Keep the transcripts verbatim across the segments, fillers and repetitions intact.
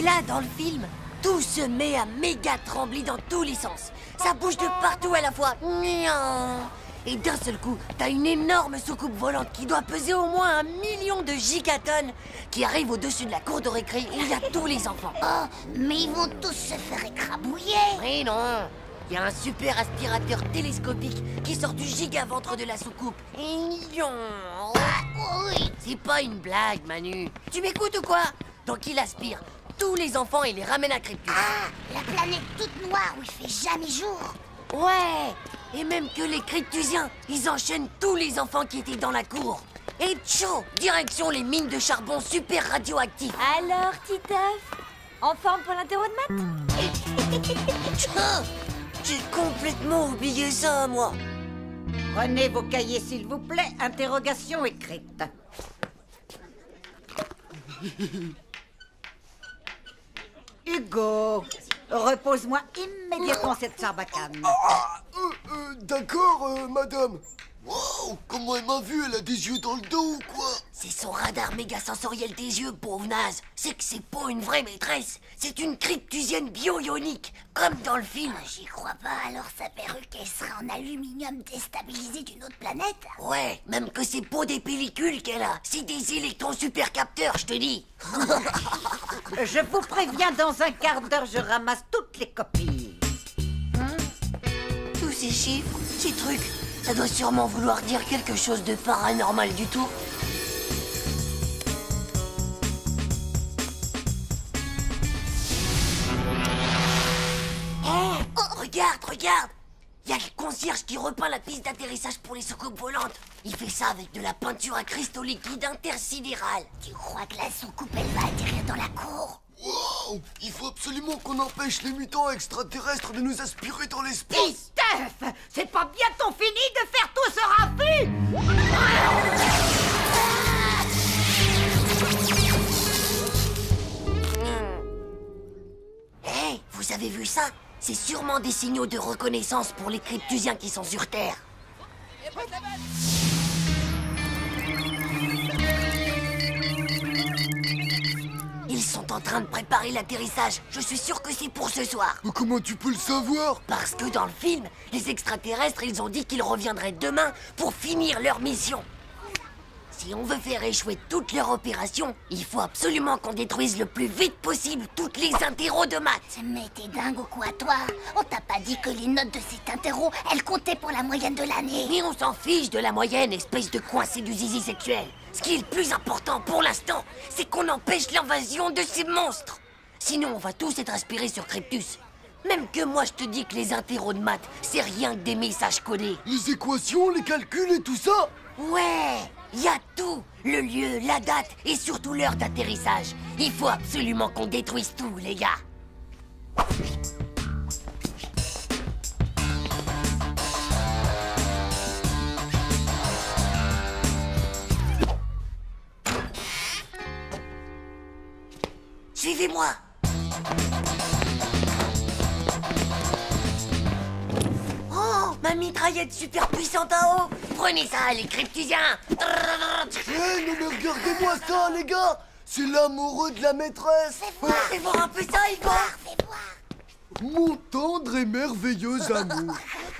Et là, dans le film, tout se met à méga trembler dans tous les sens. Ça bouge de partout à la fois. Et d'un seul coup, t'as une énorme soucoupe volante qui doit peser au moins un million de gigatonnes qui arrive au-dessus de la cour de récré où il y a tous les enfants. Oh, mais ils vont tous se faire écrabouiller. Mais non, il y a un super aspirateur télescopique qui sort du gigaventre de la soucoupe. C'est pas une blague, Manu. Tu m'écoutes ou quoi? Donc il aspire tous les enfants et les ramène à Cryptus. Ah, la planète toute noire où il fait jamais jour. Ouais. Et même que les Cryptusiens, ils enchaînent tous les enfants qui étaient dans la cour. Et tcho, direction les mines de charbon super radioactifs. Alors, Titeuf, en forme pour l'interro de maths? Tcho, j'ai complètement oublié ça, moi. Prenez vos cahiers, s'il vous plaît. Interrogation écrite. Hugo, repose-moi immédiatement cette sarbacane. Euh, euh, D'accord, euh, madame. Waouh, comment elle m'a vu? Elle a des yeux dans le dos ou quoi? C'est son radar méga sensoriel des yeux, pauvre naze. C'est que c'est pas une vraie maîtresse. C'est une cryptusienne bio-ionique, comme dans le film. Ah, j'y crois pas, alors sa perruque, elle sera en aluminium déstabilisé d'une autre planète? Ouais, même que c'est pas des pellicules qu'elle a. C'est des électrons supercapteurs, je te dis. Je vous préviens, dans un quart d'heure, je ramasse toutes les copies. Ces chiffres, ces trucs, ça doit sûrement vouloir dire quelque chose de paranormal du tout. Oh, oh regarde, regarde! Il y a le concierge qui repeint la piste d'atterrissage pour les soucoupes volantes. Il fait ça avec de la peinture à cristaux liquides intersidérales. Tu crois que la soucoupe, elle va atterrir dans la cour? Wow! Il faut absolument qu'on empêche les mutants extraterrestres de nous aspirer dans l'espace. Titeuf, c'est pas bientôt fini de faire tout ce raffut? Hey, vous avez vu ça? C'est sûrement des signaux de reconnaissance pour les Cryptusiens qui sont sur Terre. Ils sont en train de préparer l'atterrissage. Je suis sûr que c'est pour ce soir. Mais comment tu peux le savoir? Parce que dans le film, les extraterrestres, ils ont dit qu'ils reviendraient demain pour finir leur mission. Si on veut faire échouer toute leur opération, il faut absolument qu'on détruise le plus vite possible toutes les interros de maths. Mais t'es dingue ou quoi, toi? On t'a pas dit que les notes de cet interro, elles comptaient pour la moyenne de l'année? Mais on s'en fiche de la moyenne, espèce de coincé du zizi sexuel. Ce qui est le plus important pour l'instant, c'est qu'on empêche l'invasion de ces monstres. Sinon, on va tous être aspirés sur Cryptus. Même que moi, je te dis que les interros de maths, c'est rien que des messages codés. Les équations, les calculs et tout ça? Ouais, il y a tout. Le lieu, la date et surtout l'heure d'atterrissage. Il faut absolument qu'on détruise tout, les gars. Suivez-moi. Oh, ma mitraillette super puissante en haut. Prenez ça, les Cryptusiens. Hey, non mais regardez-moi ça, les gars. C'est l'amoureux de la maîtresse. Fais voir, fais voir un peu ça, Hugo. Fais voir. Mon tendre et merveilleux amour.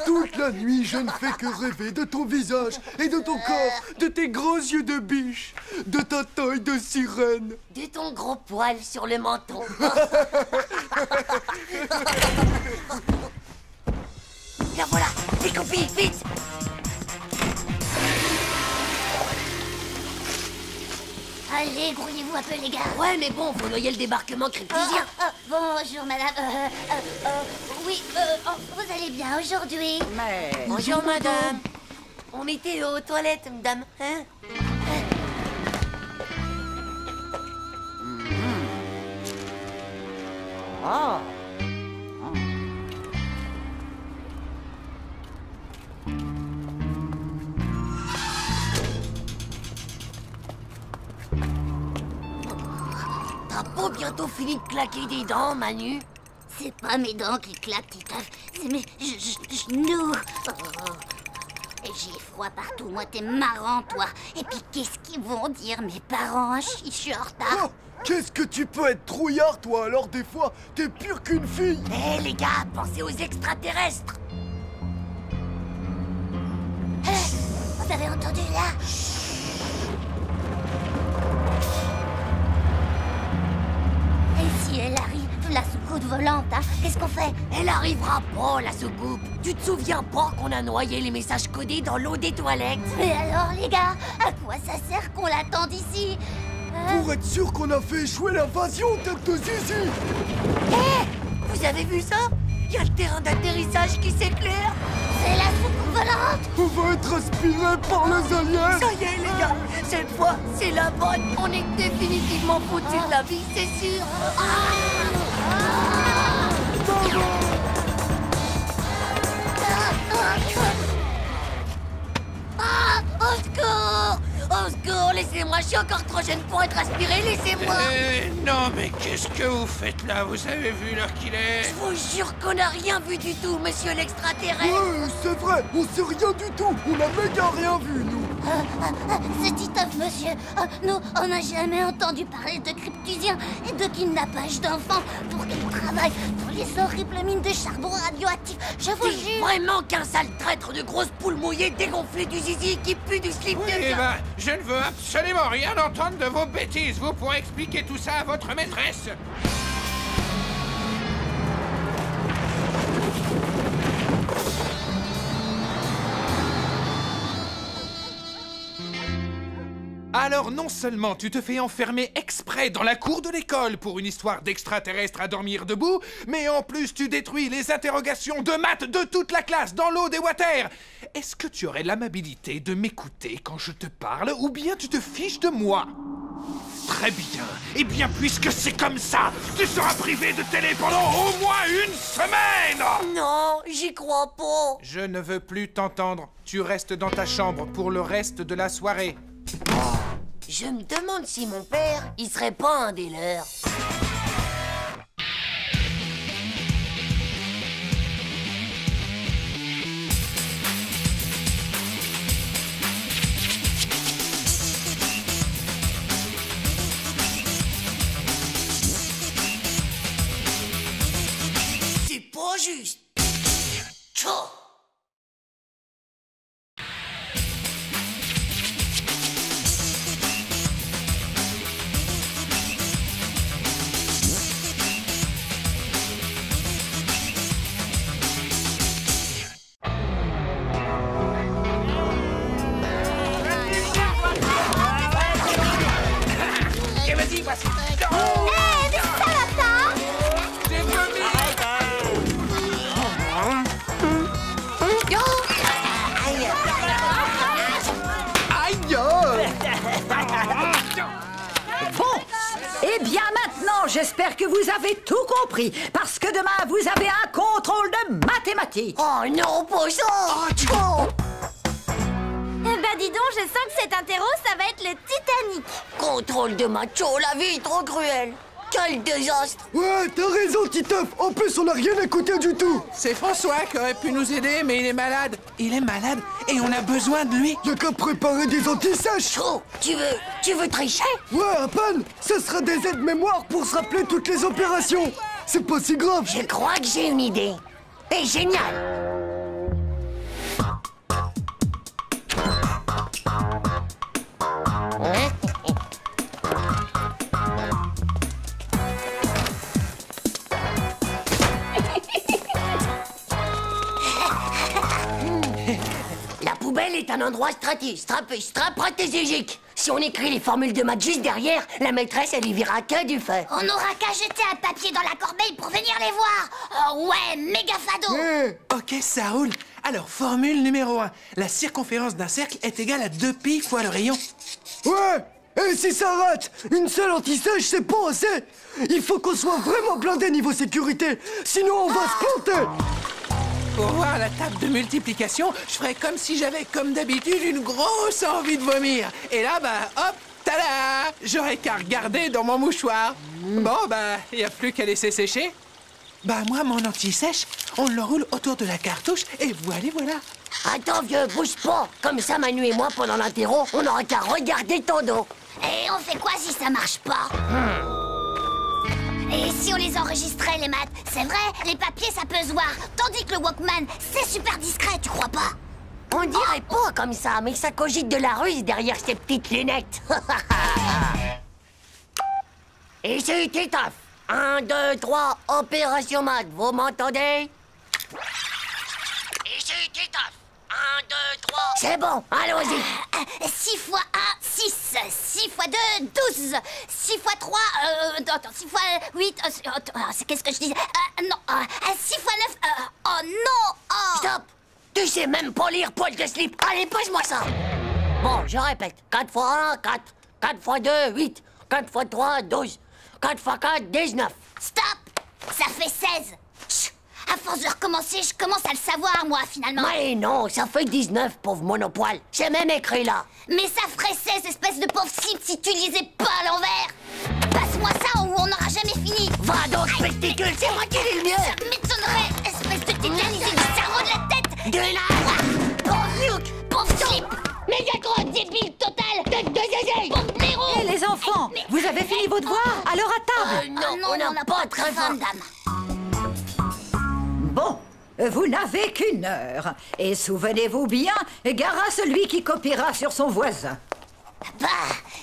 Toute la nuit, je ne fais que rêver de ton visage et de ton corps, de tes gros yeux de biche, de ta taille de sirène. De ton gros poil sur le menton. Là voilà, les copies, vite! Allez, grouillez-vous un peu, les gars. Ouais, mais bon, faut noyer le débarquement cryptusien. Oh, oh, oh, bonjour, madame. Euh, euh, euh, oui, euh, oh, vous allez bien aujourd'hui? Mais... Bonjour, madame. On était aux toilettes, madame. Hein? Mm-hmm. Oh. T'as bientôt fini de claquer des dents, Manu? C'est pas mes dents qui claquent, Titeuf. C'est mes... Je, je, je, genoux. Oh. J'ai froid partout, moi t'es marrant toi. Et puis qu'est-ce qu'ils vont dire mes parents, hein, je suis en retard. Oh, qu'est-ce que tu peux être trouillard toi, alors des fois t'es pure qu'une fille. Hé hey, les gars, pensez aux extraterrestres. euh, Vous avez entendu là? Et si elle arrive, la soucoupe volante, hein? Qu'est-ce qu'on fait? Elle arrivera pas, la soucoupe. Tu te souviens pas qu'on a noyé les messages codés dans l'eau des toilettes? Mais alors, les gars, à quoi ça sert qu'on l'attende ici? euh... Pour être sûr qu'on a fait échouer l'invasion, tête de zizi. Hé hey, vous avez vu ça? Il y a le terrain d'atterrissage qui s'éclaire. C'est la soucoupe volante. On va être aspiré par les aliens. Ça y est, les gars, cette fois, c'est la bonne. On est définitivement foutus ah. de la vie, c'est sûr. Ah Ah, au secours! Au secours! Laissez-moi, je suis encore trop jeune pour être aspiré, laissez-moi! Euh, non, mais qu'est-ce que vous faites là? Vous avez vu l'heure qu'il est? Je vous jure qu'on n'a rien vu du tout, monsieur l'extraterrestre! Ouais, c'est vrai, on sait rien du tout! On n'a méga rien vu, nous! Euh, euh, euh, c'est Titeuf, monsieur. Euh, nous, on n'a jamais entendu parler de Cryptusiens et de kidnappage d'enfants pour qu'ils travaillent pour les horribles mines de charbon radioactif. Je vous jure. Vraiment qu'un sale traître de grosses poules mouillées dégonflées du zizi qui pue du slip oui, de... Eh ben, je ne veux absolument rien entendre de vos bêtises. Vous pourrez expliquer tout ça à votre maîtresse. Alors non seulement tu te fais enfermer exprès dans la cour de l'école pour une histoire d'extraterrestre à dormir debout, mais en plus tu détruis les interrogations de maths de toute la classe dans l'eau des water. Est-ce que tu aurais l'amabilité de m'écouter quand je te parle, ou bien tu te fiches de moi? Très bien. Eh bien, puisque c'est comme ça, tu seras privé de télé pendant au moins une semaine. Non, j'y crois pas. Je ne veux plus t'entendre. Tu restes dans ta chambre pour le reste de la soirée. Je me demande si mon père, il serait pas un des leurs. C'est pas juste. Tchao. J'espère que vous avez tout compris, parce que demain, vous avez un contrôle de mathématiques. Oh non, poisson oh. Bah dis donc, je sens que cet interro, ça va être le Titanic. Contrôle de macho, la vie est trop cruelle. Quel désastre. Ouais, t'as raison, Titeuf. En plus, on n'a rien écouté du tout. C'est François qui aurait pu nous aider, mais il est malade. Il est malade et on a besoin de lui. Y'a qu'à préparer des antisèches. Oh, tu veux... tu veux tricher? Ouais, à peine. Ce sera des aides-mémoires pour se rappeler toutes les opérations. C'est pas si grave. Je crois que j'ai une idée. Et génial. C'est un endroit straté, strappé, stratégique. Si on écrit les formules de maths juste derrière, la maîtresse, elle y verra que du feu. On n'aura qu'à jeter un papier dans la corbeille pour venir les voir. Oh ouais, méga fado. Mmh. Ok, ça roule. Alors, formule numéro un. La circonférence d'un cercle est égale à deux pi fois le rayon. Ouais. Et si ça rate, une seule anti-sèche, c'est pas assez. Il faut qu'on soit vraiment blindé niveau sécurité. Sinon, on va oh. se planter. Pour voir la table de multiplication, je ferais comme si j'avais, comme d'habitude, une grosse envie de vomir. Et là, bah, hop, tada! J'aurais qu'à regarder dans mon mouchoir. Mmh. Bon, bah, y a plus qu'à laisser sécher. Bah, moi, mon anti-sèche, on le roule autour de la cartouche et voilà, voilà. Attends, vieux, bouge pas. Comme ça, Manu et moi, pendant l'interro, on n'aura qu'à regarder ton dos. Et on fait quoi si ça marche pas? hmm. Et si on les enregistrait, les maths? C'est vrai, les papiers, ça peut se voir. Tandis que le Walkman, c'est super discret, tu crois pas? On dirait oh, pas comme ça, mais ça cogite de la ruse derrière ces petites lunettes. Ici, Titeuf. Un, deux, trois, opération mat, vous m'entendez? Ici, Titeuf. Un, deux, trois... C'est bon, allons-y. euh, six fois un, six. six fois deux, douze. six fois trois... Euh, attends, six fois huit... Euh, oh, qu'est-ce que je disais? euh, Non, euh, six fois neuf... Euh, oh non oh. Stop. Tu sais même pas lire poil de slip. Allez, pose-moi ça. Bon, je répète. quatre fois un, quatre. quatre fois deux, huit. quatre fois trois, douze. quatre fois quatre, dix-neuf. Stop. Ça fait seize. Chut. À force de recommencer, je commence à le savoir, moi, finalement. Mais non, ça fait dix-neuf, pauvre monopoil. J'ai même écrit là. Mais ça ferait seize, espèce de pauvre slip, si tu lisais pas à l'envers. Passe-moi ça ou on n'aura jamais fini. Va donc, pesticule, c'est moi qui ai le mieux. Ça m'étonnerait, espèce de tétanisé du cerveau de la tête. De la... Pauvre nuque. Pauvre slip. Mégatron, débile total. Tête de zézé. Pauvre blaireau. Hé, les enfants, vous avez fini vos devoirs? Alors à table. Non, on n'a pas très faim, dame. Bon, vous n'avez qu'une heure. Et souvenez-vous bien, gare à celui qui copiera sur son voisin. Papa,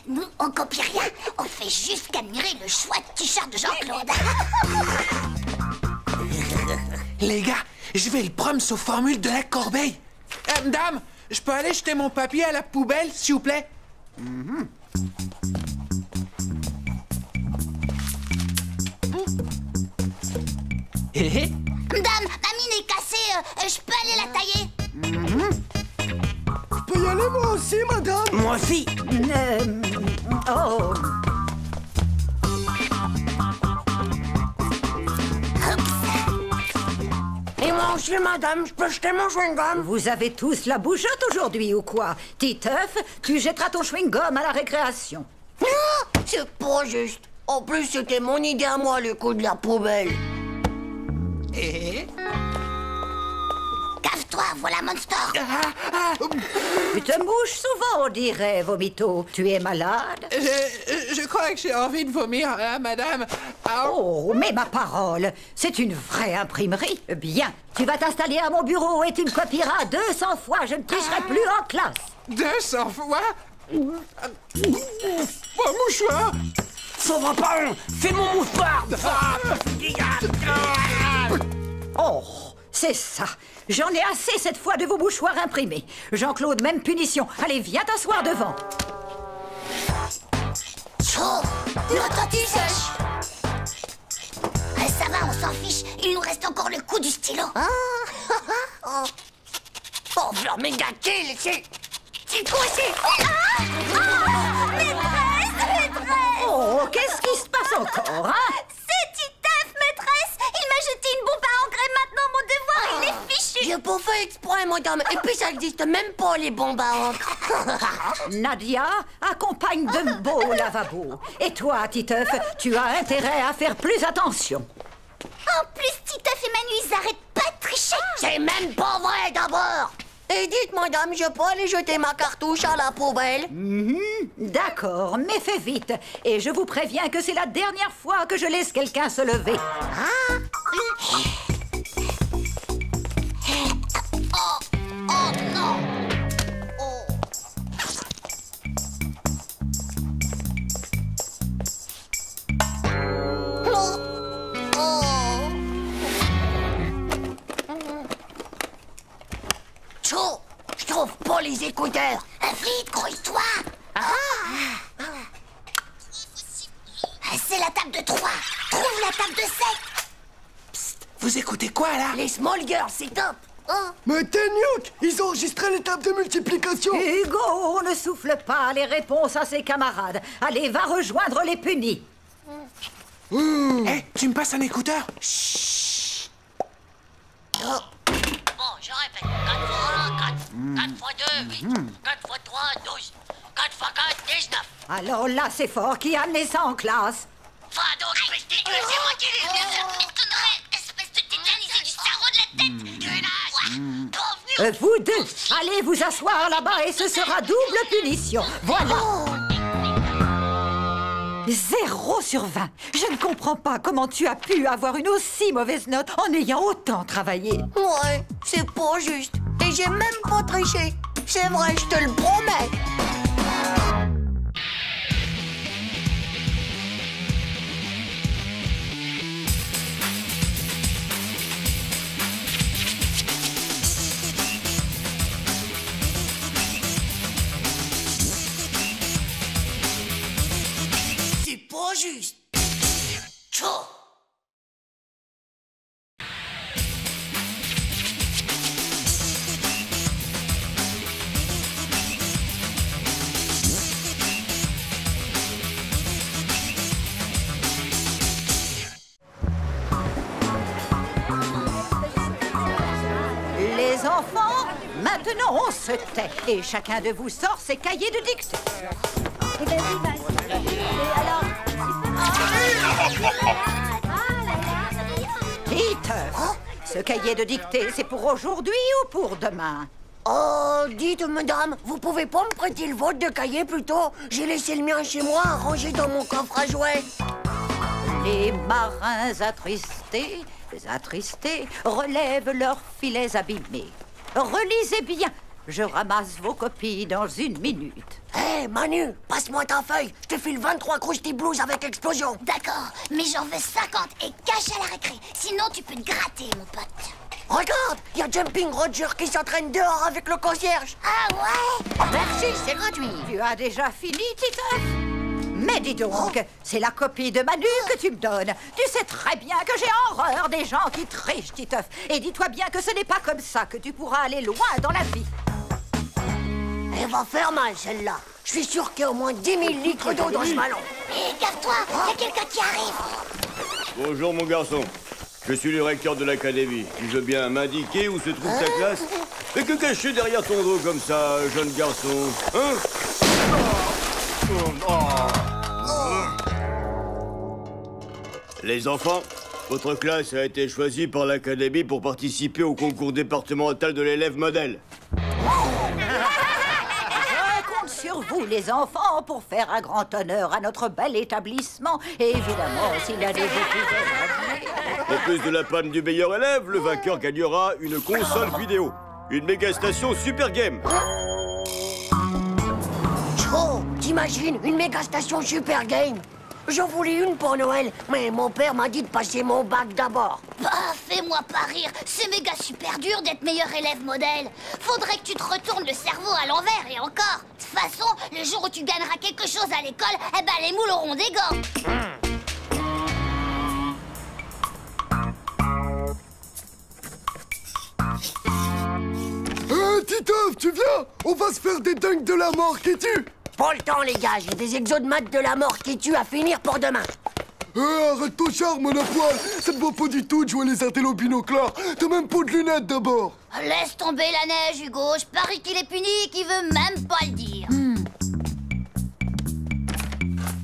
nous, on copie rien. On fait juste qu'admirer le choix de t-shirt de Jean-Claude. Les gars, je vais le prendre sous formule de la corbeille. Euh, madame, je peux aller jeter mon papier à la poubelle, s'il vous plaît? Mm-hmm. mm. Madame, ma mine est cassée, euh, je peux aller la tailler? Mm-hmm. Je peux y aller moi aussi, madame? Moi aussi. Euh, oh. Oups. Et moi aussi, madame, je peux jeter mon chewing-gum? Vous avez tous la bougeotte aujourd'hui ou quoi? Titeuf, tu jetteras ton chewing-gum à la récréation. Non, c'est pas juste. En plus, c'était mon idée à moi, le coup de la poubelle. Cave-toi, voilà Monster. Tu te mouches souvent, on dirait, Vomito. Tu es malade? Je, je crois que j'ai envie de vomir, hein, madame. Oh, mais ma parole, c'est une vraie imprimerie. Bien, tu vas t'installer à mon bureau et tu me copieras deux cents fois. Je ne tricherai plus en classe. deux cents fois? Mon mouchoir! Ça va pas, fais mon mouchoir! Oh, c'est ça. J'en ai assez cette fois de vos mouchoirs imprimés. Jean-Claude, même punition. Allez, viens t'asseoir devant. Oh, l'entends-tu, sèche? Ça va, on s'en fiche. Il nous reste encore le coup du stylo. Ah. Oh, oh v'là méga-t-il ici. C'est quoi ici? Ah, ah, maîtresse, maîtresse. Oh, qu'est-ce qui se passe encore, hein? C'est Titeuf, maîtresse. Il m'a jeté une bombe à engrais. Maintenant, mon devoir, oh, il est fichu. J'ai pas fait exprès, madame. Et puis, ça existe même pas, les bombes à engrais. Nadia, accompagne Dumbo au lavabo. Et toi, Titeuf, tu as intérêt à faire plus attention. En plus, Titeuf et Manu, ils arrêtent pas de tricher. C'est même pas vrai, d'abord. Et dites, madame, je peux aller jeter ma cartouche à la poubelle? Mm-hmm. D'accord, mais fais vite. Et je vous préviens que c'est la dernière fois que je laisse quelqu'un se lever. Ah. Oh, oh non. Oh. Oh. Je trouve pas les écouteurs. Vite, grouille-toi. Ah. C'est la table de trois. Trouve la table de sept. Psst, vous écoutez quoi, là? Les Small Girls, c'est top. Oh. Mais t'es nuque. Ils ont enregistré l'étape de multiplication. Hugo, ne souffle pas les réponses à ses camarades. Allez, va rejoindre les punis. Hé, mmh. Hey, tu me passes un écouteur? Chut. Oh. Bon, je répète. quatre fois un, quatre. quatre fois deux, huit. quatre fois trois, douze. quatre fois quatre, dix-neuf. Alors là, c'est fort. Qui a amené ça en classe? Va donc, pesticule, c'est moi qui l'ai mis. Ça m'étonnerait, espèce de tétanisé du cerveau de la tête. Gueulasse. Bienvenue. Euh, vous deux, allez vous asseoir là-bas et ce sera double punition. Voilà. Oh. zéro sur vingt. Je ne comprends pas comment tu as pu avoir une aussi mauvaise note en ayant autant travaillé. Ouais, c'est pas juste. Et j'ai même pas triché. C'est vrai, je te le promets. Juste. Ciao. Les enfants, maintenant on se tait et chacun de vous sort ses cahiers de dictée. Et vas-y, vas-y. Et alors... Titeuf, ce cahier de dictée, c'est pour aujourd'hui ou pour demain? Oh, dites, madame, vous pouvez pas me prêter le vôtre de cahier plutôt? J'ai laissé le mien chez moi, rangé dans mon coffre à jouets. Les marins attristés, attristés, relèvent leurs filets abîmés. Relisez bien, je ramasse vos copies dans une minute. Hé, hey, Manu, passe-moi ta feuille. Je te file vingt-trois Krusty Blues avec explosion. D'accord, mais j'en veux cinquante et cache à la récré. Sinon, tu peux te gratter, mon pote. Regarde, il y a Jumping Roger qui s'entraîne dehors avec le concierge. Ah ouais? Merci, c'est gratuit. Tu as déjà fini, Titeuf? Mais dis donc, oh. C'est la copie de Manu que tu me donnes. Tu sais très bien que j'ai horreur des gens qui trichent, Titeuf. Et dis-toi bien que ce n'est pas comme ça que tu pourras aller loin dans la vie. Elle va faire mal, celle-là. Je suis sûr qu'il y a au moins dix mille litres d'eau dans ce ballon. Hé, garde-toi, il y a quelqu'un qui arrive. Bonjour, mon garçon. Je suis le recteur de l'académie. Tu veux bien m'indiquer où se trouve ta classe? Et que cacher derrière ton dos comme ça, jeune garçon? Hein? Les enfants, votre classe a été choisie par l'académie pour participer au concours départemental de l'élève modèle. Sur vous, les enfants, pour faire un grand honneur à notre bel établissement. Et évidemment, s'il y a des étudiants... En plus de la panne du meilleur élève, le vainqueur gagnera une console vidéo. Une méga station Super Game. Oh, t'imagines, une méga station Super Game? J'en voulais une pour Noël, mais mon père m'a dit de passer mon bac d'abord. Bah, fais-moi pas rire, c'est méga super dur d'être meilleur élève modèle. Faudrait que tu te retournes le cerveau à l'envers et encore. De toute façon, le jour où tu gagneras quelque chose à l'école, eh ben les moules auront des gants. Mmh. Euh, Titeuf, tu viens? On va se faire des dingues de la mort, qu'es-tu? Pas le temps, les gars, j'ai des exos de maths de la mort qui tuent à finir pour demain. Euh, arrête ton charme, mon poil. Ça ne va pas du tout de jouer les interlopinoclars. T'as même pas de lunettes, d'abord. Laisse tomber la neige, Hugo. Je parie qu'il est puni et qu'il veut même pas le dire. Hmm.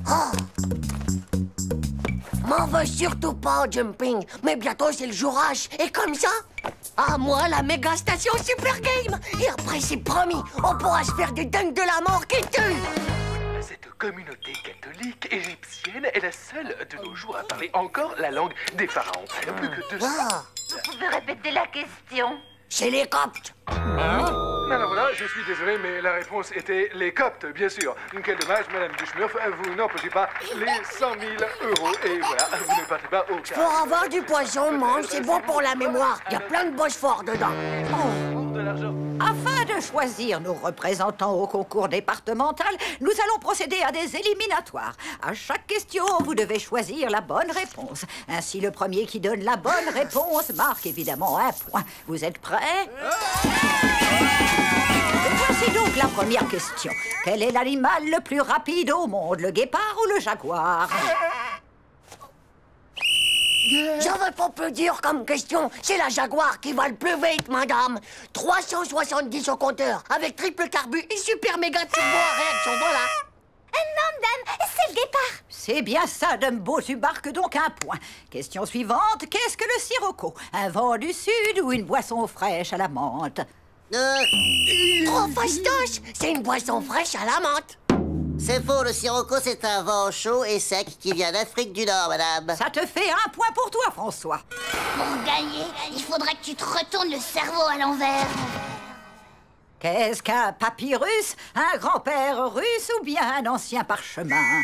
Oh. M'en veux surtout pas au jumping. Mais bientôt, c'est le jour H. Et comme ça, à moi, la méga station Super Game. Et après, c'est promis, on pourra se faire des dingues de la mort qui tuent. Cette communauté catholique égyptienne est la seule de nos jours à parler encore la langue des pharaons. Plus que deux... Ah. Vous pouvez répéter la question? C'est les Coptes. Hein? Alors voilà, je suis désolé, mais la réponse était les Coptes, bien sûr. Quel dommage, madame Duchemurf, vous n'emportez pas les cent mille euros et voilà, vous ne partez pas au cas. Pour avoir du poisson, mange, c'est bon pour la mémoire. Il y a plein de Bosphore dedans. Oh. Afin de choisir nos représentants au concours départemental, nous allons procéder à des éliminatoires. À chaque question, vous devez choisir la bonne réponse. Ainsi, le premier qui donne la bonne réponse marque évidemment un point. Vous êtes prêts? Voici donc la première question. Quel est l'animal le plus rapide au monde, le guépard ou le jaguar? J'en veux pas plus dur comme question. C'est la jaguar qui va le plus vite, madame. trois cent soixante-dix au compteur, avec triple carbu et super méga turbo à réaction, voilà. Non, madame, c'est le guépard. C'est bien ça, Dumbo, tu marques donc un point. Question suivante, qu'est-ce que le sirocco? Un vent du sud ou une boisson fraîche à la menthe? Euh... Oh, fastoche! C'est une boisson fraîche à la menthe. C'est faux, le sirocco, c'est un vin chaud et sec qui vient d'Afrique du Nord, madame. Ça te fait un point pour toi, François. Pour gagner, il faudra que tu te retournes le cerveau à l'envers. Qu'est-ce qu'un papyrus? Un grand-père russe ou bien un ancien parchemin?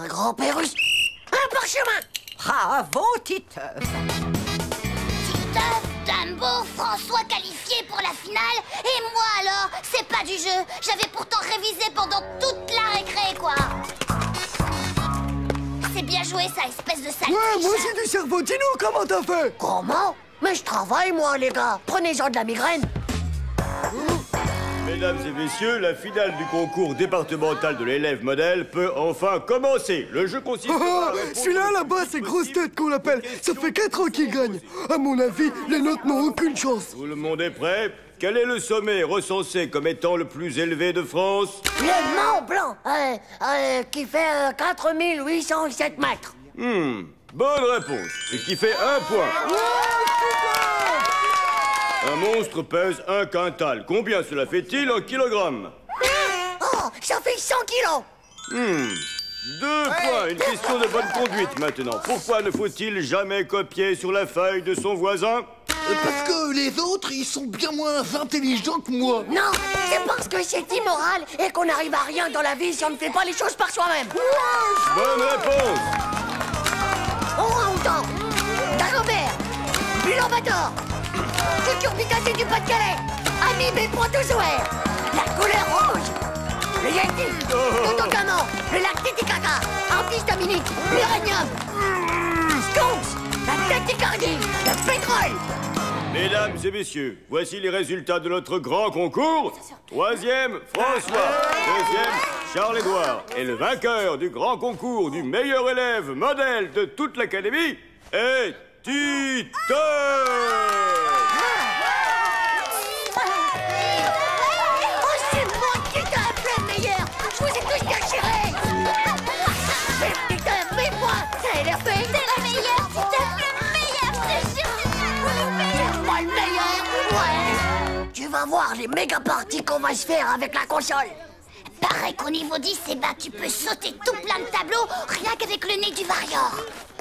Un grand-père russe? Un parchemin! Bravo, Titeuf! Titeuf, Dumbo, François qualifié pour la finale, et moi alors, c'est pas du jeu. J'avais pourtant révisé pendant toute la récré, quoi. C'est bien joué, ça, espèce de sale. Ouais, moi j'ai du cerveau, dis-nous comment t'as fait? Comment? Mais je travaille, moi, les gars. Prenez-en de la migraine. Mesdames et messieurs, la finale du concours départemental de l'élève modèle peut enfin commencer. Le jeu consiste... Oh, celui-là, là-bas, c'est Grosse Tête qu'on l'appelle. Ça fait quatre ans qu'il gagne. À mon avis, les nôtres n'ont aucune chance. Tout le monde est prêt? Quel est le sommet recensé comme étant le plus élevé de France? Le Mont Blanc, euh, euh, qui fait euh, quatre mille huit cent sept mètres. Hmm, bonne réponse. Ce qui fait un point. Ouais, super! Un monstre pèse un quintal. Combien cela fait-il en kilogrammes? Oh, ça fait cent kilos. Hmm. Deux points. Une question de bonne conduite maintenant. Pourquoi ne faut-il jamais copier sur la feuille de son voisin? Parce que les autres, ils sont bien moins intelligents que moi. Non, c'est parce que c'est immoral et qu'on n'arrive à rien dans la vie si on ne fait pas les choses par soi-même. Bonne réponse. Orang-outan, Dagobert, Bulambator, cucurbitacé du Pas-de-Calais, Ami B. Pontozoaire, la couleur rouge, le Yeti, Totocaman, le lac Titicaca, Artis Dominique, l'uranium, Sconce, la tachycardie, le pétrole. Mesdames et messieurs, voici les résultats de notre grand concours. Troisième, François. Deuxième, Charles-Édouard. Et le vainqueur du grand concours du meilleur élève modèle de toute l'académie est Titeuf. On va voir les méga parties qu'on va se faire avec la console. Pareil qu'au niveau dix, eh ben, tu peux sauter tout plein de tableaux, rien qu'avec le nez du Varior.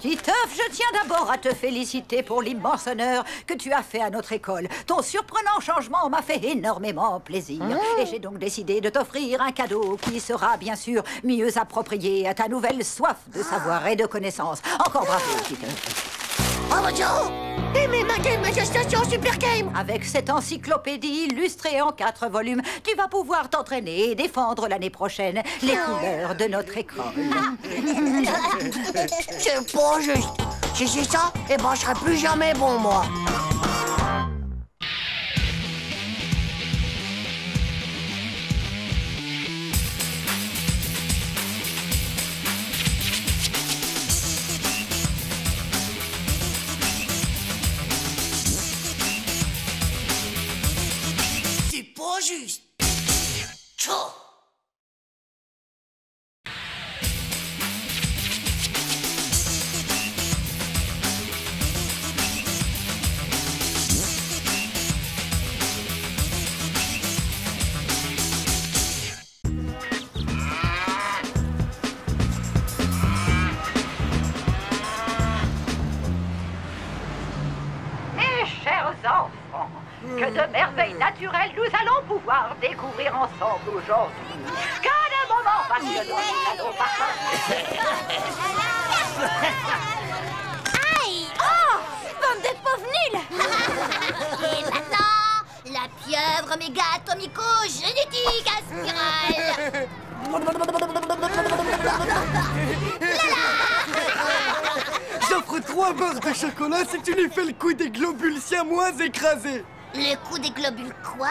Titeuf, je tiens d'abord à te féliciter pour l'immense honneur que tu as fait à notre école. Ton surprenant changement m'a fait énormément plaisir. Mmh. Et j'ai donc décidé de t'offrir un cadeau qui sera bien sûr mieux approprié à ta nouvelle soif de savoir ah. et de connaissance. Encore bravo, ah. Titeuf. Oh mon Dieu! Et mais ma game, ma gestation, super game! Avec cette encyclopédie illustrée en quatre volumes, tu vas pouvoir t'entraîner et défendre l'année prochaine les ah. couleurs de notre école. Ah. C'est pas juste. Si c'est ça, eh ben je serai plus jamais bon, moi. Juste. Tchou. Mes chers enfants, que de merveilles naturelles nous allons pouvoir découvrir ensemble aujourd'hui. Quel moment passionnant. Aïe! Oh! Bande de pauvres nuls. Et maintenant, la pieuvre méga atomico génétique à spirale. J'offre trois barres de chocolat si tu lui fais le coup des globules siamois écrasés. Le coup des globules quoi?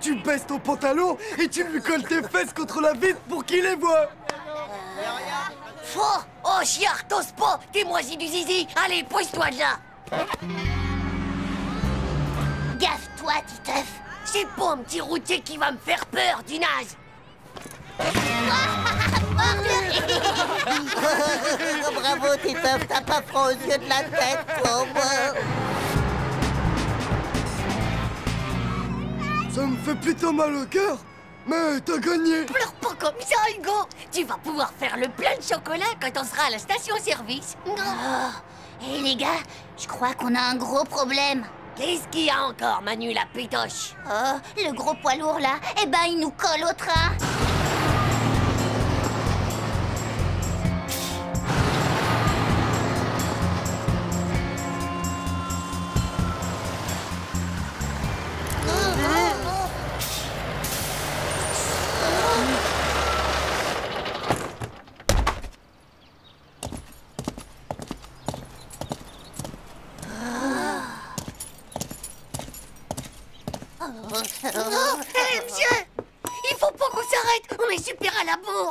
Tu baisses ton pantalon et tu lui colles tes fesses contre la vitre pour qu'il les voit. Faux! Oh chiard, t'oses pas! Dis-moi si du zizi! Allez, pousse-toi de là! Gaffe-toi, Titeuf! C'est pas un petit routier qui va me faire peur, du naze! Bravo, Titeuf! T'as pas froid aux yeux de la tête, pauvre! Ça me fait plutôt mal au cœur, mais t'as gagné. Pleure pas comme ça, Hugo. Tu vas pouvoir faire le plein de chocolat quand on sera à la station-service. Oh. Hé, hey, les gars, je crois qu'on a un gros problème. Qu'est-ce qu'il y a encore, Manu, la pétoche? Oh, le gros poids lourd, là, eh ben, il nous colle au train.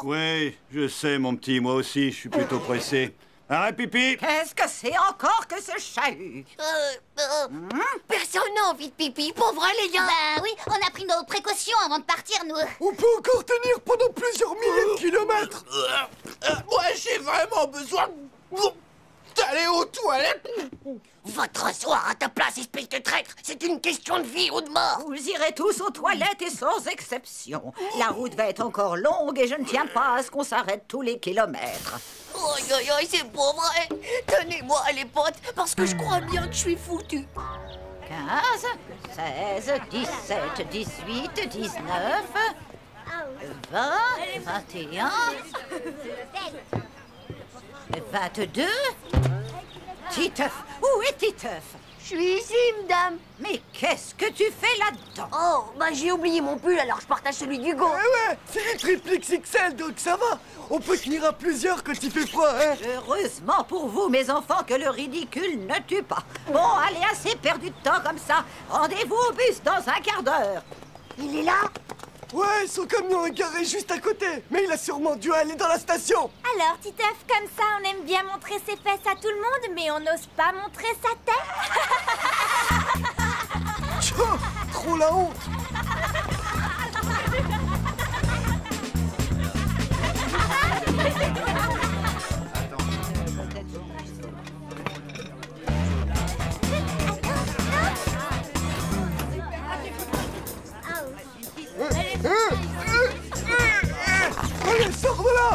Oui, je sais, mon petit, moi aussi, je suis plutôt pressé. Arrête, pipi! Qu'est-ce que c'est encore que ce chahut? Euh, euh, hmm? Personne n'a envie de pipi, pauvre les gars! Bah oui, on a pris nos précautions avant de partir, nous. On peut encore tenir pendant plusieurs milliers de kilomètres. euh, Moi, j'ai vraiment besoin d'aller aux toilettes. Va te rasseoir à ta place, espèce de traître. C'est une question de vie ou de mort. Vous irez tous aux toilettes et sans exception. La route va être encore longue et je ne tiens pas à ce qu'on s'arrête tous les kilomètres. Oh, yo, yo, c'est pas vrai. Tenez-moi, les potes, parce que je crois bien que je suis foutu. quinze, seize, dix-sept, dix-huit, dix-neuf, vingt, vingt et un, vingt-deux... Titeuf, où est Titeuf? Je suis ici, madame. Mais qu'est-ce que tu fais là-dedans? Oh, bah j'ai oublié mon pull, alors je partage celui d'Hugo. Ouais, ouais, c'est le triplex X L, donc ça va. On peut tenir à plusieurs quand il fait froid, hein. Heureusement pour vous, mes enfants, que le ridicule ne tue pas. Bon, allez, assez perdu de temps comme ça. Rendez-vous au bus dans un quart d'heure. Il est là? Ouais, son camion est garé juste à côté, mais il a sûrement dû aller dans la station. Alors, Titeuf, comme ça, on aime bien montrer ses fesses à tout le monde, mais on n'ose pas montrer sa tête. Tiens, trop la honte. Allez, sors de là!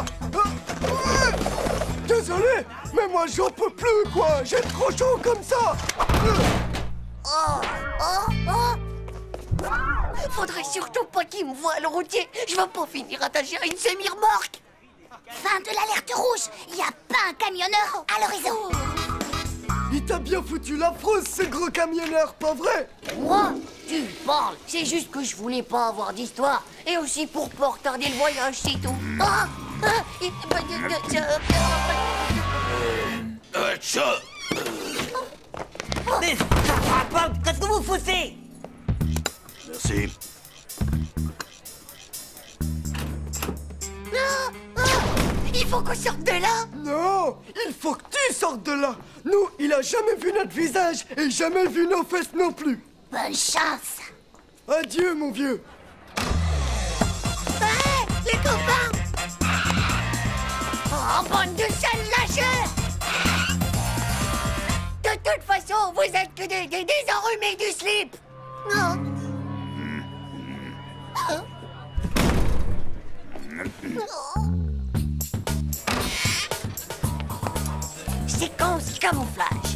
Désolé, mais moi j'en peux plus, quoi! J'ai trop chaud comme ça! Oh, oh, oh. Faudrait surtout pas qu'il me voie, le routier! Je vais pas finir attaché à une semi-remorque! Fin de l'alerte rouge! Il y a pas un camionneur à l'horizon! Il t'a bien foutu la frousse, ce gros camionneur, pas vrai? Moi? Tu parles, c'est juste que je voulais pas avoir d'histoire. Et aussi pour pas retarder le voyage, c'est tout. Ah, ah, et, bah, de, de, de... Mais ça frappe, qu'est-ce que vous foutez? Merci. Ah, ah, il faut qu'on sorte de là. Non, il faut que tu sortes de là. Nous, il a jamais vu notre visage et jamais vu nos fesses non plus. Bonne chance! Adieu, mon vieux! Hé! Hey, les copains! Oh, bande de sales lâcheurs! De toute façon, vous êtes que des, des, des enrhumés du slip! Oh. Oh. C'est con, ce camouflage!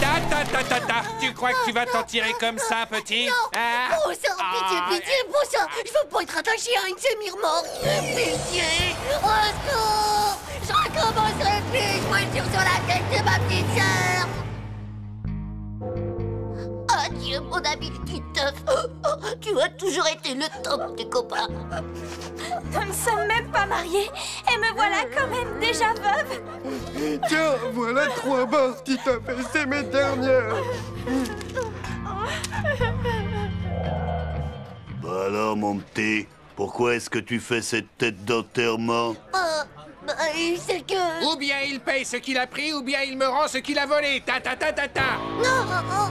Ta, ta, ta, ta, ta. Tu crois que tu vas t'en tirer comme ça, petit? Non, ah. Bon sang, pitié, pitié, bon sang. Je veux pas être attaché à une semi-remorque. Pitié, au secours. Je recommencerai plus, je voiture sur la tête de ma petite sœur. Adieu, mon ami Titeuf. Tu as toujours été le top des copains. Nous ne sommes même pas mariés, et me voilà quand même déjà veuve. Tiens, voilà trois bords, Titeuf, et c'est mes dernières. Bah alors, mon petit, pourquoi est-ce que tu fais cette tête d'enterrement? euh, bah, c'est que... Ou bien il paye ce qu'il a pris, ou bien il me rend ce qu'il a volé. Ta ta ta ta ta. Non, oh, oh.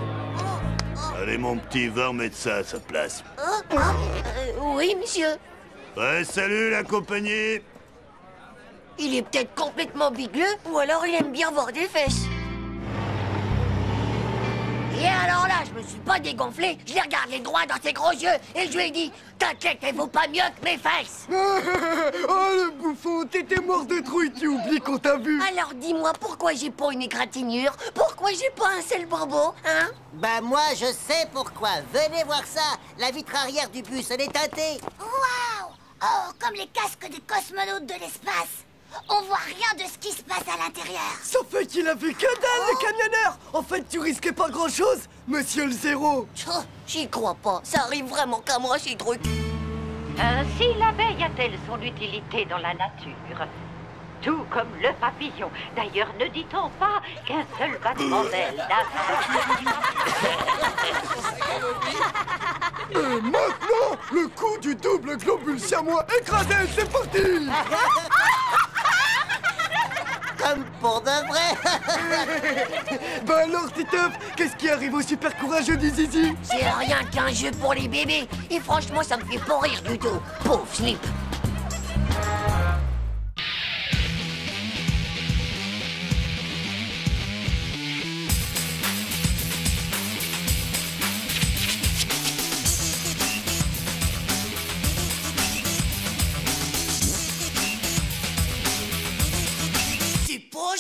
Allez, mon petit, va remettre ça à sa place. Oh, oh, euh, oui, monsieur. Ouais, salut, la compagnie. Il est peut-être complètement bigleux, ou alors il aime bien voir des fesses. Et alors là, je me suis pas dégonflé, je l'ai regardé droit dans ses gros yeux et je lui ai dit « T'inquiète, elle vaut pas mieux que mes fesses !» Oh le bouffon, t'étais mort de trouille, tu oublies qu'on t'a vu. Alors dis-moi, pourquoi j'ai pas une égratignure? Pourquoi j'ai pas un sel bobo, hein? Bah moi je sais pourquoi, venez voir ça. La vitre arrière du bus, elle est teintée. Waouh! Oh, comme les casques des cosmonautes de l'espace. On voit rien de ce qui se passe à l'intérieur. Ça fait qu'il a vu que dalle, oh. Le camionneur. En fait, tu risquais pas grand-chose, monsieur le zéro. Oh, j'y crois pas. Ça arrive vraiment qu'à moi, ces trucs. Ainsi, l'abeille a-t-elle son utilité dans la nature? Tout comme le papillon. D'ailleurs, ne dit-on pas qu'un seul battement d'aile n'a... Et maintenant, le coup du double globule siamois écrasé, c'est parti. Comme pour de vrai. Ben alors, Titeuf, qu'est-ce qui arrive au super courageux du Zizi? C'est rien qu'un jeu pour les bébés. Et franchement, ça me fait pas rire du tout. Pauvre slip.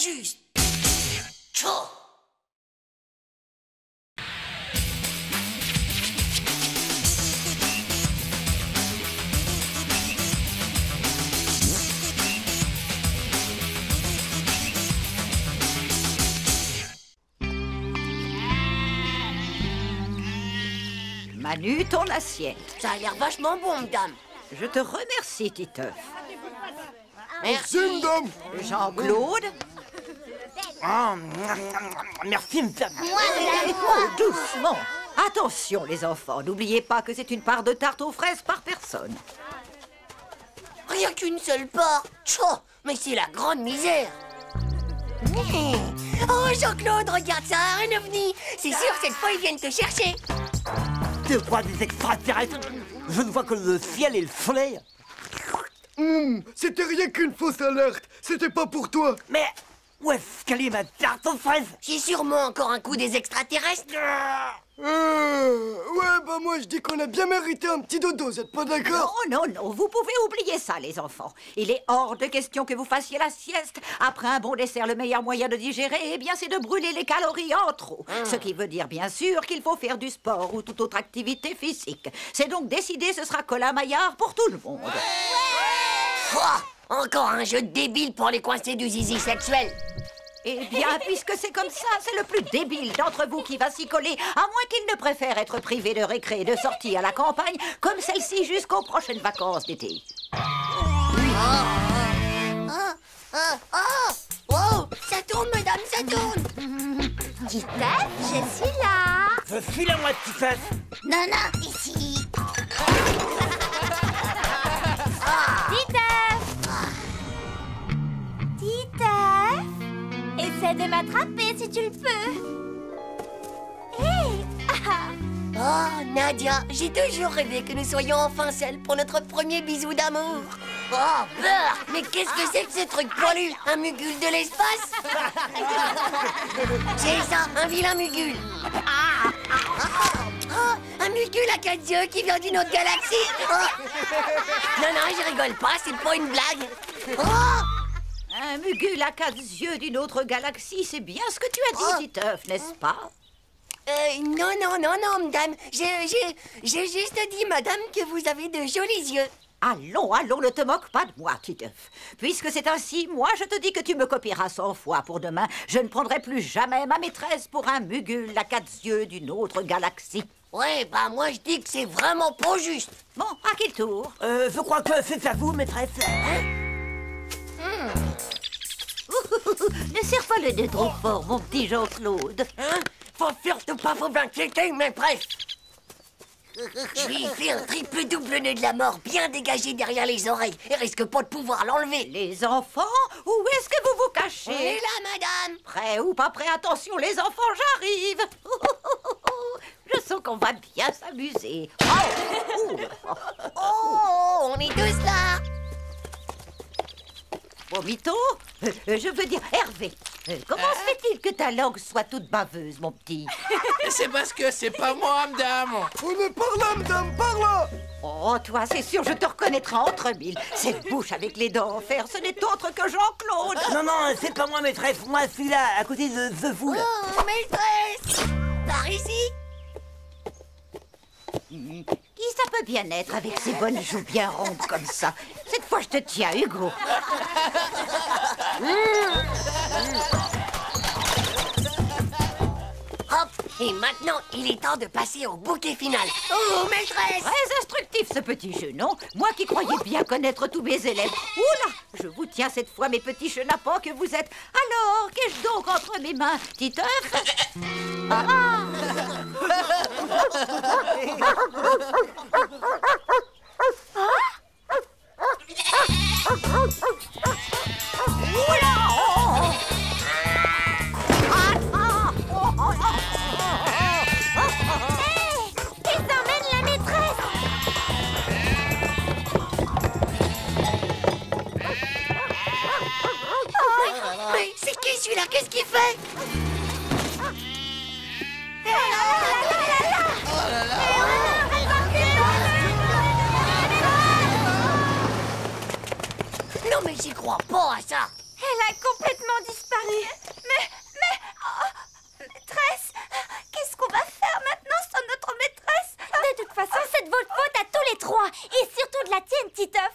Juste. Tchao. Manu, ton assiette. Ça a l'air vachement bon, madame. Je te remercie, Titeuf. Merci, madame. Jean-Claude. Oh, merci, madame. Oh, doucement. Attention, les enfants. N'oubliez pas que c'est une part de tarte aux fraises par personne. Rien qu'une seule part. Oh, mais c'est la grande misère. Mmh. Oh, Jean-Claude, regarde ça, un ovni. C'est sûr, cette fois, ils viennent te chercher. Tu vois des extraterrestres? Je ne vois que le ciel et le soleil. Mmh, c'était rien qu'une fausse alerte. C'était pas pour toi. Mais... où est-ce qu'elle est, ma tarte aux fraises? J'ai sûrement encore un coup des extraterrestres. Euh, ouais, bah moi je dis qu'on a bien mérité un petit dodo, vous êtes pas d'accord? Non, non, non, vous pouvez oublier ça, les enfants. Il est hors de question que vous fassiez la sieste. Après un bon dessert, le meilleur moyen de digérer, eh bien, c'est de brûler les calories en trop. Mmh. Ce qui veut dire, bien sûr, qu'il faut faire du sport ou toute autre activité physique. C'est donc décidé, ce sera Colin Maillard pour tout le monde. Ouais ouais oh. Encore un jeu débile pour les coincés du zizi sexuel. Eh bien, puisque c'est comme ça, c'est le plus débile d'entre vous qui va s'y coller, à moins qu'il ne préfère être privé de récré et de sortie à la campagne, comme celle-ci jusqu'aux prochaines vacances d'été. Oh, oh, oh, oh, ça tourne, madame, ça tourne. Titeuf, je suis là. Je suis là, moi, Titeuf. Non, non, ici. Ah. Essaie de m'attraper si tu le peux. Hey. Oh, Nadia, j'ai toujours rêvé que nous soyons enfin seuls pour notre premier bisou d'amour. Oh, peur. Mais qu'est-ce que c'est que ce truc poilu? Un mugule de l'espace? C'est ça, un vilain mugule. Oh, un mugule à quatre yeux qui vient d'une autre galaxie. Oh. Non, non, je rigole pas, c'est pas une blague. Oh. Un mugule à quatre yeux d'une autre galaxie, c'est bien ce que tu as dit, Titeuf, n'est-ce pas? Euh, non, non, non, non, madame. J'ai juste dit, madame, que vous avez de jolis yeux. Allons, allons, ne te moque pas de moi, Titeuf. Puisque c'est ainsi, moi, je te dis que tu me copieras cent fois pour demain. Je ne prendrai plus jamais ma maîtresse pour un mugule à quatre yeux d'une autre galaxie. Ouais, bah moi je dis que c'est vraiment pas juste. Bon, à quel tour? Euh, je crois que c'est à vous, maîtresse. Hein? Ne serre pas le nez trop fort, mon petit Jean-Claude. Hein? Faut surtout pas vous inquiéter, mais presque. Je lui fais un triple double nœud de la mort bien dégagé derrière les oreilles et risque pas de pouvoir l'enlever. Les enfants, où est-ce que vous vous cachez? On est là, madame. Prêt ou pas prêt, attention, les enfants, j'arrive. Je sens qu'on va bien s'amuser. Oh, oh, oh, on est tous là. Vomidon, euh, je veux dire Hervé, Comment euh... se fait-il que ta langue soit toute baveuse, mon petit? C'est parce que c'est pas moi, madame. Oh, mais par là, madame, par là. Oh, toi, c'est sûr, je te reconnaîtrai entre mille. Cette bouche avec les dents en fer, ce n'est autre que Jean-Claude. Non, non, c'est pas moi, maîtresse. Moi, celui-là, à côté de The Fool. Oh, maîtresse. Par ici. Mmh. Qui ça peut bien être avec ces bonnes joues bien rondes comme ça? Cette fois, je te tiens, Hugo. Mmh. Mmh. Hop, et maintenant, il est temps de passer au bouquet final. Oh, maîtresse! Très instructif, ce petit jeu, non? Moi qui croyais bien connaître tous mes élèves. Oula, je vous tiens cette fois, mes petits chenapans que vous êtes. Alors, qu'ai-je donc entre mes mains, Titeuf? Ah, mais c'est qui celui-là? Qu'est-ce qu'il fait? Non mais j'y crois pas à ça. Elle a complètement disparu. Mais, mais, oh, maîtresse, qu'est-ce qu'on va faire maintenant sans notre maîtresse? De toute façon, c'est de votre faute à tous les trois. Et surtout de la tienne, Titeuf.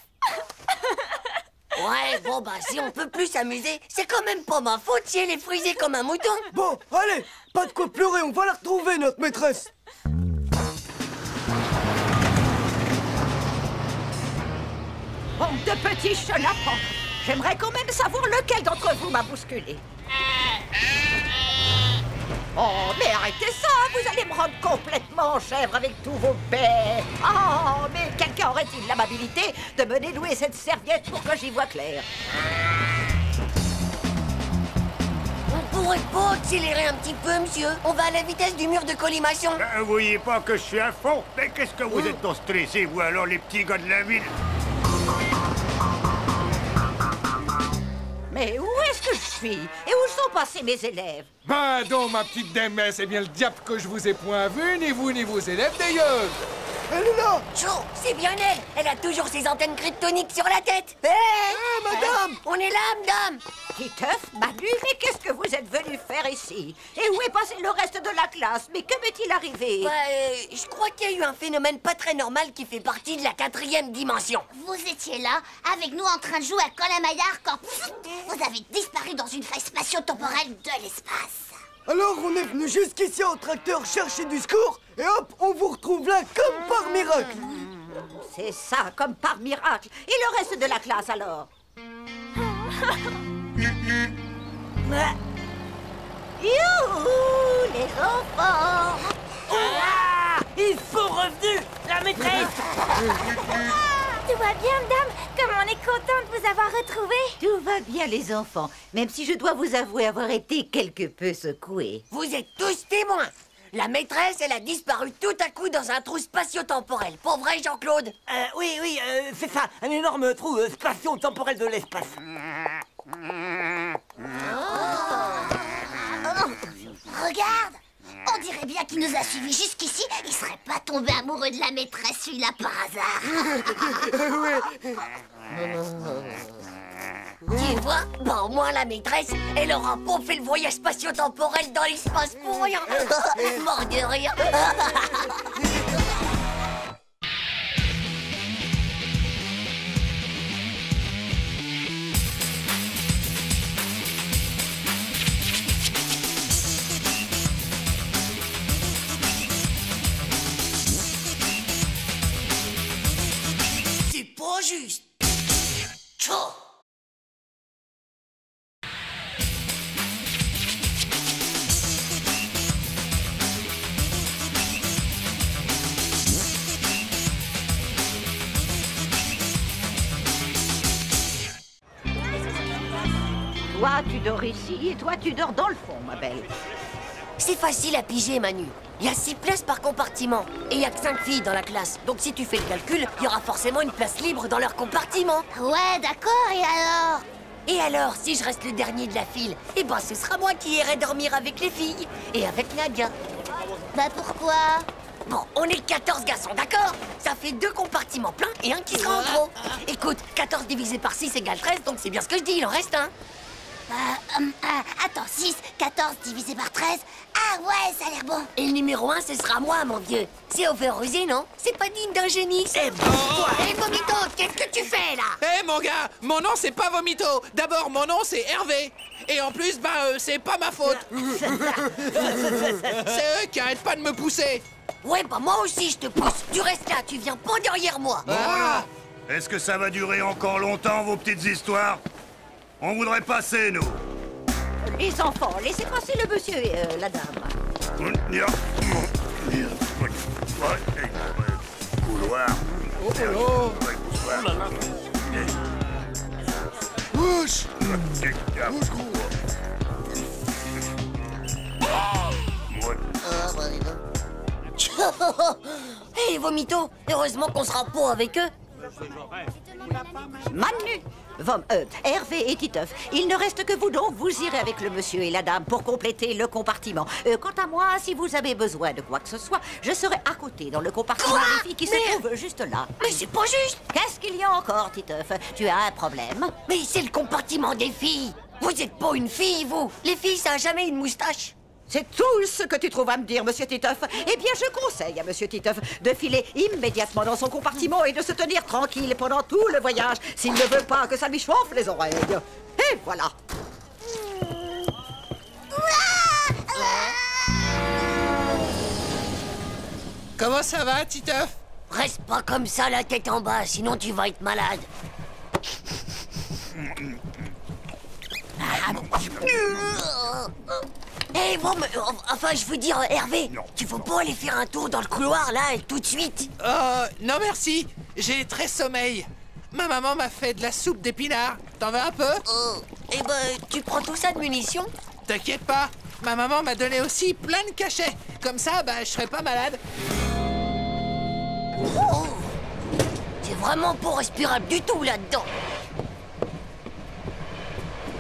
Ouais, bon bah si on peut plus s'amuser, c'est quand même pas ma faute si elle est frisée comme un mouton. Bon, allez, pas de quoi pleurer, on va la retrouver notre maîtresse. Bande de petits chenapans. J'aimerais quand même savoir lequel d'entre vous m'a bousculé. Oh, mais arrêtez ça, vous allez me rendre complètement en chèvre avec tous vos baies. Oh, mais quelqu'un aurait-il l'amabilité de me dénouer cette serviette pour que j'y vois clair? On pourrait pas accélérer un petit peu, monsieur? On va à la vitesse du mur de collimation. Ben, vous voyez pas que je suis à fond? Mais qu'est-ce que vous mmh. êtes donc stressé, vous alors, les petits gars de la ville? Mais où est-ce que je suis? Et où sont passés mes élèves? Ben donc, ma petite démesse, c'est bien le diable que je vous ai point vu, ni vous, ni vos élèves d'ailleurs. Elle est là! Chaud, c'est bien elle! Elle a toujours ses antennes kryptoniques sur la tête! Hé! Hey, hey, madame! Hey, on est là, madame! Titeuf, Manu, mais qu'est-ce que vous êtes venu faire ici? Et où est passé le reste de la classe? Mais que m'est-il arrivé? Bah, euh, je crois qu'il y a eu un phénomène pas très normal qui fait partie de la quatrième dimension. Vous étiez là, avec nous en train de jouer à Colin-Maillard quand pff, vous avez disparu dans une faille spatio-temporelle de l'espace. Alors, on est venu jusqu'ici en tracteur chercher du secours? Et hop, on vous retrouve là comme par miracle. C'est ça, comme par miracle. Et le reste de la classe, alors? Youhou, les enfants! Ah, ils sont revenus, la maîtresse! Tout va bien, madame? Comme on est content de vous avoir retrouvés. Tout va bien, les enfants. Même si je dois vous avouer avoir été quelque peu secouée. Vous êtes tous témoins. La maîtresse, elle a disparu tout à coup dans un trou spatio-temporel. Pour vrai, Jean-Claude? euh, Oui, oui, euh, c'est ça. Un énorme trou euh, spatio-temporel de l'espace. Oh. Oh. Regarde! On dirait bien qu'il nous a suivis jusqu'ici. Il serait pas tombé amoureux de la maîtresse, celui-là, par hasard. Tu vois, bah au moins la maîtresse, elle aura pas fait le voyage spatio-temporel dans l'espace pour rien. Mort de rire. C'est pas juste. Tchao. Toi, tu dors ici, et toi, tu dors dans le fond, ma belle. C'est facile à piger, Manu. Il y a six places par compartiment. Et il y a que cinq filles dans la classe. Donc si tu fais le calcul, il y aura forcément une place libre dans leur compartiment. Ouais, d'accord, et alors? Et alors, si je reste le dernier de la file, eh ben ce sera moi qui irai dormir avec les filles et avec Nadia. Bah pourquoi? Bon, on est quatorze garçons, d'accord? Ça fait deux compartiments pleins et un qui sera en trop. Écoute, quatorze divisé par six égale treize, donc c'est bien ce que je dis, il en reste un. Euh, um, euh, attends, six, quatorze divisé par treize. Ah ouais, ça a l'air bon. Et le numéro un, ce sera moi, mon Dieu. C'est overusé, non? C'est pas digne d'un génie. C'est bon. Toi, hé, Vomito, qu'est-ce que tu fais, là? Hé, hey, mon gars, mon nom, c'est pas Vomito. D'abord, mon nom, c'est Hervé. Et en plus, bah, euh, c'est pas ma faute. C'est eux qui arrêtent pas de me pousser. Ouais, bah, moi aussi, je te pousse. Tu restes là, tu viens pas derrière moi. Ah. Est-ce que ça va durer encore longtemps, vos petites histoires? On voudrait passer, nous. Les enfants, laissez passer le monsieur et euh, la dame. Couloir. Oh, oh. Bouche. Bouche, gros. Hé, hey, Vomito, heureusement qu'on sera pauvres avec eux. Manu, Vom, euh, Hervé et Titeuf, il ne reste que vous, donc vous irez avec le monsieur et la dame pour compléter le compartiment. Euh, quant à moi, si vous avez besoin de quoi que ce soit, je serai à côté dans le compartiment quoi des filles qui mais... se trouve juste là. Mais c'est pas juste. Qu'est-ce qu'il y a encore, Titeuf? Tu as un problème? Mais c'est le compartiment des filles. Vous êtes pas une fille, vous. Les filles, ça a jamais une moustache. C'est tout ce que tu trouves à me dire, monsieur Titeuf. Eh bien, je conseille à monsieur Titeuf de filer immédiatement dans son compartiment et de se tenir tranquille pendant tout le voyage s'il ne veut pas que ça lui chauffe les oreilles. Et voilà. Comment ça va, Titeuf? Reste pas comme ça, la tête en bas, sinon tu vas être malade. Hé, hey, bon, mais, enfin, je veux dire, Hervé, non, tu veux non. pas aller faire un tour dans le couloir, là, et tout de suite? Euh, non merci, j'ai très sommeil. Ma maman m'a fait de la soupe d'épinards, t'en veux un peu? Euh, eh ben, tu prends tout ça de munitions? T'inquiète pas, ma maman m'a donné aussi plein de cachets. Comme ça, bah, je serai pas malade. Oh, c'est vraiment pas respirable du tout, là-dedans.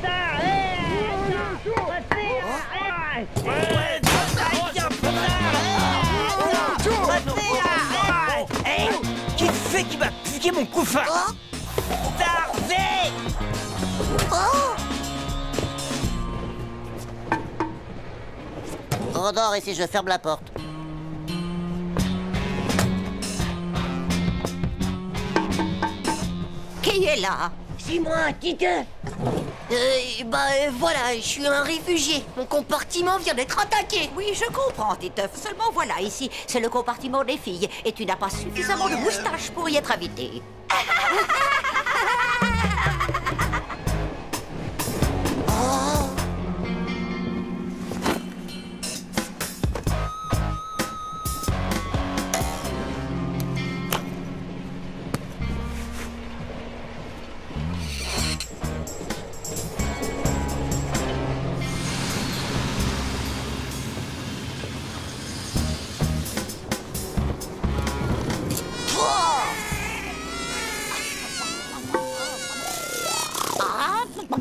Ça, eh, ça, Ouais, ouais, qui fait qui m'a piqué mon couffin? Tarvé! Redors ici, je ferme la porte. Qui est là? C'est moi, Titeuf. Euh, bah, euh, voilà, je suis un réfugié. Mon compartiment vient d'être attaqué. Oui, je comprends, Titeuf. Seulement, voilà, ici, c'est le compartiment des filles. Et tu n'as pas suffisamment de moustache pour y être invité.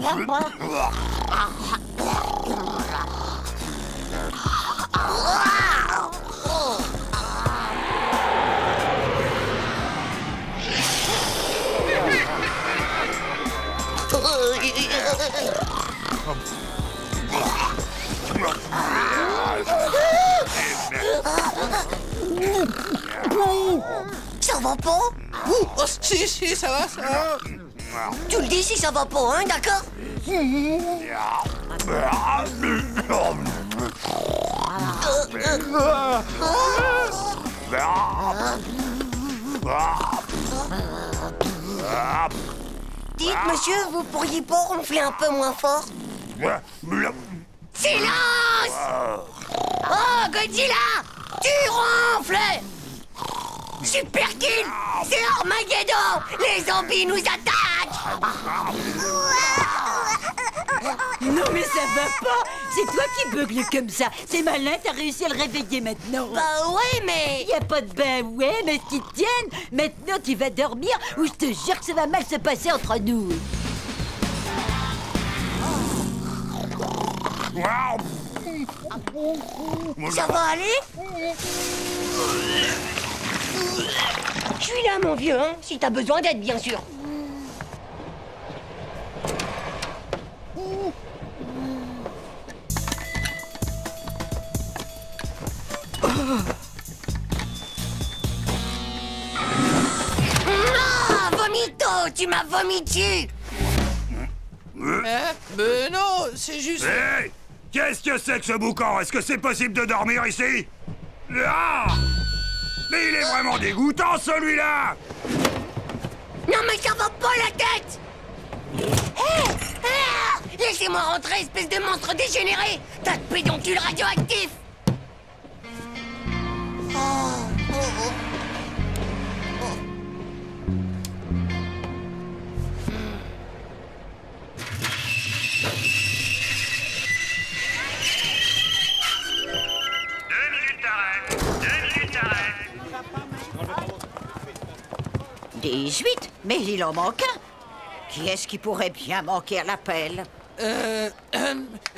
Ça va pas? Oh, si, si, ça va, ça va. Tu le dis si ça va pas, hein, d'accord? Dites, monsieur, vous pourriez pas ronfler un peu moins fort? Silence! Oh, Godzilla! Tu ronfles! Superkill! C'est Armageddon! Les zombies nous attaquent! Non mais ça va pas! C'est toi qui bugle comme ça! C'est malin, t'as réussi à le réveiller maintenant! Bah ouais mais... Y a pas de bah ouais mais qui tienne! Maintenant tu vas dormir ou je te jure que ça va mal se passer entre nous! Ça va aller? Je suis là, mon vieux, hein, si t'as besoin d'aide, bien sûr. Tu m'as vomi dessus. Hein? Mais non, c'est juste... Hé! Hey, qu'est-ce que c'est que ce boucan? Est-ce que c'est possible de dormir ici? Ah! Mais il est vraiment dégoûtant, celui-là! Non, mais ça va pas la tête! Hey, ah, laissez-moi rentrer, espèce de monstre dégénéré! T'as de pédoncule radioactif! Oh, oh, oh. dix-huit? Mais il en manque un. Qui est-ce qui pourrait bien manquer à l'appel? Euh, euh...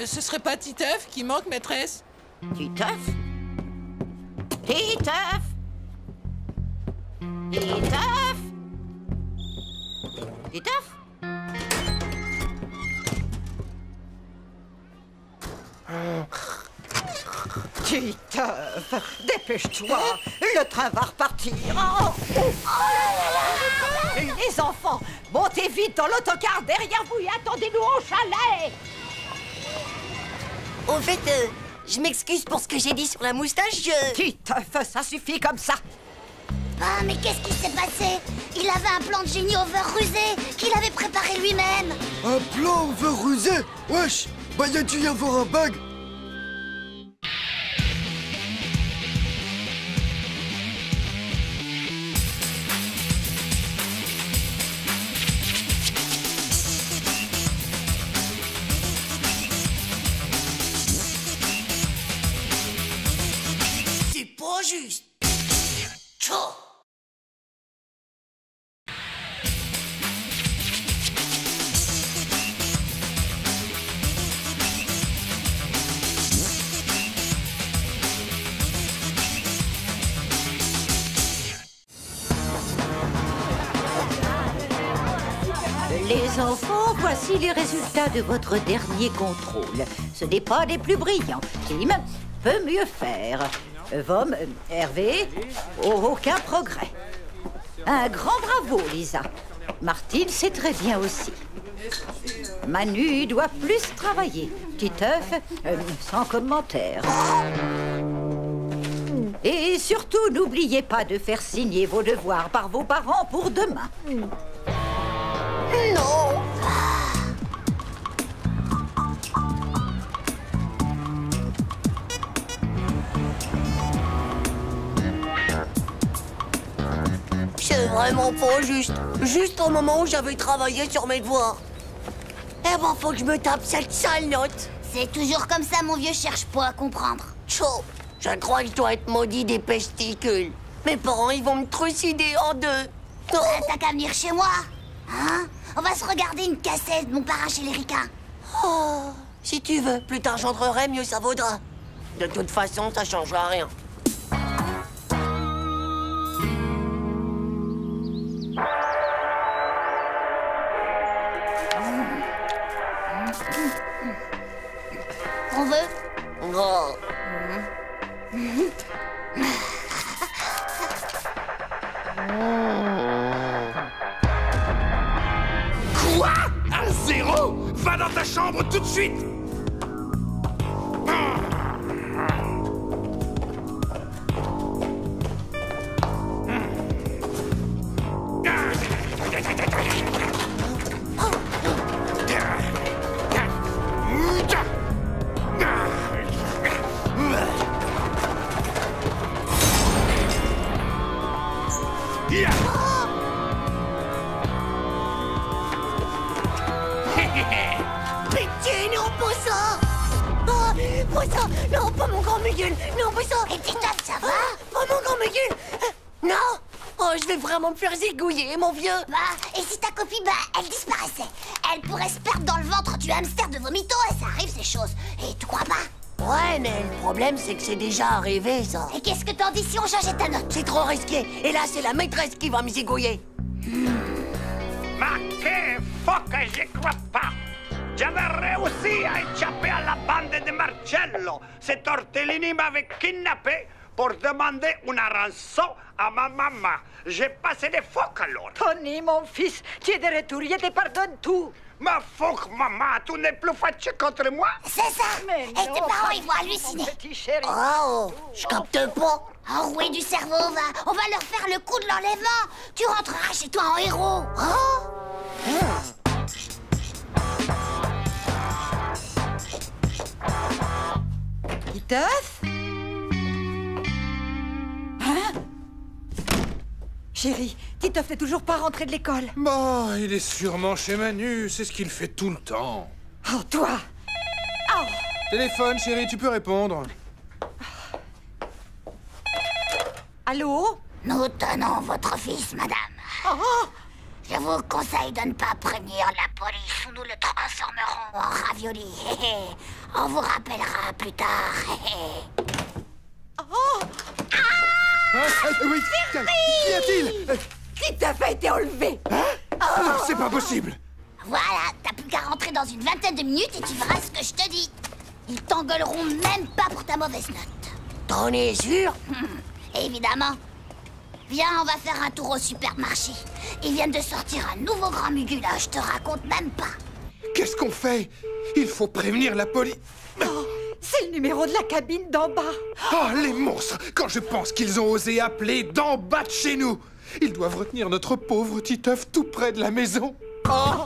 Ce serait pas Titeuf qui manque, maîtresse? Titeuf? Titeuf? Titeuf? Titeuf? Titeuf, dépêche-toi, le train va repartir. Oh, oh là là là. Les enfants, montez vite dans l'autocar derrière vous et attendez-nous au chalet. Au fait, euh, je m'excuse pour ce que j'ai dit sur la moustache, je... Titeuf, ça suffit comme ça. Ah, mais qu'est-ce qui s'est passé? Il avait un plan de génie over rusé qu'il avait préparé lui-même. Un plan over rusé? Wesh, bah y a-tu y avoir un bug? Juste. Tchao. Les enfants, voici les résultats de votre dernier contrôle. Ce n'est pas des plus brillants. Tim peut mieux faire. Vom, Hervé, aucun progrès. Un grand bravo, Lisa. Martine, c'est très bien aussi. Manu doit plus travailler. Titeuf, euh, sans commentaire. Et surtout, n'oubliez pas de faire signer vos devoirs par vos parents pour demain. Non! C'est vraiment pas juste. Juste au moment où j'avais travaillé sur mes devoirs. Eh ben, faut que je me tape cette sale note. C'est toujours comme ça, mon vieux, cherche pas à comprendre. Tchao, je crois que je dois être maudit des pesticules. Mes parents, ils vont me trucider en deux. Oh. Euh, T'as qu'à venir chez moi. Hein? On va se regarder une cassette, mon parrain chez les ricains. Oh, si tu veux. Plus tard j'entrerai, mieux ça vaudra. De toute façon, ça changera rien. On veut? Oh. Quoi? Un zéro? Va dans ta chambre tout de suite. Faire zigouiller, mon vieux. Bah, et si ta copie, bah, elle disparaissait. Elle pourrait se perdre dans le ventre du hamster de Vomito, et ça arrive ces choses. Et tu crois pas? Ouais, mais le problème c'est que c'est déjà arrivé ça. Et qu'est-ce que t'en dis si on changeait ta note? C'est trop risqué, et là c'est la maîtresse qui va me zigouiller. Hmm. Marquez, faut que j'y crois pas. J'avais réussi à échapper à la bande de Marcello. Cet ortellini m'avait kidnappé pour demander une rançon à ma maman. J'ai passé des phoques alors. Tony, mon fils, tu es de retour, je te pardonne tout. Ma fouque, maman, tu n'es plus fâché contre moi? C'est ça. Mais et non, tes parents, ils vont halluciner. Oh, je capte pas. Enroué du cerveau, va. On va leur faire le coup de l'enlèvement. Tu rentreras chez toi en héros. Oh mmh. Titeuf? Hein? Chérie, Titeuf n'est toujours pas rentré de l'école. Bah, il est sûrement chez Manu, c'est ce qu'il fait tout le temps. Oh, toi oh. Téléphone, chérie, tu peux répondre. Allô? Nous tenons votre fils, madame. Oh. Je vous conseille de ne pas prévenir la police ou nous le transformerons en ravioli. On vous rappellera plus tard. Oh ah ah, oui. Qu'y a-t-il? Titeuf a été enlevé. Hein? Oh. Ah, c'est pas possible. Voilà, t'as plus qu'à rentrer dans une vingtaine de minutes et tu verras ce que je te dis. Ils t'engueuleront même pas pour ta mauvaise note. T'en es sûr? Hum, évidemment. Viens, on va faire un tour au supermarché. Ils viennent de sortir un nouveau grand Mugule, je te raconte même pas. Qu'est-ce qu'on fait? Il faut prévenir la police. Oh, c'est le numéro de la cabine d'en bas. Oh, les monstres! Quand je pense qu'ils ont osé appeler d'en bas de chez nous. Ils doivent retenir notre pauvre Titeuf tout près de la maison. Oh.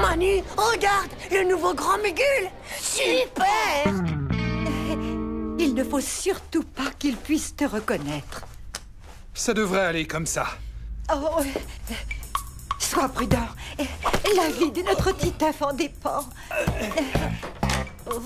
Manu, regarde, le nouveau grand Mugule. Super. Il ne faut surtout pas qu'il puisse te reconnaître. Ça devrait aller comme ça. Oh, sois prudent. La vie de notre Titeuf en dépend. Oh.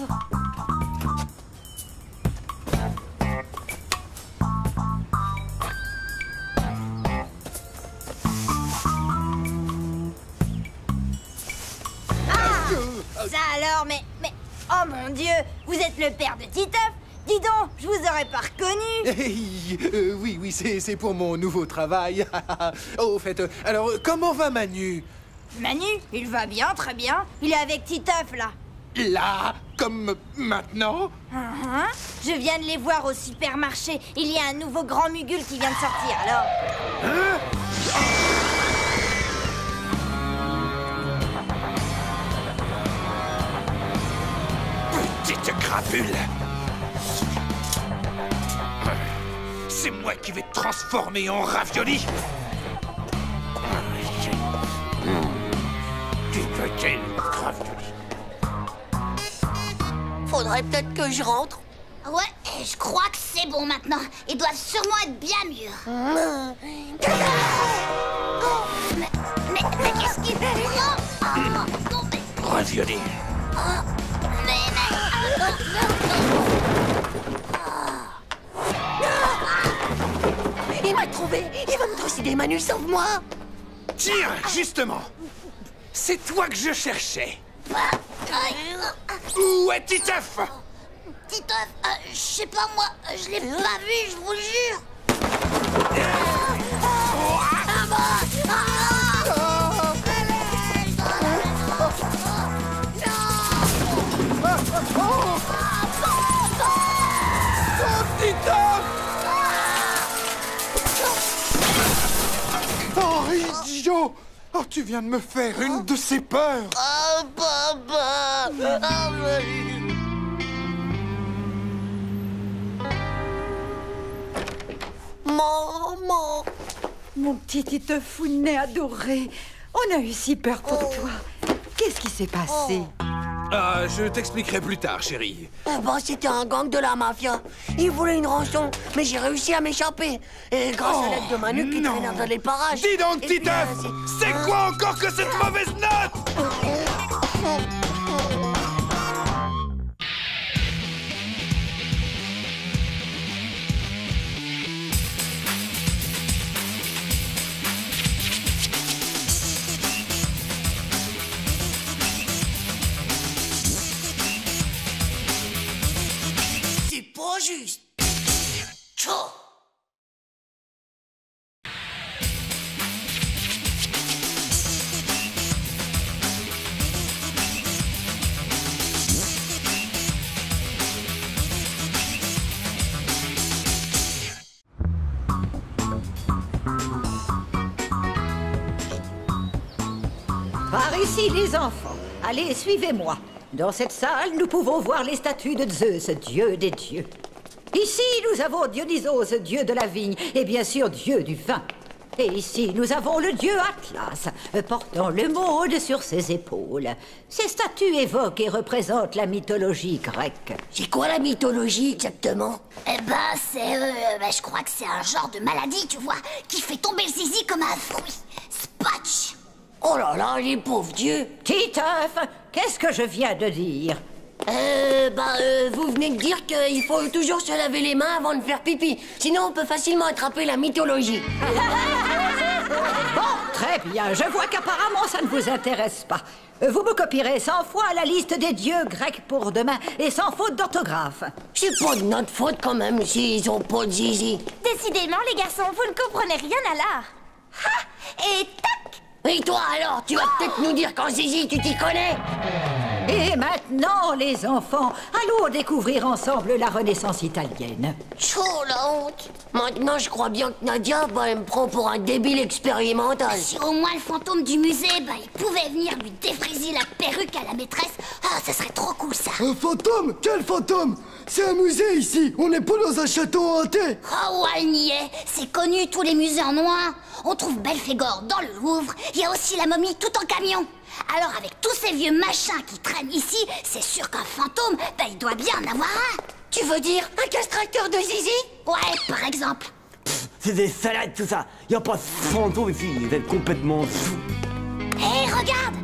Ça alors, mais... mais... oh mon Dieu, vous êtes le père de Titeuf? Dis donc, je vous aurais pas reconnu. Hey, euh, oui, oui, c'est pour mon nouveau travail. Au fait, alors, comment va Manu? Manu, il va bien, très bien. Il est avec Titeuf, là. Là? Comme maintenant? Uh-huh. Je viens de les voir au supermarché. Il y a un nouveau grand Mugule qui vient de sortir, alors... Hein? Oh. Crapule. C'est moi qui vais te transformer en ravioli. Faudrait peut-être que je rentre. Ouais, je crois que c'est bon maintenant. Ils doivent sûrement être bien mûrs. Mmh. Oh, mais mais, mais qu'est-ce qu'il prend? Ah, non, mais... Ravioli. Oh. Il m'a trouvé! Il va me trucider, Manu, sauve-moi! Tiens, justement! C'est toi que je cherchais! Où est Titeuf? Titeuf? Euh, je sais pas, moi, je l'ai pas vu, je vous le jure! Ah, bon, ah. Oh, idiot! Oh, tu viens de me faire une de ces peurs! Oh, papa! Oh, mais... Maman! Mon petit Titeuf founet adoré! On a eu si peur pour oh. toi! Qu'est-ce qui s'est passé? Oh. Euh, je t'expliquerai plus tard, chérie. Eh ben, c'était un gang de la mafia. Ils voulaient une rançon, mais j'ai réussi à m'échapper. Et grâce oh, à l'aide de Manu qui traînait dans les parages. Dis donc, Titeuf, euh, c'est euh... quoi encore que cette mauvaise note? ici, les enfants. Allez, suivez-moi. Dans cette salle, nous pouvons voir les statues de Zeus, dieu des dieux. Ici, nous avons Dionysos, dieu de la vigne, et bien sûr, dieu du vin. Et ici, nous avons le dieu Atlas, portant le monde sur ses épaules. Ces statues évoquent et représentent la mythologie grecque. C'est quoi la mythologie exactement? Eh ben, c'est... Euh, ben, je crois que c'est un genre de maladie, tu vois, qui fait tomber le zizi comme un fruit. Spatch! Oh là là, les pauvres dieux! Titeuf, qu'est-ce que je viens de dire? Euh, bah, euh, vous venez de dire qu'il faut toujours se laver les mains avant de faire pipi. Sinon, on peut facilement attraper la mythologie. Bon, très bien. Je vois qu'apparemment, ça ne vous intéresse pas. Vous me copierez cent fois la liste des dieux grecs pour demain, et sans faute d'orthographe. C'est pas de notre faute, quand même, s'ils ont pas de zizi. Décidément, les garçons, vous ne comprenez rien à l'art. Ha! Et tac! Et toi, alors, tu vas oh peut-être nous dire qu'en zizi, tu t'y connais? Et maintenant, les enfants, allons découvrir ensemble la Renaissance italienne. Oh, la honte! Maintenant, je crois bien que Nadia, bah, elle me prend pour un débile expérimental. Si au moins le fantôme du musée, bah, il pouvait venir lui défriser la perruque à la maîtresse, ah, ça serait trop cool, ça. Un fantôme? Quel fantôme? C'est un musée, ici. On n'est pas dans un château hanté. Oh, ouais, il n'y est. C'est connu, tous les musées en noir. On trouve Belphégor dans le Louvre. Il y a aussi la momie tout en camion. Alors avec tous ces vieux machins qui traînent ici, c'est sûr qu'un fantôme, ben il doit bien en avoir un. Tu veux dire un castrateur de zizi? Ouais, par exemple. C'est des salades tout ça. Y a pas de fantôme ici, vous êtes complètement fous. Hé, hey, regarde!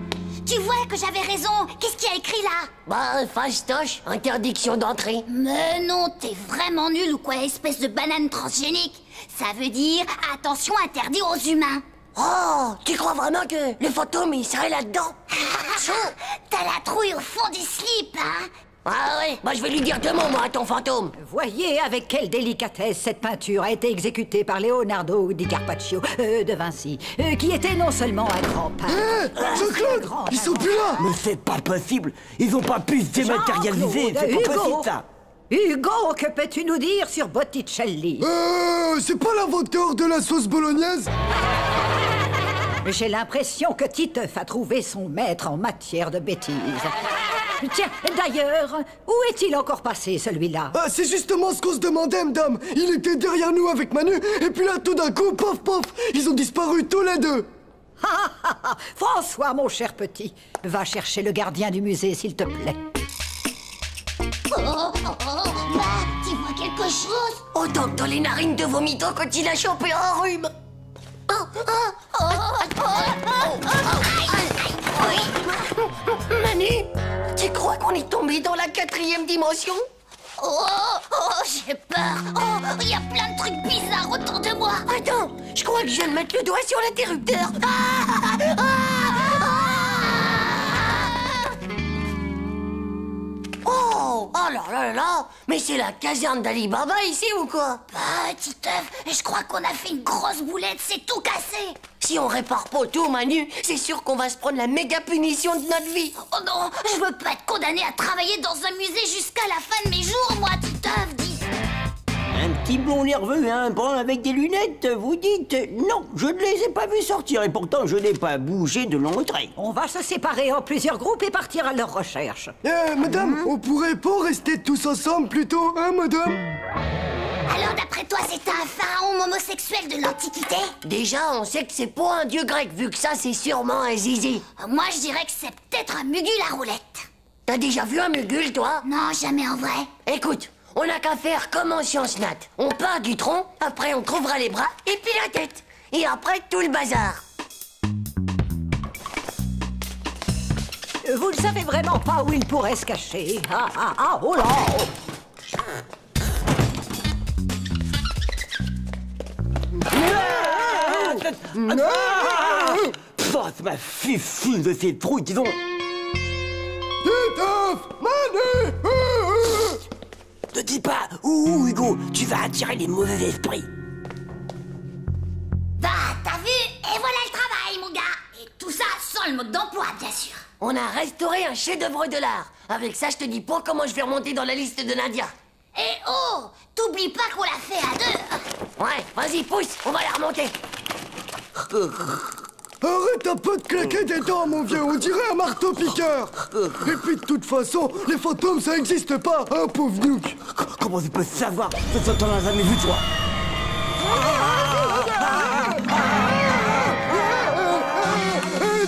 Tu vois que j'avais raison. Qu'est-ce qu'il y a écrit là? Bah, fastoche, interdiction d'entrée. Mais non, t'es vraiment nul ou quoi, espèce de banane transgénique. Ça veut dire attention interdit aux humains. Oh, tu crois vraiment que le fantôme, il serait là-dedans? T'as la trouille au fond du slip, hein? Ah ouais, bah je vais lui dire deux mots, moi, à ton fantôme. Voyez avec quelle délicatesse cette peinture a été exécutée par Leonardo Di Carpaccio, euh, de Vinci, euh, qui était non seulement un grand peintre... Hé, Jean-Claude, ils sont plus là! Mais c'est pas possible, ils ont pas pu se dématérialiser, c'est pas possible, ça. Hugo, que peux-tu nous dire sur Botticelli? Euh, c'est pas l'inventeur de la sauce bolognaise? J'ai l'impression que Titeuf a trouvé son maître en matière de bêtises. Tiens, d'ailleurs, où est-il encore passé, celui-là? Ah, c'est justement ce qu'on se demandait, madame. Il était derrière nous avec Manu, et puis là, tout d'un coup, pof, pof, ils ont disparu tous les deux. Ah, ah, ah, François, mon cher petit, va chercher le gardien du musée, s'il te plaît. Oh, oh, oh, bah, tu vois quelque chose? Autant que dans les narines de Vomidon quand il a chopé un rhume. Oh, oh, oh, oh, oh, oh, oh. Manu, tu crois qu'on est tombé dans la quatrième dimension? Oh, oh, j'ai peur. Oh, il y a plein de trucs bizarres autour de moi. Attends, je crois que je viens de mettre le doigt sur l'interrupteur. Ah, ah, ah. Oh, oh là là là. Mais c'est la caserne d'Ali Baba ici ou quoi? Bah, Titeuf, je crois qu'on a fait une grosse boulette, c'est tout cassé. Si on répare pas tout, Manu, c'est sûr qu'on va se prendre la méga punition de notre vie. Oh non, je veux pas être condamné à travailler dans un musée jusqu'à la fin de mes jours, moi, Titeuf, dis. Un petit blond nerveux et un brun avec des lunettes, vous dites? Non, je ne les ai pas vus sortir et pourtant je n'ai pas bougé de l'entrée. On va se séparer en plusieurs groupes et partir à leur recherche. Eh, madame, on pourrait pas rester tous ensemble plutôt, hein, madame? Alors d'après toi, c'était un pharaon homosexuel de l'Antiquité? Déjà, on sait que c'est pas un dieu grec, vu que ça, c'est sûrement un zizi. Moi, je dirais que c'est peut-être un Mugule à roulette. T'as déjà vu un Mugule, toi? Non, jamais en vrai. Écoute, on n'a qu'à faire comme en sciences nat. On part du tronc, après on trouvera les bras, et puis la tête. Et après, tout le bazar. Vous ne savez vraiment pas où il pourrait se cacher. Ah, ah, ah, oh là oh. Non, oh, ça m'a fait fou de ces trous qu'ils ont. Titeuf, Manu. Ne dis pas, ouh Hugo, tu vas attirer les mauvais esprits. Bah, t'as vu, et voilà le travail, mon gars. Et tout ça sans le mode d'emploi, bien sûr. On a restauré un chef-d'œuvre de l'art. Avec ça, je te dis pas comment je vais remonter dans la liste de Nadia. Eh oh, t'oublies pas qu'on l'a fait à deux. Ouais, vas-y, pousse, on va la remonter. Arrête un peu de claquer des dents, mon vieux, on dirait un marteau-piqueur. Et puis de toute façon, les fantômes, ça n'existe pas, hein, pauvre Nuke. Comment tu peux savoir que t'en as jamais vu, toi?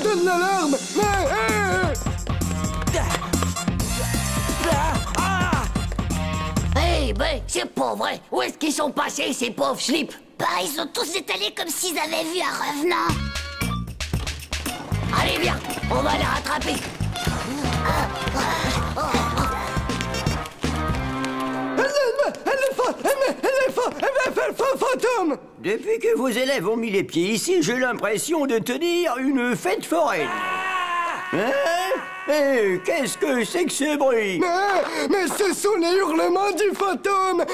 Donne l'alarme. Eh ben, c'est pas vrai. Où est-ce qu'ils sont passés, ces pauvres slips? Bah, ils ont tous étalé comme s'ils avaient vu un revenant. Allez, viens, on va les rattraper. Fantôme! Depuis que vos élèves ont mis les pieds ici, j'ai l'impression de tenir une fête foraine. Ah! Hein? Hey, qu'est-ce que c'est que ce bruit? Mais, mais ce sont les hurlements du fantôme!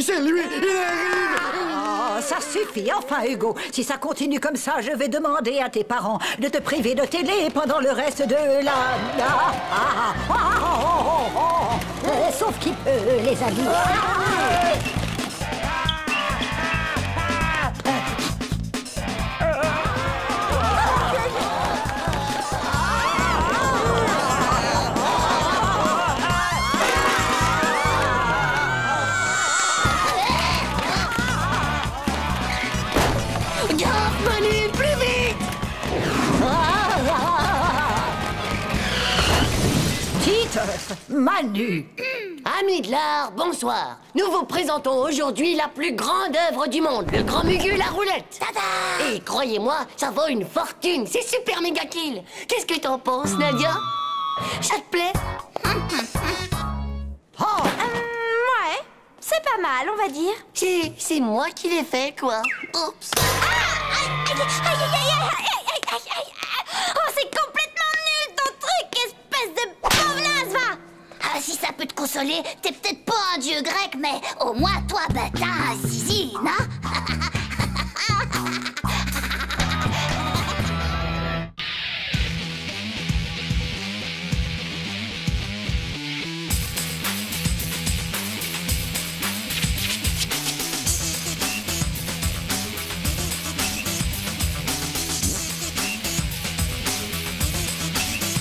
C'est lui, il arrive! Oh, ça suffit, enfin Hugo, si ça continue comme ça, je vais demander à tes parents de te priver de télé pendant le reste de la... Ah, ah, ah, oh, oh, oh. Euh, sauf qu'il peut, euh, les amis. Ah! Manu. Amis de l'art, bonsoir. Nous vous présentons aujourd'hui la plus grande œuvre du monde, le grand Mugule à roulette. Tada! Et croyez-moi, ça vaut une fortune, c'est super méga kill. Qu'est-ce que t'en penses, Nadia? Ça te plaît? Oh. Euh, ouais, c'est pas mal, on va dire. C'est, c'est moi qui l'ai fait, quoi. Oups. Ah, aïe, aïe, aïe, aïe, aïe, aïe, aïe. Oh, c'est complètement nul ton truc, espèce de pauvre naze, va. Ah, si ça peut te consoler, t'es peut-être pas un dieu grec, mais au moins toi, ben t'as un zizi, non?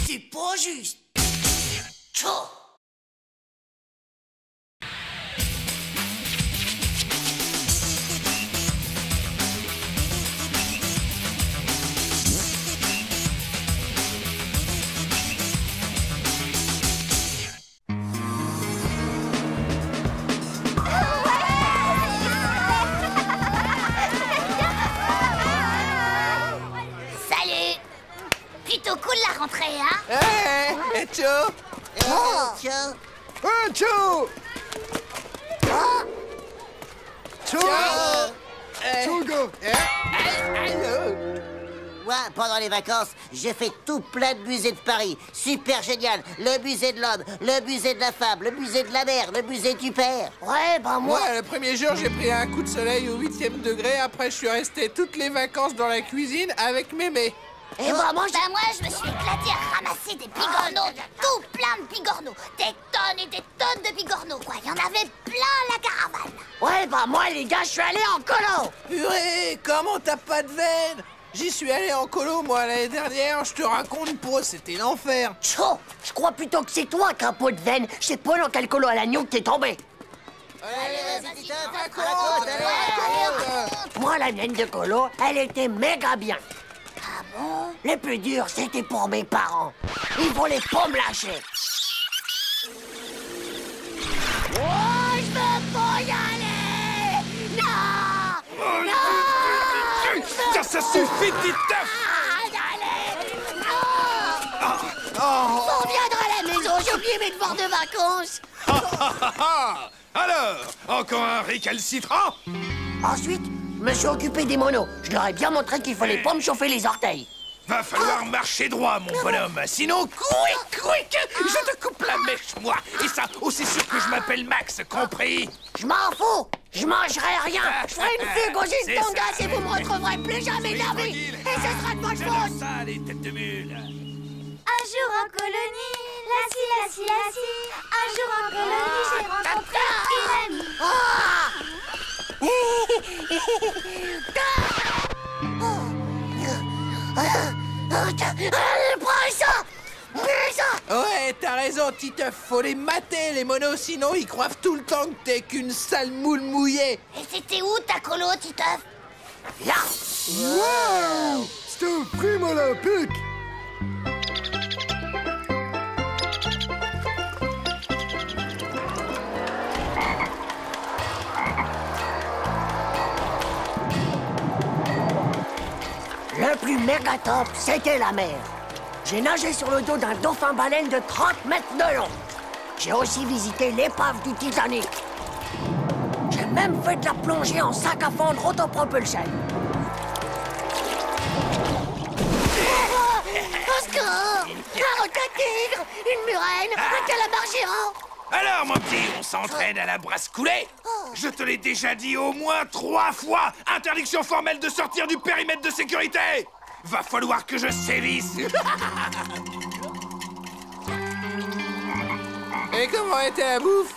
C'est pas juste. Tchou. Tchou! Ah! Tchou! Tchou, go! Moi, pendant les vacances, j'ai fait tout plein de musées de Paris. Super génial! Le musée de l'homme, le musée de la femme, le musée de la mer, le musée du père. Ouais, ben moi... Moi, le premier jour, j'ai pris un coup de soleil au huitième degré. Après, je suis resté toutes les vacances dans la cuisine avec mémé. Et oh, moi, ben moi, je me suis éclatée à ramasser des pigorneaux, tout plein de pigorneaux, des tonnes et des tonnes de pigorneaux, quoi. Il y en avait plein la caravane. Ouais, bah ben moi, les gars, je suis allé en colo. Purée, comment t'as pas de veine? J'y suis allé en colo, moi, l'année dernière, je te raconte pas, c'était l'enfer. Tchou, je crois plutôt que c'est toi qui a un pot de veine. Je sais pas dans quel colo à l'agneau que t'es tombé. Allez, vas-y, raconte, raconte, raconte. Moi, la mienne de colo, elle était méga bien. Ah bon? Les plus durs, c'était pour mes parents. Ils voulaient pas me lâcher. Oh, je veux pas y aller! Non! Oh, non! Non, ça, ça suffit, Titeuf! On viendra à la maison, j'ai oublié mes devoirs de vacances. Alors, encore un récalcitrant? Ensuite, je me suis occupé des monos. Je leur ai bien montré qu'il fallait pas me chauffer les orteils. Va falloir ah. marcher droit, mon bonhomme. Sinon, quick, quick, je te coupe la mèche, moi. Et ça, aussi sûr que je m'appelle Max, compris? Je m'en fous. Je mangerai rien. Je ferai une fugue aux îles Tonga et vous me retrouverez plus jamais de la vie. Et ce sera de votre faute. Ça, les têtes de mule. Un jour en colonie, la si, la si, la si. Un jour en colonie, j'ai rencontré une amie. Ah. Oh. putain! Allez, prends ça! Ouais, t'as raison, Titeuf, faut les mater, les monos, sinon ils croient tout le temps que t'es qu'une sale moule mouillée. Et c'était où ta colo, Titeuf? Là. Wow, c'était au prime olympique. Le plus méga top, c'était la mer. J'ai nagé sur le dos d'un dauphin-baleine de trente mètres de long. J'ai aussi visité l'épave du Titanic. J'ai même fait de la plongée en sac à fendre autopropulsion. Au secours! Un requin-tigre! Une murène! Un calamar géant! Alors, mon petit, on s'entraîne à la brasse coulée. Je te l'ai déjà dit au moins trois fois! Interdiction formelle de sortir du périmètre de sécurité! Va falloir que je sévisse. Et comment était la bouffe?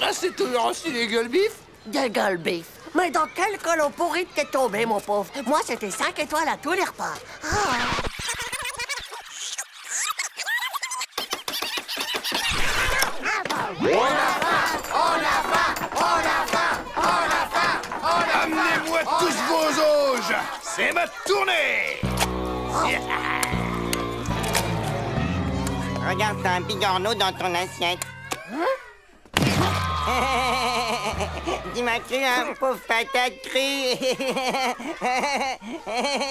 Là, c'est toujours aussi des gueule-bif. Des gueule-bif. Mais dans quel colon pourri t'es tombé, mon pauvre? Moi, c'était cinq étoiles à tous les repas. Ah. On a faim, on a faim, on a faim, on a faim, on a faim. Amenez-moi tous vos auges. C'est ma tournée! Oh. Yeah. Regarde, t'as un bigorneau dans ton assiette. Hein? Tu m'as cru un pauvre patate crue.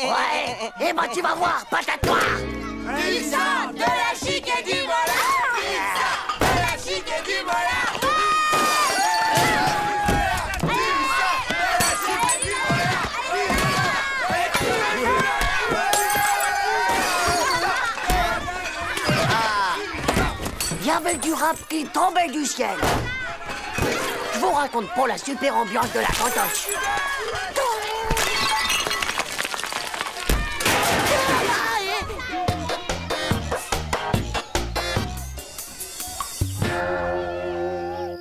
Ouais, et moi tu vas voir, patate noire. Pizza, de la chic et du mola. Pizza, de la chic et du mola. Avec du rap qui tombait du ciel. Je vous raconte pour la super ambiance de la cantoche.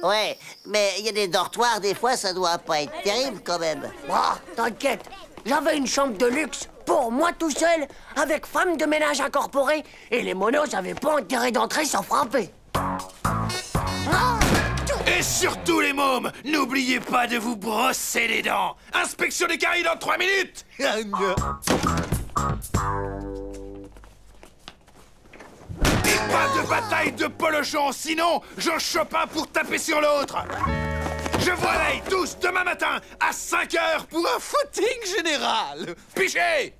Ouais, mais il y a des dortoirs, des fois, ça doit pas être terrible, quand même. Ah, t'inquiète, j'avais une chambre de luxe, pour moi tout seul, avec femme de ménage incorporée, et les monos n'avaient pas intérêt d'entrer sans frapper. Et surtout les mômes, n'oubliez pas de vous brosser les dents. Inspection des caries dans trois minutes. Et pas de bataille de polochon, sinon j'en chope un pour taper sur l'autre. Je vous réveille tous demain matin à cinq heures pour un footing général. Pichez.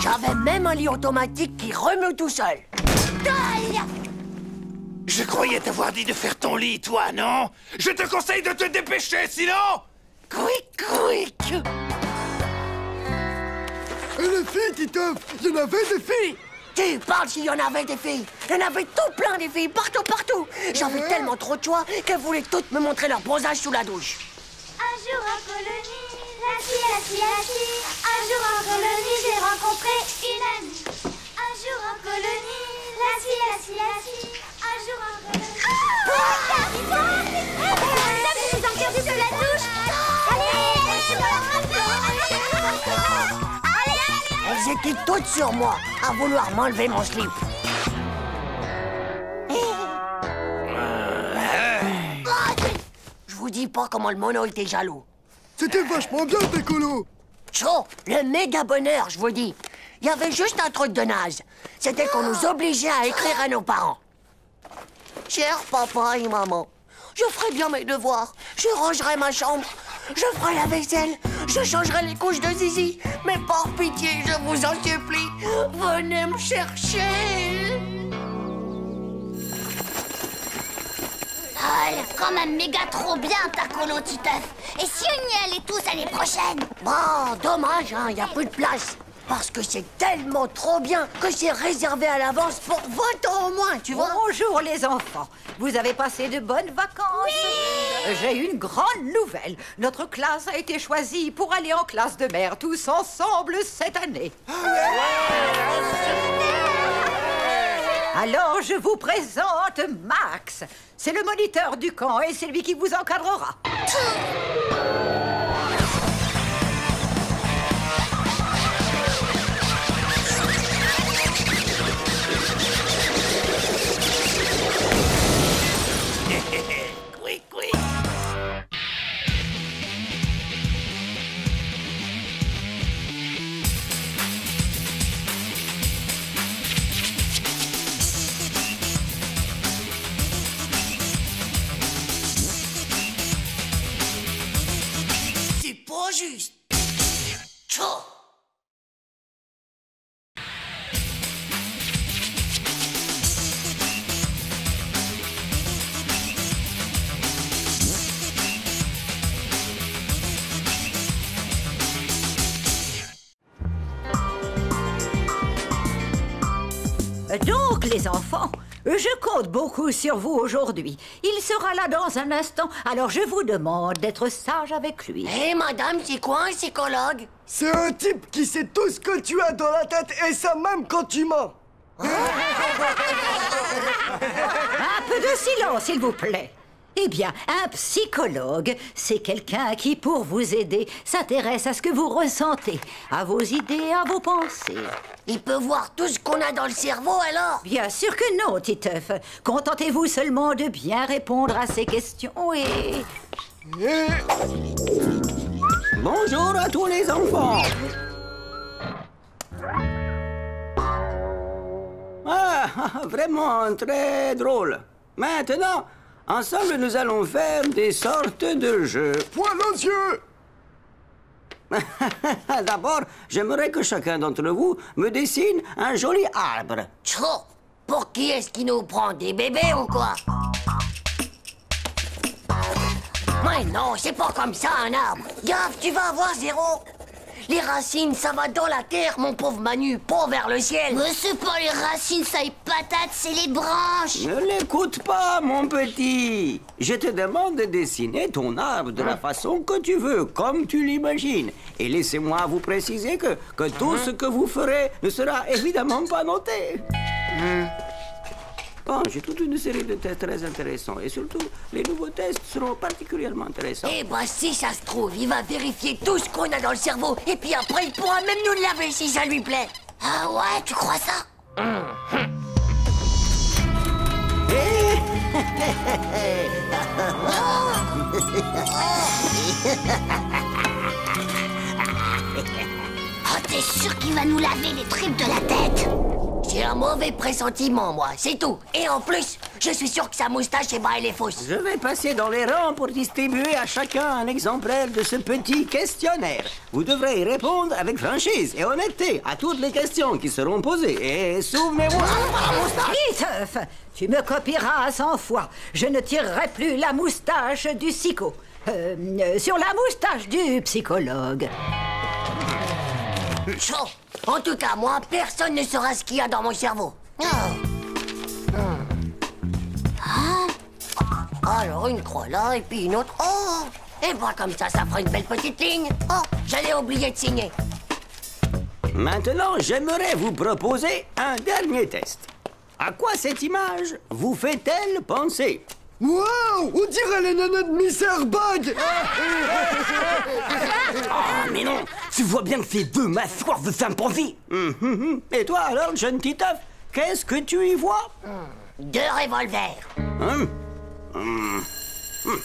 J'avais même un lit automatique qui remue tout seul. Je croyais t'avoir dit de faire ton lit, toi, non? Je te conseille de te dépêcher, sinon... Quick, quick. Et les filles, Titeuf, il y en avait des filles. Tu parles s'il y en avait des filles. Il y en avait tout plein des filles, partout, partout. J'avais ouais. tellement trop de choix qu'elles voulaient toutes me montrer leur bronzage sous la douche. Un jour en colonie, la fille, la fille, la fille. Un jour en colonie, j'ai rencontré une amie. Un jour en colonie, la fille, la fille, la fille. Un jour en colonie... Ah, ah, vous sortir de la douche. Allez, elles étaient toutes sur moi, à vouloir m'enlever mon slip. Je vous dis pas comment le mono était jaloux. C'était vachement bien, tes colos. Chaud, le méga bonheur, je vous dis. Il y avait juste un truc de naze. C'était qu'on nous obligeait à écrire à nos parents. Cher papa et maman, je ferai bien mes devoirs. Je rangerai ma chambre. Je ferai la vaisselle. Je changerai les couches de zizi. Mais par pitié, je vous en supplie, venez me chercher. Oh, elle est quand même méga trop bien, ta colo, Titeuf. Et si on y allait tous l'année prochaine? Bon, dommage, il hein, n'y a plus de place. Parce que c'est tellement trop bien que c'est réservé à l'avance pour vingt ans au moins, tu vois. Bonjour les enfants, vous avez passé de bonnes vacances? Oui. J'ai une grande nouvelle, notre classe a été choisie pour aller en classe de mer tous ensemble cette année. Ouais. Alors je vous présente Max, c'est le moniteur du camp et c'est lui qui vous encadrera. Donc, les enfants, je compte beaucoup sur vous aujourd'hui. Il sera là dans un instant, alors je vous demande d'être sage avec lui. Hé, hey, madame, c'est quoi un psychologue? C'est un type qui sait tout ce que tu as dans la tête, et ça même quand tu mens. Un peu de silence, s'il vous plaît. Eh bien, un psychologue, c'est quelqu'un qui, pour vous aider, s'intéresse à ce que vous ressentez, à vos idées, à vos pensées. Il peut voir tout ce qu'on a dans le cerveau, alors? Bien sûr que non, Titeuf. Contentez-vous seulement de bien répondre à ces questions et... Bonjour à tous les enfants. Ah, vraiment très drôle. Maintenant... ensemble, nous allons faire des sortes de jeux. Poil aux yeux! D'abord, j'aimerais que chacun d'entre vous me dessine un joli arbre. Tchou! Pour qui est-ce qui nous prend, des bébés ou quoi? Mais non, c'est pas comme ça un arbre. Gaffe, tu vas avoir zéro. Les racines, ça va dans la terre, mon pauvre Manu, pas vers le ciel. Mais c'est pas les racines, ça y patate, c'est les branches. Ne l'écoute pas, mon petit. Je te demande de dessiner ton arbre de la façon que tu veux, comme tu l'imagines. Et laissez-moi vous préciser que, que tout ce que vous ferez ne sera évidemment pas noté. Mm. Bon, j'ai toute une série de tests très intéressants. Et surtout, les nouveaux tests seront particulièrement intéressants. Eh ben, si ça se trouve, il va vérifier tout ce qu'on a dans le cerveau. Et puis après, il pourra même nous le laver si ça lui plaît. Ah ouais, tu crois ça? Mmh. Oh, t'es sûr qu'il va nous laver les tripes de la tête? J'ai un mauvais pressentiment, moi, c'est tout. Et en plus, je suis sûr que sa moustache, eh ben, elle est fausse. Je vais passer dans les rangs pour distribuer à chacun un exemplaire de ce petit questionnaire. Vous devrez y répondre avec franchise et honnêteté à toutes les questions qui seront posées. Et souvenez-vous... Titeuf, tu me copieras à cent fois. Je ne tirerai plus la moustache du psycho. Euh, euh, sur la moustache du psychologue. Chaud. En tout cas, moi, personne ne saura ce qu'il y a dans mon cerveau. Oh. Hein? Alors, une croix là, et puis une autre. Oh! Et voilà, comme ça, ça fera une belle petite ligne. Oh, j'allais oublier de signer. Maintenant, j'aimerais vous proposer un dernier test. À quoi cette image vous fait-elle penser? Wow! On dirait les nanettes Mister Bug! Oh, mais non! Tu vois bien que c'est deux mâchoires de sympathie. Mm-hmm. Et toi alors, jeune Titeuf, qu'est-ce que tu y vois? Deux revolvers. Hum. Hum. Hum.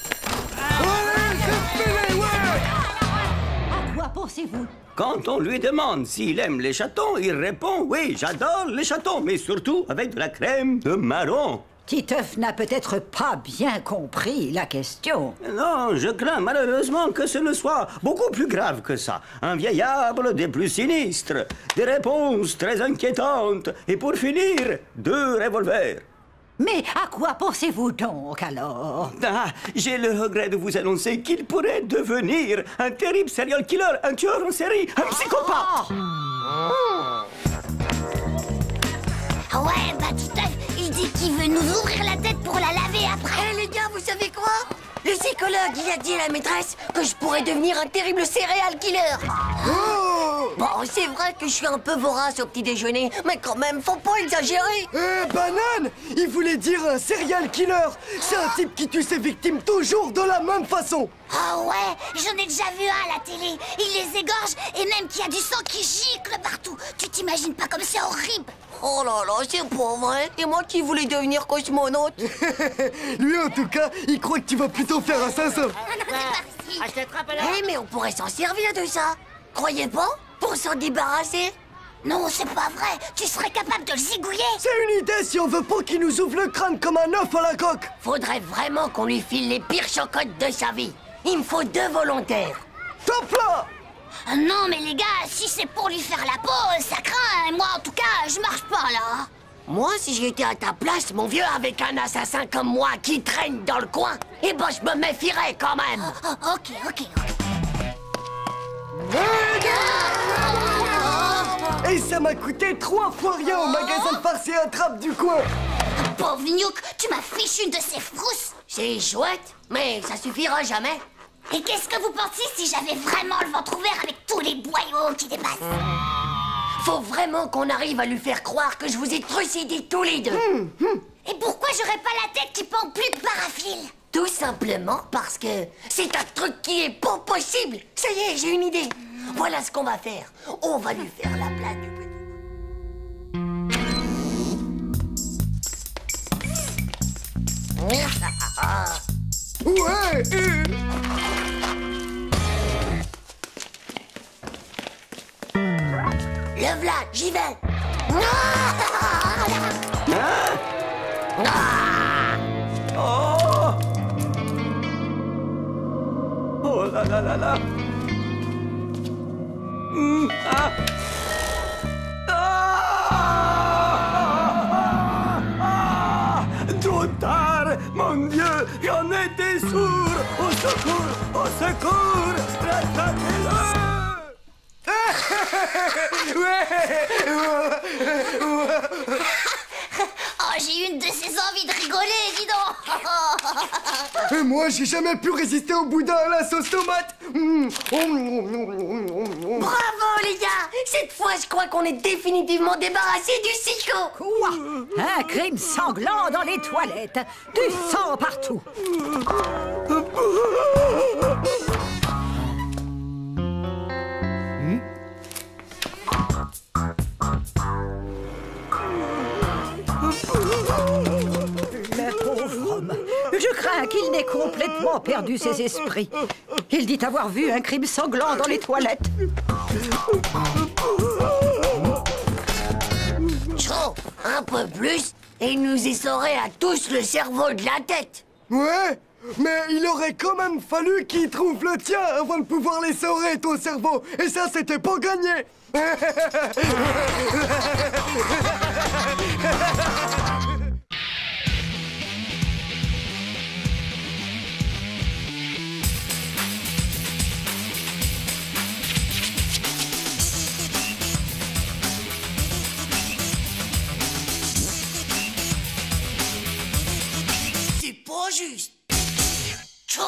À quoi pensez-vous? Quand on lui demande s'il aime les chatons, il répond oui, j'adore les chatons, mais surtout avec de la crème de marron. Titeuf n'a peut-être pas bien compris la question. Non, je crains malheureusement que ce ne soit beaucoup plus grave que ça. Un vieil arbre des plus sinistres, des réponses très inquiétantes, et pour finir, deux revolvers. Mais à quoi pensez-vous donc, alors? Ah, j'ai le regret de vous annoncer qu'il pourrait devenir un terrible serial killer, un tueur en série, un psychopathe. Ah ouais, bah Titeuf, il dit qu'il veut nous ouvrir la tête pour la laver après. Eh les gars, vous savez quoi? Le psychologue, il a dit à la maîtresse que je pourrais devenir un terrible céréal killer. Oh! Bon, c'est vrai que je suis un peu vorace au petit déjeuner, mais quand même, faut pas exagérer. Eh, banane! Il voulait dire un céréal killer. C'est un type qui tue ses victimes toujours de la même façon. Ah ouais, j'en ai déjà vu un à la télé. Il les égorge et même qu'il y a du sang qui gicle partout. Tu t'imagines pas comme c'est horrible. Oh là là, c'est pas vrai. Et moi qui voulais devenir cosmonaute. Lui, en tout cas, il croit que tu vas plutôt faire assassin. Ah non, c'est parti. Eh, mais on pourrait s'en servir de ça. Croyez pas? Pour s'en débarrasser. Non, c'est pas vrai. Tu serais capable de le zigouiller. C'est une idée si on veut pas qu'il nous ouvre le crâne comme un œuf à la coque. Faudrait vraiment qu'on lui file les pires chocottes de sa vie. Il me faut deux volontaires. Top là! Non, mais les gars, si c'est pour lui faire la peau, ça craint. Moi, en tout cas, je marche pas, là. Moi, si j'étais à ta place, mon vieux, avec un assassin comme moi qui traîne dans le coin, eh ben, je me méfierais quand même. Oh, oh, ok, ok, ok. Et ça m'a coûté trois fois rien au magasin de farce et attrape du coin. Pauvre Niouk, tu m'as fichu une de ces frousses. C'est chouette, mais ça suffira jamais. Et qu'est-ce que vous pensiez si j'avais vraiment le ventre ouvert avec tous les boyaux qui dépassent? Faut vraiment qu'on arrive à lui faire croire que je vous ai trucidés tous les deux. Mmh, mmh. Et pourquoi j'aurais pas la tête qui pend plus que paraffine? Tout simplement parce que c'est un truc qui est pas possible. Ça y est, j'ai une idée. Voilà ce qu'on va faire. On va lui faire la blague du petit. Ouais. Euh. Le v'là, j'y vais. Hein? Ah! Oh! Oh là là là là. Mmh. Ah. Ah. Ah. Trop tard, mon Dieu, j'en étais sourd. Au secours, au secours, rattrapez-le. Oh, j'ai une de ces envies de rigoler, dis donc. Et moi, j'ai jamais pu résister au boudin à la sauce tomate. Bravo, les gars. Cette fois, je crois qu'on est définitivement débarrassé du psycho. Quoi? Un crime sanglant dans les toilettes. Du sang partout. Le pauvre homme, je crains qu'il n'ait complètement perdu ses esprits. Il dit avoir vu un crime sanglant dans les toilettes. Chaud, un peu plus, et il nous essorait à tous le cerveau de la tête. Ouais, mais il aurait quand même fallu qu'il trouve le tien avant de pouvoir l'essorer ton cerveau. Et ça, c'était pas gagné. C'est pas juste. Ciao.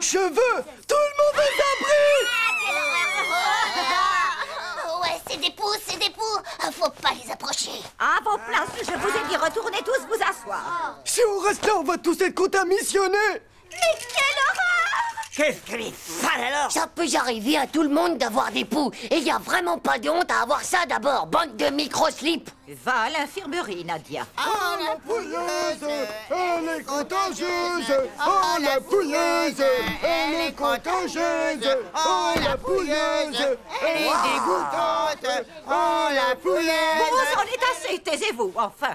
Cheveux, tout le monde est abri. Ouais, c'est des poux, c'est des poux. Faut pas les approcher. À vos places, je vous ai dit retournez tous vous asseoir. Si on reste là, on va tous être contaminés. Mais quelle horreur! Qu'est-ce que les fans alors? Ça peut arriver à tout le monde d'avoir des poux. Et y a vraiment pas de honte à avoir ça d'abord, bande de micro-slip. Va à l'infirmerie, Nadia. Ah, la pouilleuse, elle est contagieuse. Ah, la pouilleuse, elle est contagieuse. Ah, la pouilleuse, elle est dégoûtante. Ah, la pouilleuse. Vous en êtes assez, taisez-vous, enfin.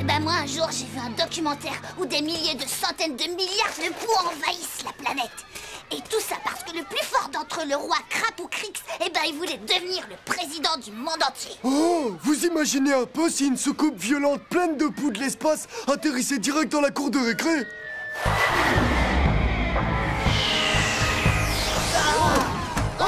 Eh ben, moi, un jour, j'ai vu un documentaire où des milliers de centaines de milliards de poux envahissent la planète. Et tout ça parce que le plus fort d'entre eux, le roi Crapoux-Crix, eh ben il voulait devenir le président du monde entier. Oh, vous imaginez un peu si une soucoupe violente pleine de poux de l'espace atterrissait direct dans la cour de récré. Oh oh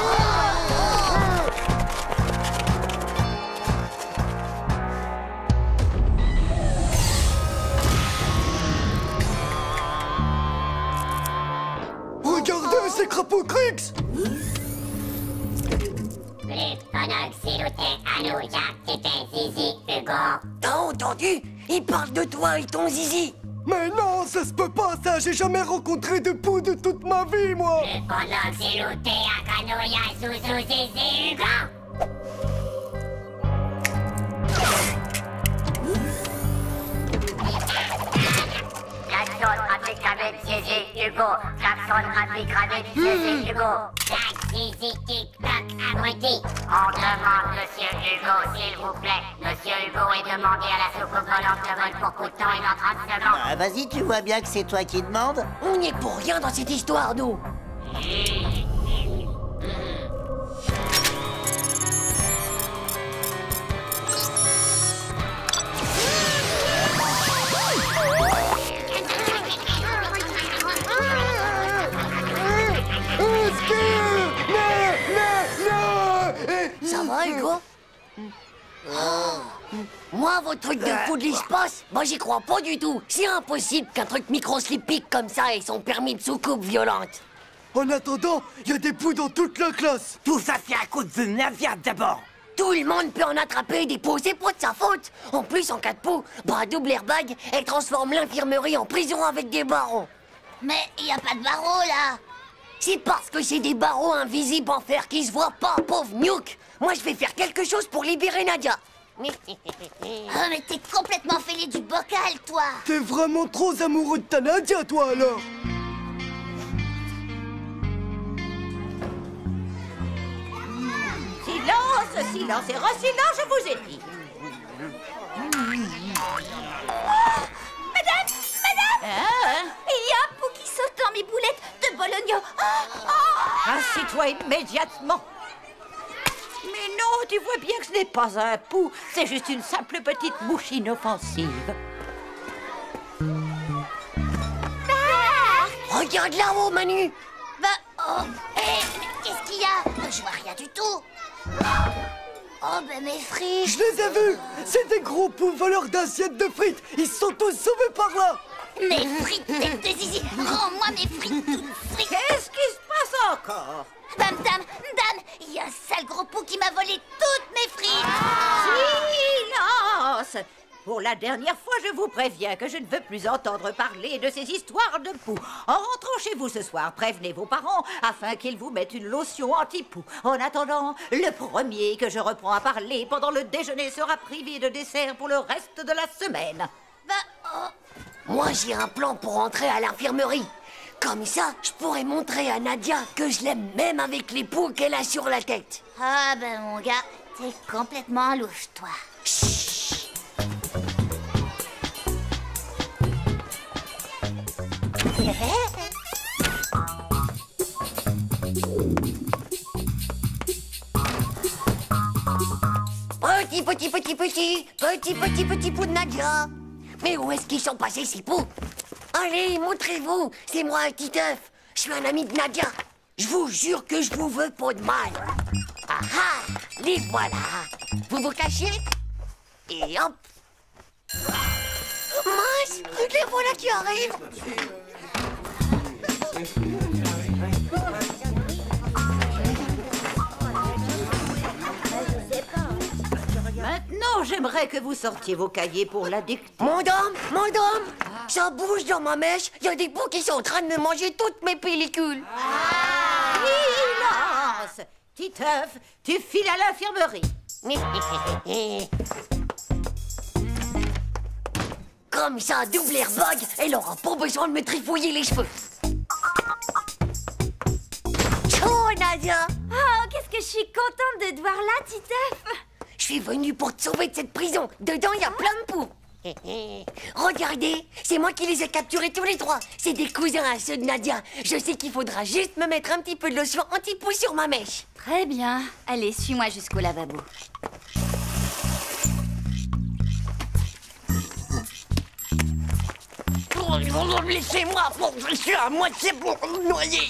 c'est Crapoux-Crix. T'as entendu? Il parle de toi et ton zizi. Mais non, ça se peut pas, ça. J'ai jamais rencontré de poux de toute ma vie, moi. Jackson applique avec Zizi Hugo. Jackson applique avec Zizi Hugo. Jack, Zizi, tic, tac, abruti. On demande Monsieur Hugo, s'il vous plaît. Monsieur Hugo est demandé à la soucoupe volante de vol pour coup de temps et dans trente secondes. Ah, vas-y, tu vois bien que c'est toi qui demandes. On n'y est pour rien dans cette histoire, nous. Mmh. Ça va, Hugo? Oh. Moi, vos trucs de fou de l'espace, moi j'y crois pas du tout. C'est impossible qu'un truc microslipique comme ça ait son permis de soucoupe violente. En attendant, il y a des poux dans toute la classe. Tout ça, c'est à cause de Nadia d'abord. Tout le monde peut en attraper des poux, c'est pas de sa faute. En plus, en cas de poux, bah, double airbag, elle transforme l'infirmerie en prison avec des barreaux. Mais il n'y a pas de barreaux là. C'est parce que c'est des barreaux invisibles en fer qui se voient pas, pauvre nuque. Moi, je vais faire quelque chose pour libérer Nadia. Ah, oh, mais t'es complètement fêlé du bocal, toi. T'es vraiment trop amoureux de ta Nadia, toi, alors. Silence, silence et re-silence, je vous ai dit. Oh, madame, madame ah. Il y a un pou qui saute dans mes boulettes de Bologna. Oh, oh. Assis-toi immédiatement. Mais non, tu vois bien que ce n'est pas un pou, c'est juste une simple petite mouche inoffensive. Ah. Regarde là-haut, Manu. Bah, oh, hey, qu'est-ce qu'il y a? Je vois rien du tout. Oh, ben mes frites! Je les ai vus! C'est des gros poux voleurs d'assiettes de frites! Ils sont tous sauvés par là! Mes frites, tête de zizi! Rends-moi mes frites, toutes frites! Qu'est-ce qui se passe encore? Dame, dame, dame! Il y a un sale gros pou qui m'a volé toutes mes frites! Ah. Silence! Pour la dernière fois, je vous préviens que je ne veux plus entendre parler de ces histoires de poux. En rentrant chez vous ce soir, prévenez vos parents afin qu'ils vous mettent une lotion anti-poux. En attendant, le premier que je reprends à parler pendant le déjeuner sera privé de dessert pour le reste de la semaine. Bah, oh. Moi, j'ai un plan pour entrer à l'infirmerie. Comme ça, je pourrais montrer à Nadia que je l'aime même avec les poux qu'elle a sur la tête. Ah ben mon gars, t'es complètement louche, toi. Chut. Petit, petit, petit, petit, petit, petit, petit pou de Nadia. Mais où est-ce qu'ils sont passés ces poux? Allez, montrez-vous, c'est moi, Titeuf. Je suis un ami de Nadia. Je vous jure que je vous veux pas de mal. Ah ah, les voilà. Vous vous cachez? Et hop. Mince, les voilà qui arrivent. Maintenant, j'aimerais que vous sortiez vos cahiers pour la dictée. Mon dame, mon dame, ça bouge dans ma mèche. Il y a des poux qui sont en train de me manger toutes mes pellicules. Ah. Silence, Titeuf, tu files à l'infirmerie. Comme ça, double airbag, elle aura pas besoin de me trifouiller les cheveux. Oh, Nadia! Oh, qu'est-ce que je suis contente de te voir là, Titeuf! Je suis venue pour te sauver de cette prison. Dedans, il y a plein de poux. Regardez, c'est moi qui les ai capturés tous les trois. C'est des cousins à ceux de Nadia. Je sais qu'il faudra juste me mettre un petit peu de lotion anti-poux sur ma mèche. Très bien. Allez, suis-moi jusqu'au lavabo. Laissez-moi, je suis à moitié pour me noyer.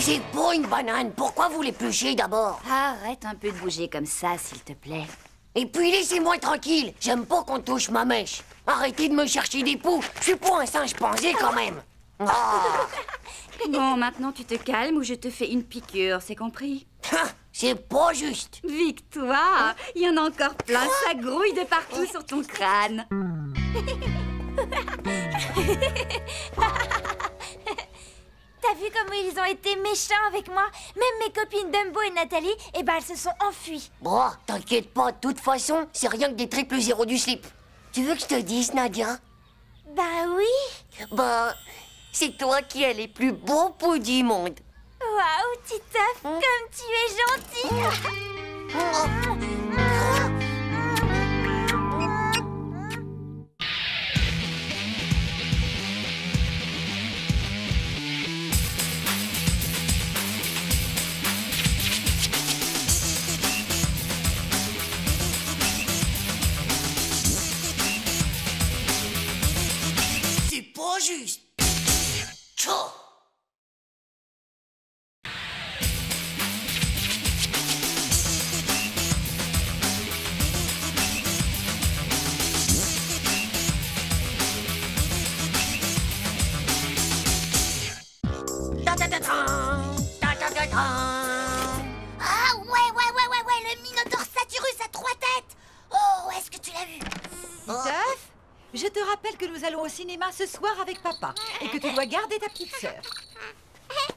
C'est pas une banane, pourquoi vous l'épluchez d'abord? Arrête un peu de bouger comme ça, s'il te plaît. Et puis laissez-moi tranquille, j'aime pas qu'on touche ma mèche. Arrêtez de me chercher des poux, je suis pas un singe pansé quand même. Oh. Bon, maintenant tu te calmes ou je te fais une piqûre, c'est compris? C'est pas juste. Victoire, il y en a encore plein, ça grouille de partout sur ton crâne. T'as vu comment ils ont été méchants avec moi? Même mes copines Dumbo et Nathalie, eh ben elles se sont enfuies. Bon, t'inquiète pas, de toute façon, c'est rien que des triple zéro du slip. Tu veux que je te dise, Nadia? Bah oui. Bah, c'est toi qui es les plus beaux poux du monde. Waouh, Titeuf, comme tu es gentil. C'est pas juste. Tchao. Ah ouais, ouais, ouais, ouais, ouais, le Minotaure Satyrus à trois têtes. Oh, est-ce que tu l'as vu? Titeuf, je te rappelle que nous allons au cinéma ce soir avec papa et que tu dois garder ta petite sœur.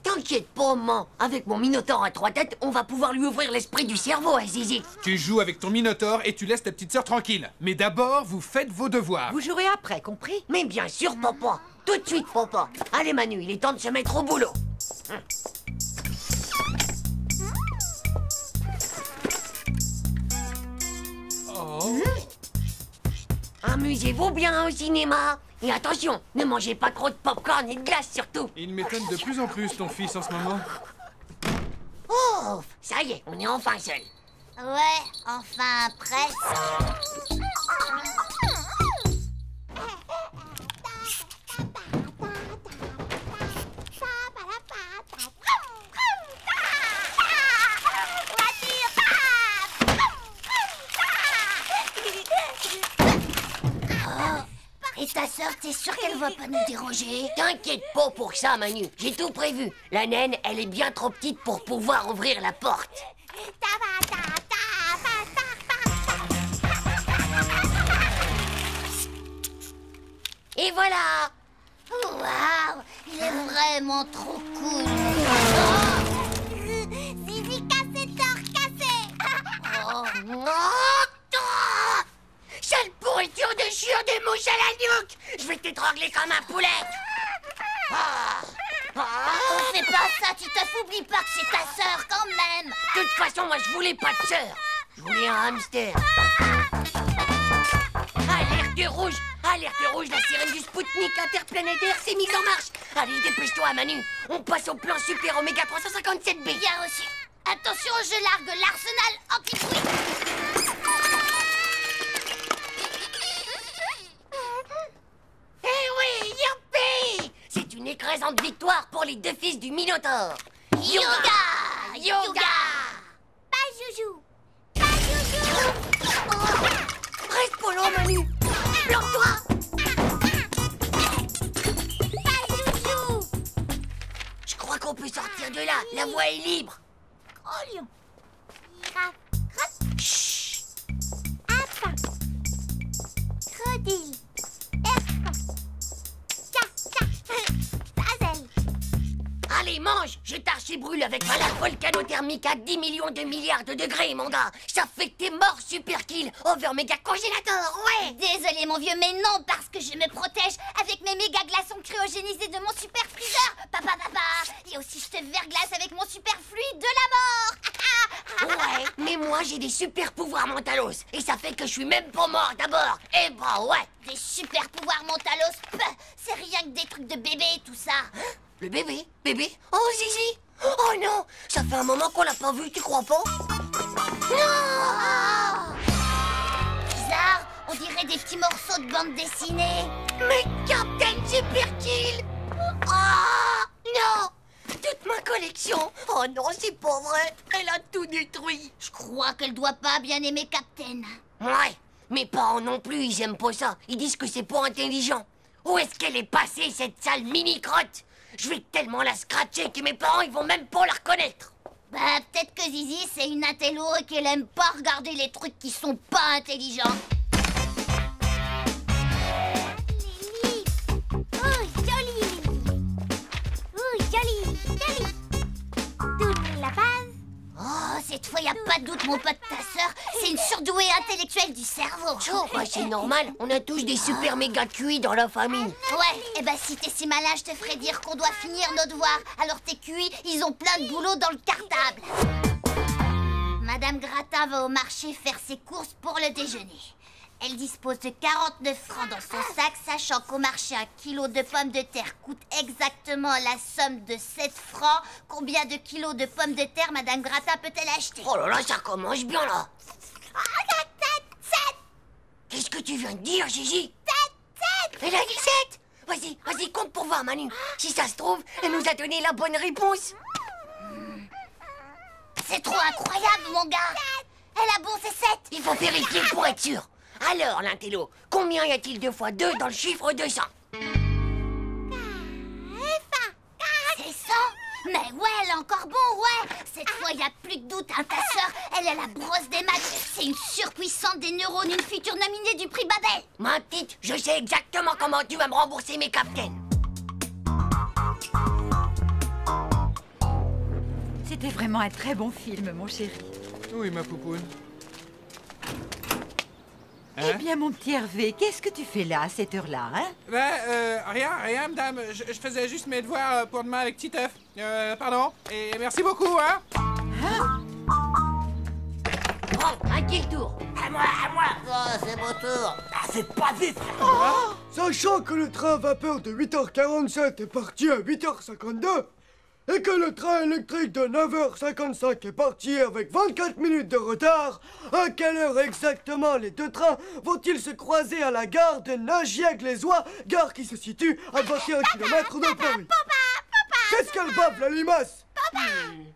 T'inquiète pas, maman. Avec mon Minotaure à trois têtes, on va pouvoir lui ouvrir l'esprit du cerveau à Zizi. Tu joues avec ton Minotaure et tu laisses ta petite sœur tranquille. Mais d'abord, vous faites vos devoirs. Vous jouerez après, compris? Mais bien sûr, papa. Tout de suite, papa. Allez, Manu, il est temps de se mettre au boulot. Oh. Amusez-vous bien au cinéma. Et attention, ne mangez pas trop de popcorn et de glace surtout. Il m'étonne de plus en plus ton fils en ce moment. Oh, ça y est, on est enfin seul. Ouais, enfin presque. Ta sœur, t'es sûre qu'elle va pas nous déranger? T'inquiète pas pour ça, Manu. J'ai tout prévu. La naine, elle est bien trop petite pour pouvoir ouvrir la porte. Et voilà. Waouh, il est vraiment trop cool. Oh. Zizi, cassez tort, cassez. Oh non. Sale pourriture de chieur des mouches à la nuque! Je vais t'étrangler comme un poulet! Ah, ah. Oh, fais pas ça, tu te oublies pas que c'est ta sœur quand même! De toute façon, moi je voulais pas de sœur! Je voulais un hamster! Alerte rouge! Alerte rouge, la sirène du Spoutnik interplanétaire s'est mise en marche! Allez, dépêche-toi, Manu! On passe au plan super Oméga trois cent cinquante-sept B! Bien reçu! Attention, je largue l'arsenal anti-bruit! Une écrasante victoire pour les deux fils du Minotaure. Yoga, yoga, yoga. Pas joujou, pas joujou. Oh. Reste polo, Manu. Plante-toi. Pas joujou. Je crois qu'on peut sortir de là. La voie est libre. Gros lion. Girafe. Crotte. Chut. Apin. Crocodile. Allez, mange! Je t'archi-brûle avec ma lave volcanothermique à dix millions de milliards de degrés, mon gars! Ça fait que t'es mort, Superkill! Over méga congélateur, ouais! Désolé, mon vieux, mais non, parce que je me protège avec mes méga glaçons cryogénisés de mon super freezer! Papa, papa! Et aussi, je te verglace avec mon super fluide de la mort! Ouais, mais moi, j'ai des super pouvoirs mentalos! Et ça fait que je suis même pas mort d'abord! Eh ben, ouais! Des super pouvoirs mentalos? C'est rien que des trucs de bébé, tout ça! Le bébé? Bébé? Oh, Zizi! Oh non! Ça fait un moment qu'on l'a pas vu, tu crois pas? Non! Bizarre, on dirait des petits morceaux de bande dessinée. Mais Captain Superkill! Ah! Non! Toute ma collection! Oh non, c'est pas vrai! Elle a tout détruit! Je crois qu'elle doit pas bien aimer Captain. Ouais, mes parents non plus, ils aiment pas ça. Ils disent que c'est pas intelligent. Où est-ce qu'elle est passée, cette sale mini-crotte? Je vais tellement la scratcher que mes parents, ils vont même pas la reconnaître. Bah, peut-être que Zizi, c'est une intello et qu'elle aime pas regarder les trucs qui sont pas intelligents. Lily. Oh, jolie. Oh, jolie, jolie. Toute la base. Oh, c'est Cette fois, y a pas de doute, mon pote, ta sœur, c'est une surdouée intellectuelle du cerveau. Tchou, ouais, c'est normal, on a tous des super méga cuits dans la famille. Ouais, et bah si t'es si malin, je te ferai dire qu'on doit finir nos devoirs. Alors tes cuits, ils ont plein de boulot dans le cartable. Madame Gratin va au marché faire ses courses pour le déjeuner. Elle dispose de quarante-neuf francs dans son sac, sachant qu'au marché, un kilo de pommes de terre coûte exactement la somme de sept francs. Combien de kilos de pommes de terre Madame Gratin peut-elle acheter? Oh là là, ça commence bien, là. Qu'est-ce que tu viens de dire, Gigi? Elle a dit sept. Vas-y, vas-y, compte pour voir, Manu. Si ça se trouve, elle nous a donné la bonne réponse. C'est trop incroyable, mon gars. Elle a bon, c'est sept. Il faut vérifier pour être sûr. Alors, l'intello, combien y a-t-il deux fois deux dans le chiffre deux cents? C'est cent? Mais ouais, elle est encore bon, ouais. Cette fois, y a plus de doute, hein, ta sœur. Elle a la brosse des maths. C'est une surpuissante des neurones, une future nominée du prix Babel. Ma petite, je sais exactement comment tu vas me rembourser mes captains. C'était vraiment un très bon film, mon chéri. Oui, ma poupoune. Hein? Eh bien, mon petit Hervé, qu'est-ce que tu fais là, à cette heure-là, hein? Bah, euh, rien, rien, madame. Je, je faisais juste mes devoirs pour demain avec Titeuf. Euh, pardon. Et merci beaucoup, hein? Hein? Bon, à qui le tour? À moi, à moi! Oh, c'est mon tour! Ah, c'est pas vite! Oh! Sachant que le train à vapeur de huit heures quarante-sept est parti à huit heures cinquante-deux, et que le train électrique de neuf heures cinquante-cinq est parti avec vingt-quatre minutes de retard, à quelle heure exactement les deux trains vont-ils se croiser à la gare de Nagiac-les-Oies, gare qui se situe à vingt et un kilomètres de Paris? Qu'est-ce qu'elle bave, la limace?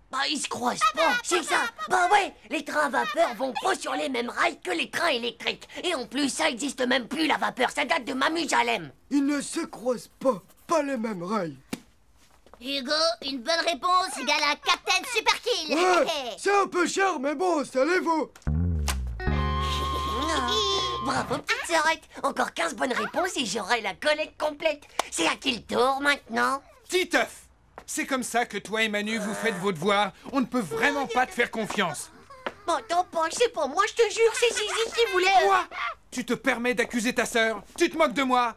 Bah, ils se croisent pas, c'est ça. Bah ouais, les trains à vapeur vont pas sur les mêmes rails que les trains électriques. Et en plus, ça existe même plus, la vapeur, ça date de Mamusalem. Ils ne se croisent pas, pas les mêmes rails. Hugo, une bonne réponse égale à Captain Superkill. Ouais, c'est un peu cher, mais bon, ça les vaut. Bravo, petite sœurette. Encore quinze bonnes réponses et j'aurai la collecte complète. C'est à qui le tour, maintenant? Titeuf, c'est comme ça que toi et Manu, vous faites vos devoirs. On ne peut vraiment pas te faire confiance. Bon, t'en penses, c'est pour moi, je te jure, c'est Zizi qui voulait... Quoi? Tu te permets d'accuser ta sœur? Tu te moques de moi?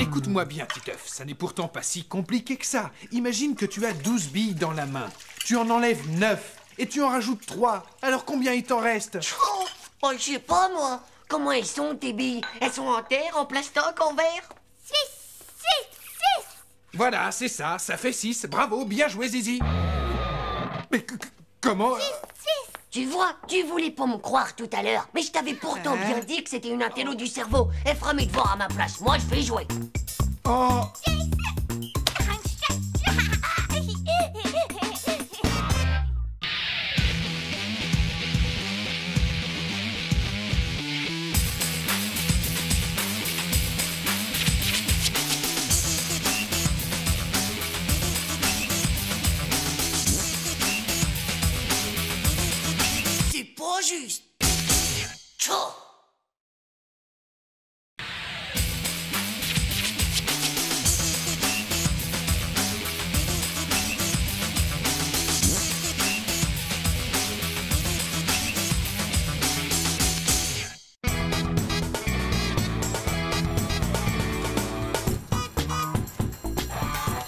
Écoute-moi bien, Titeuf, ça n'est pourtant pas si compliqué que ça. Imagine que tu as douze billes dans la main. Tu en enlèves neuf et tu en rajoutes trois. Alors combien il t'en reste? Oh, oh, je sais pas, moi. Comment elles sont, tes billes? Elles sont en terre, en plastoc, en verre? Six, six, six. Voilà, c'est ça, ça fait six. Bravo, bien joué, Zizi. Mais comment... six, six. Tu vois, tu voulais pas me croire tout à l'heure, mais je t'avais pourtant bien dit que c'était une intello du cerveau. Elle fera mes devoirs à ma place, moi je vais jouer. Oh. Juste. Tchou.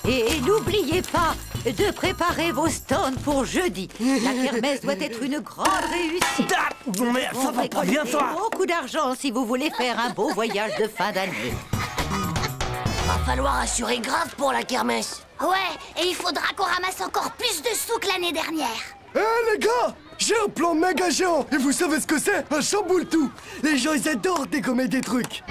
Et n'oubliez pas de préparer vos stands pour jeudi. La kermesse doit être une grande réussite. Ah, mais ça va pas bien, toi. Beaucoup d'argent si vous voulez faire un beau voyage de fin d'année. Va falloir assurer grave pour la kermesse. Ouais, et il faudra qu'on ramasse encore plus de sous que l'année dernière. Hé, hey, les gars, j'ai un plan méga géant. Et vous savez ce que c'est? Un chamboule tout. Les gens, ils adorent dégommer des trucs.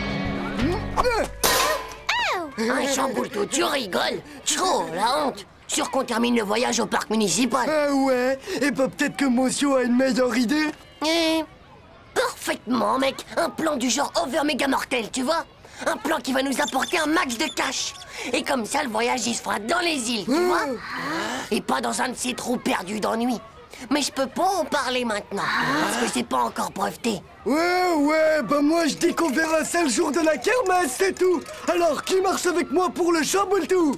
Un chamboule tout, tu rigoles? Trop, la honte. Sûr qu'on termine le voyage au parc municipal. Ah ouais? Et bah peut-être que Monsieur a une meilleure idée. Et... Parfaitement, mec. Un plan du genre over méga mortel, tu vois? Un plan qui va nous apporter un max de cash. Et comme ça, le voyage, il se fera dans les îles, tu mmh. vois? Et pas dans un de ces trous perdus d'ennui. Mais je peux pas en parler maintenant, parce que c'est pas encore breveté. Ouais, ouais, bah moi je dis qu'on verra ça le jour de la kermesse, c'est tout. Alors, qui marche avec moi pour le chamboule tout?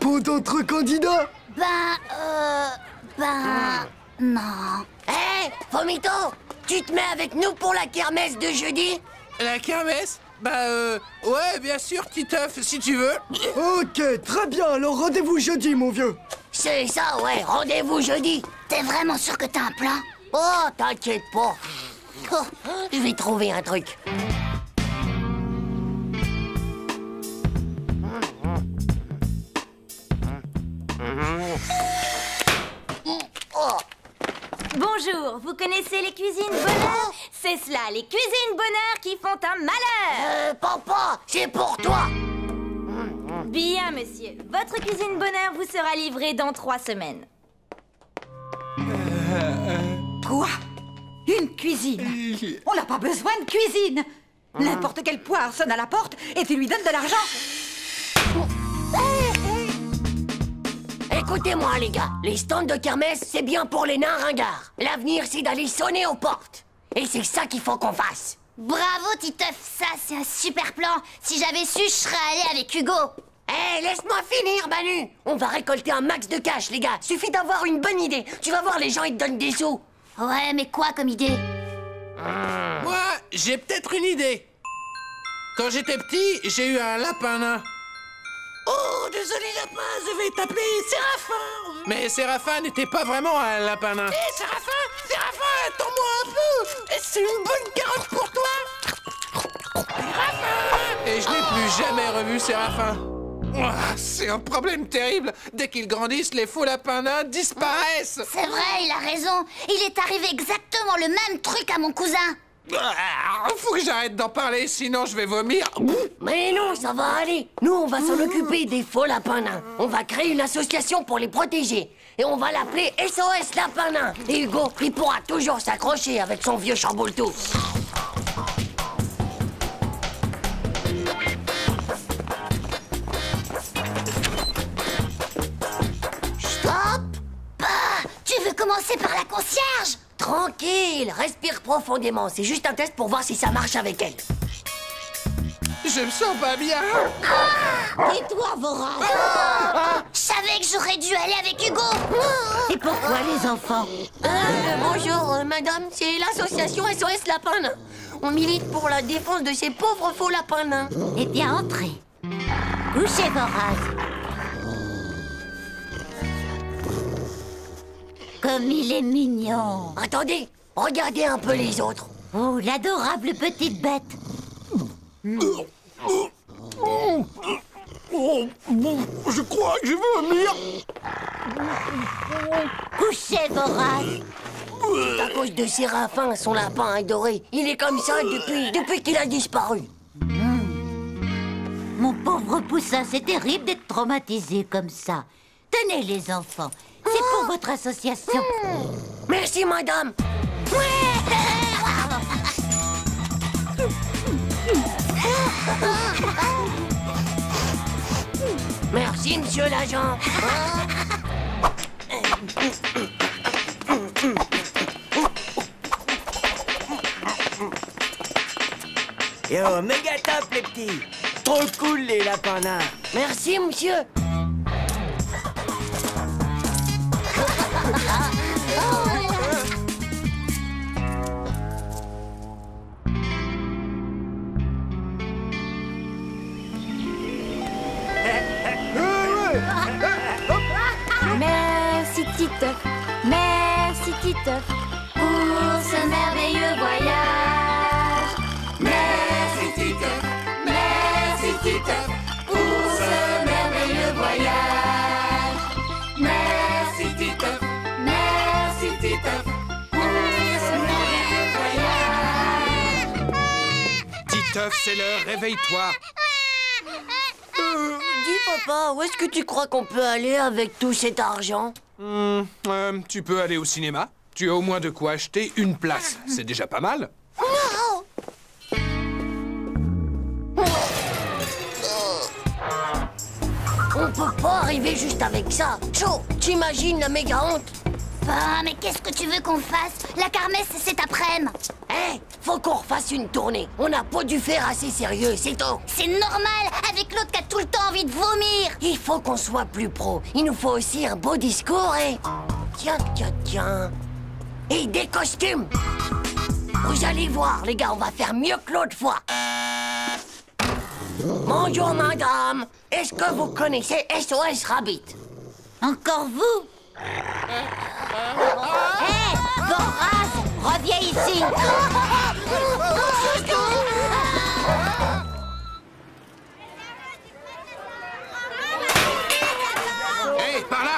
Pour d'autres candidats? Ben, euh... Lapin. Mmh. Non. Hé, hey, Vomidon, tu te mets avec nous pour la kermesse de jeudi? La kermesse? Bah euh... ouais, bien sûr, Titeuf, si tu veux. Ok, très bien, alors rendez-vous jeudi, mon vieux. C'est ça, ouais, rendez-vous jeudi. T'es vraiment sûr que t'as un plan? Oh, t'inquiète pas. Oh, je vais trouver un truc. Bonjour, vous connaissez les cuisines bonheur? C'est cela, les cuisines bonheur qui font un malheur. Euh, papa, c'est pour toi. Bien, monsieur. Votre cuisine bonheur vous sera livrée dans trois semaines. Quoi? Une cuisine? On n'a pas besoin de cuisine. N'importe quel poire sonne à la porte et tu lui donnes de l'argent. Écoutez-moi, les gars. Les stands de kermesse, c'est bien pour les nains ringards. L'avenir, c'est d'aller sonner aux portes. Et c'est ça qu'il faut qu'on fasse. Bravo, Titeuf, ça, c'est un super plan. Si j'avais su, je serais allé avec Hugo. Hé, hey, laisse-moi finir, Manu. On va récolter un max de cash, les gars. Suffit d'avoir une bonne idée. Tu vas voir, les gens, ils te donnent des sous. Ouais, mais quoi comme idée? mmh. Moi, j'ai peut-être une idée. Quand j'étais petit, j'ai eu un lapin nain. Oh, désolé, lapin, je vais t'appeler Séraphin. Mais Séraphin n'était pas vraiment un lapin nain. Hé, Séraphin, Séraphin, attends-moi un peu. C'est une bonne carotte pour toi, Séraphin. Et je n'ai oh. plus jamais revu Séraphin. C'est un problème terrible. Dès qu'ils grandissent, les faux lapins nains disparaissent. C'est vrai, il a raison. Il est arrivé exactement le même truc à mon cousin. Ah, faut que j'arrête d'en parler, sinon je vais vomir. Mais non, ça va aller. Nous, on va s'en occuper des faux lapins nains. On va créer une association pour les protéger. Et on va l'appeler S O S Lapin Nain. Et Hugo, il pourra toujours s'accrocher avec son vieux chamboule-tout. Stop! Bah, tu veux commencer par la concierge? Tranquille, respire profondément. C'est juste un test pour voir si ça marche avec elle. Je me sens pas bien. Ah! Et toi, Vora? Oh! Ah! Je savais que j'aurais dû aller avec Hugo. Et pourquoi, les enfants? euh, Bonjour, euh, madame. C'est l'association S O S Lapin Nain. On milite pour la défense de ces pauvres faux lapins nains. Eh bien, entrez. Couchez, Gorace. Comme il est mignon. Attendez, regardez un peu les autres. Oh, l'adorable petite bête. Mmh. Je crois que je vais vomir. Couchez, Gorace. C'est à cause de Séraphin, son lapin adoré. Il est comme ça depuis, depuis qu'il a disparu. Mmh. Mon pauvre poussin, c'est terrible d'être traumatisé comme ça. Tenez, les enfants. C'est pour oh. votre association. Mmh. Merci, madame. Ouais. Merci, monsieur l'agent. Yo, méga top, les petits. Trop cool, les lapins nains. Merci, monsieur. Merci Titeuf, merci Titeuf pour ce merveilleux voyage. Merci Titeuf, merci Titeuf pour ce merveilleux voyage. Merci Titeuf, merci Titeuf pour ce merveilleux voyage. Titeuf, c'est l'heure, réveille-toi. Papa, où est-ce que tu crois qu'on peut aller avec tout cet argent? mmh, euh, Tu peux aller au cinéma. Tu as au moins de quoi acheter une place. C'est déjà pas mal. Non. On peut pas arriver juste avec ça. Cho, t'imagines la méga honte? Bah, mais qu'est-ce que tu veux qu'on fasse? La kermesse, c'est après-midi. Hé, hey, faut qu'on refasse une tournée. On n'a pas dû faire assez sérieux, c'est tout. C'est normal, avec l'autre qui a tout le temps envie de vomir. Il faut qu'on soit plus pro. Il nous faut aussi un beau discours et... tiens, tiens, tiens. Et des costumes. Vous allez voir, les gars, on va faire mieux que l'autre fois. Bonjour, madame. Est-ce que vous connaissez S O S Rabbit? Encore vous? Hé, Gorace, reviens ici. Hé, hey, par là.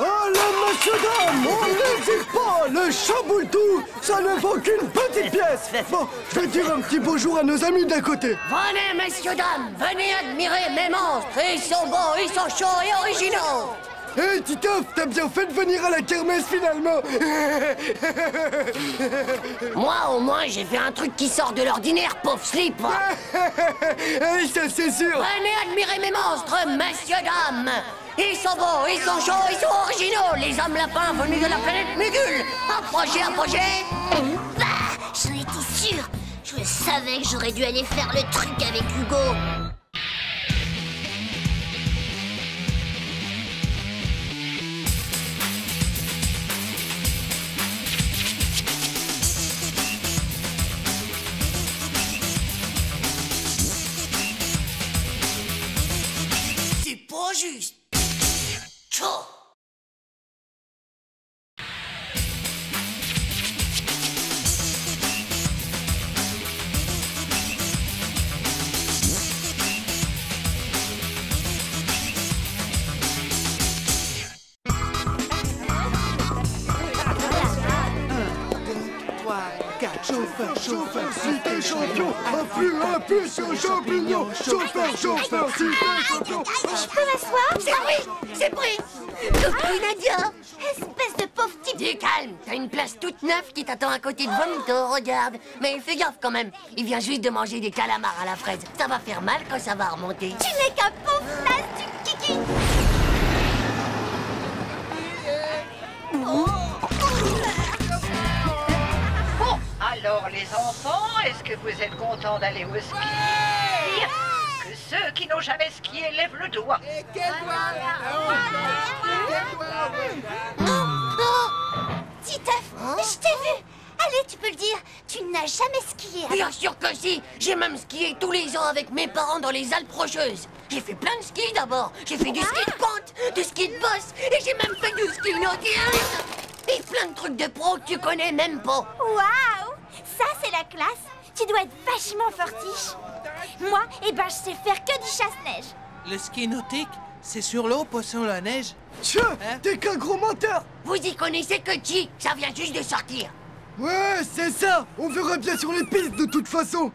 Oh, le monsieur d'homme, on n'hésite pas, le chamboule tout, ça ne vaut qu'une petite pièce. Bon, je vais dire un petit bonjour à nos amis d'à côté. Venez, messieurs dames, venez admirer mes monstres. Ils sont beaux, ils sont chauds et originaux. Hé, hey, Titeuf, t'as bien fait de venir à la kermesse, finalement. Moi, au moins, j'ai fait un truc qui sort de l'ordinaire, pauvre slip. Hey, ça, c'est sûr. Venez admirer mes monstres, messieurs, dames. Ils sont beaux, ils sont chauds, ils sont originaux. Les hommes lapins venus de la planète Mugule. Approchez, approchez. Bah, j'en étais sûre. Je savais que j'aurais dû aller faire le truc avec Hugo. Juste. Tchou. un, deux, trois, quatre, chauffeur, chauffeur, cité champion, afflux, afflux sur champignon, chauffeur, chauffeur, cité champion. Je peux m'asseoir? C'est pris! C'est pris! Copie Nadia! Espèce de pauvre type! Du calme! T'as une place toute neuve qui t'attend à côté de Vomidon, regarde! Mais fais gaffe quand même! Il vient juste de manger des calamars à la fraise! Ça va faire mal quand ça va remonter! Tu n'es qu'un pauvre place du kiki! Oh. Bon, alors les enfants, est-ce que vous êtes contents d'aller au ski? Ouais. Que ceux qui n'ont jamais skié lèvent le doigt. Et quel doigt? Titeuf, je t'ai vu. Allez, tu peux le dire, tu n'as jamais skié. Bien sûr que si. J'ai même skié tous les ans avec mes parents dans les Alpes Rocheuses. J'ai fait plein de skis d'abord. J'ai fait du ski de pente, du ski de bosse, et j'ai même fait du ski nautique. Et plein de trucs de pro que tu connais même pas. Waouh, ça c'est la classe. Tu dois être vachement fortiche. Moi, eh ben, je sais faire que du chasse-neige. Le ski nautique, c'est sur l'eau, pas sur la neige. Tiens, hein? T'es qu'un gros menteur. Vous y connaissez que qui? Ça vient juste de sortir. Ouais, c'est ça. On verra bien sur les pistes de toute façon.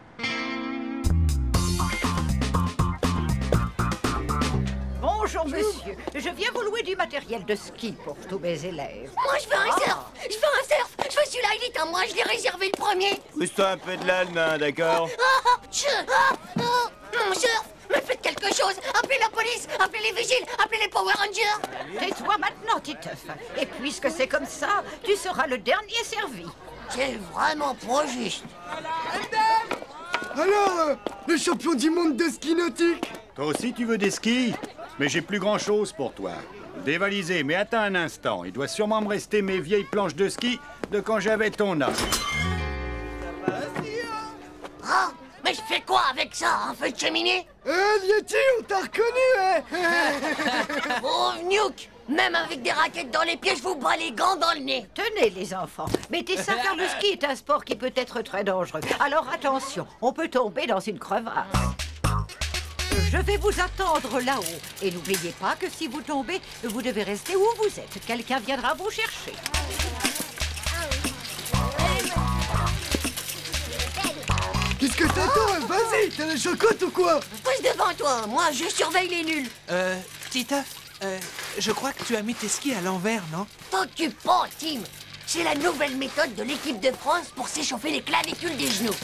Bonjour, monsieur. Je viens vous louer du matériel de ski pour tous mes élèves. Moi, je veux un ah. surf. Je veux un surf. Je veux celui-là, il est à moi. Je l'ai réservé le premier. Pousse-toi un peu de l'âne, hein, d'accord? ah, ah, je... ah, ah, Mon surf. Mais faites quelque chose. Appelez la police. Appelez les vigiles. Appelez les Power Rangers. Tais-toi maintenant, Titeuf. Et puisque c'est comme ça, tu seras le dernier servi. C'est vraiment trop juste. Alors, euh, le champion du monde de ski nautique. Toi aussi, tu veux des skis? Mais j'ai plus grand-chose pour toi. Dévalisé, mais attends un instant. Il doit sûrement me rester mes vieilles planches de ski de quand j'avais ton âge. Ah, oh, mais je fais quoi avec ça, un feu de cheminée? Eh, Lieti, on t'a reconnu, hein? Oh, Nuke, même avec des raquettes dans les pieds, je vous bats les gants dans le nez. Tenez, les enfants, mettez ça car le ski est un sport qui peut être très dangereux. Alors attention, on peut tomber dans une crevasse. Je vais vous attendre là-haut. Et n'oubliez pas que si vous tombez, vous devez rester où vous êtes. Quelqu'un viendra vous chercher. Qu'est-ce que t'attends? Oh, vas-y, t'as la chocotte ou quoi? Pousse devant toi, moi je surveille les nuls. Euh, Titeuf, euh, je crois que tu as mis tes skis à l'envers, non? T'occupe pas, Tim. C'est la nouvelle méthode de l'équipe de France pour s'échauffer les clavicules des genoux.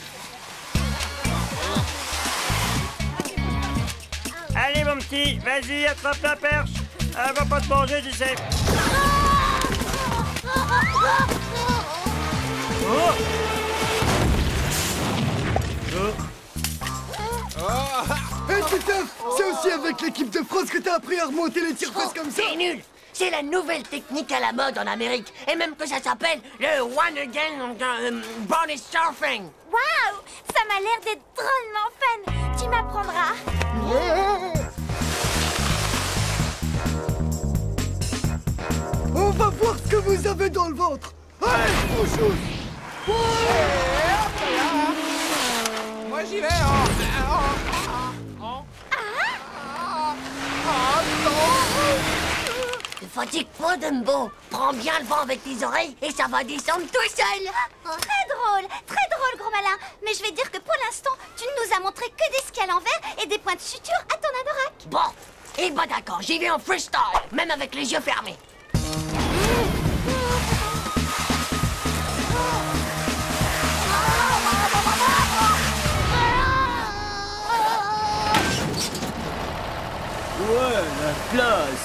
Allez, mon petit, vas-y, attrape la perche. Elle va pas te manger, tu sais. Oh. Oh. Oh. Hey, Titeuf, c'est aussi avec l'équipe de France que t'as appris à remonter les tirs-fesses comme ça. C'est nul. C'est la nouvelle technique à la mode en Amérique. Et même que ça s'appelle le one again um, body surfing. Waouh, ça m'a l'air d'être drôlement fun. Tu m'apprendras. Yeah. On va voir ce que vous avez dans le ventre. Allez, bouchous. Ouais. Ouais. Moi j'y vais. Oh. Oh. Oh. Ah. Ah non. Ne fatigue pas, Dumbo. Prends bien le vent avec tes oreilles et ça va descendre tout seul. Oh, très drôle, très drôle, gros malin. Mais je vais dire que pour l'instant, tu ne nous as montré que des skis à l'envers et des points de suture à ton anorak. Bon, et bah d'accord, j'y vais en freestyle, même avec les yeux fermés. Ouais, la place.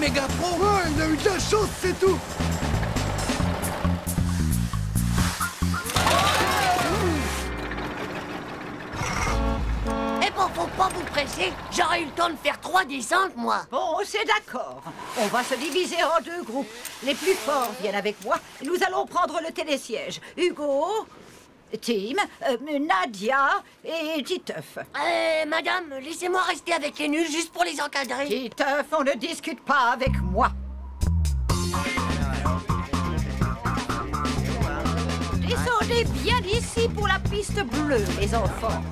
Méga pro. Ouais, il a eu de la chance, c'est tout. Eh bon, faut pas vous presser. J'aurais eu le temps de faire trois descentes, moi. Bon, c'est d'accord. On va se diviser en deux groupes. Les plus forts viennent avec moi. Nous allons prendre le télésiège. Hugo... Tim, euh, Nadia et Titeuf. Euh, madame, laissez-moi rester avec les nuls juste pour les encadrer. Titeuf, on ne discute pas avec moi. Descendez bien d'ici pour la piste bleue, les enfants.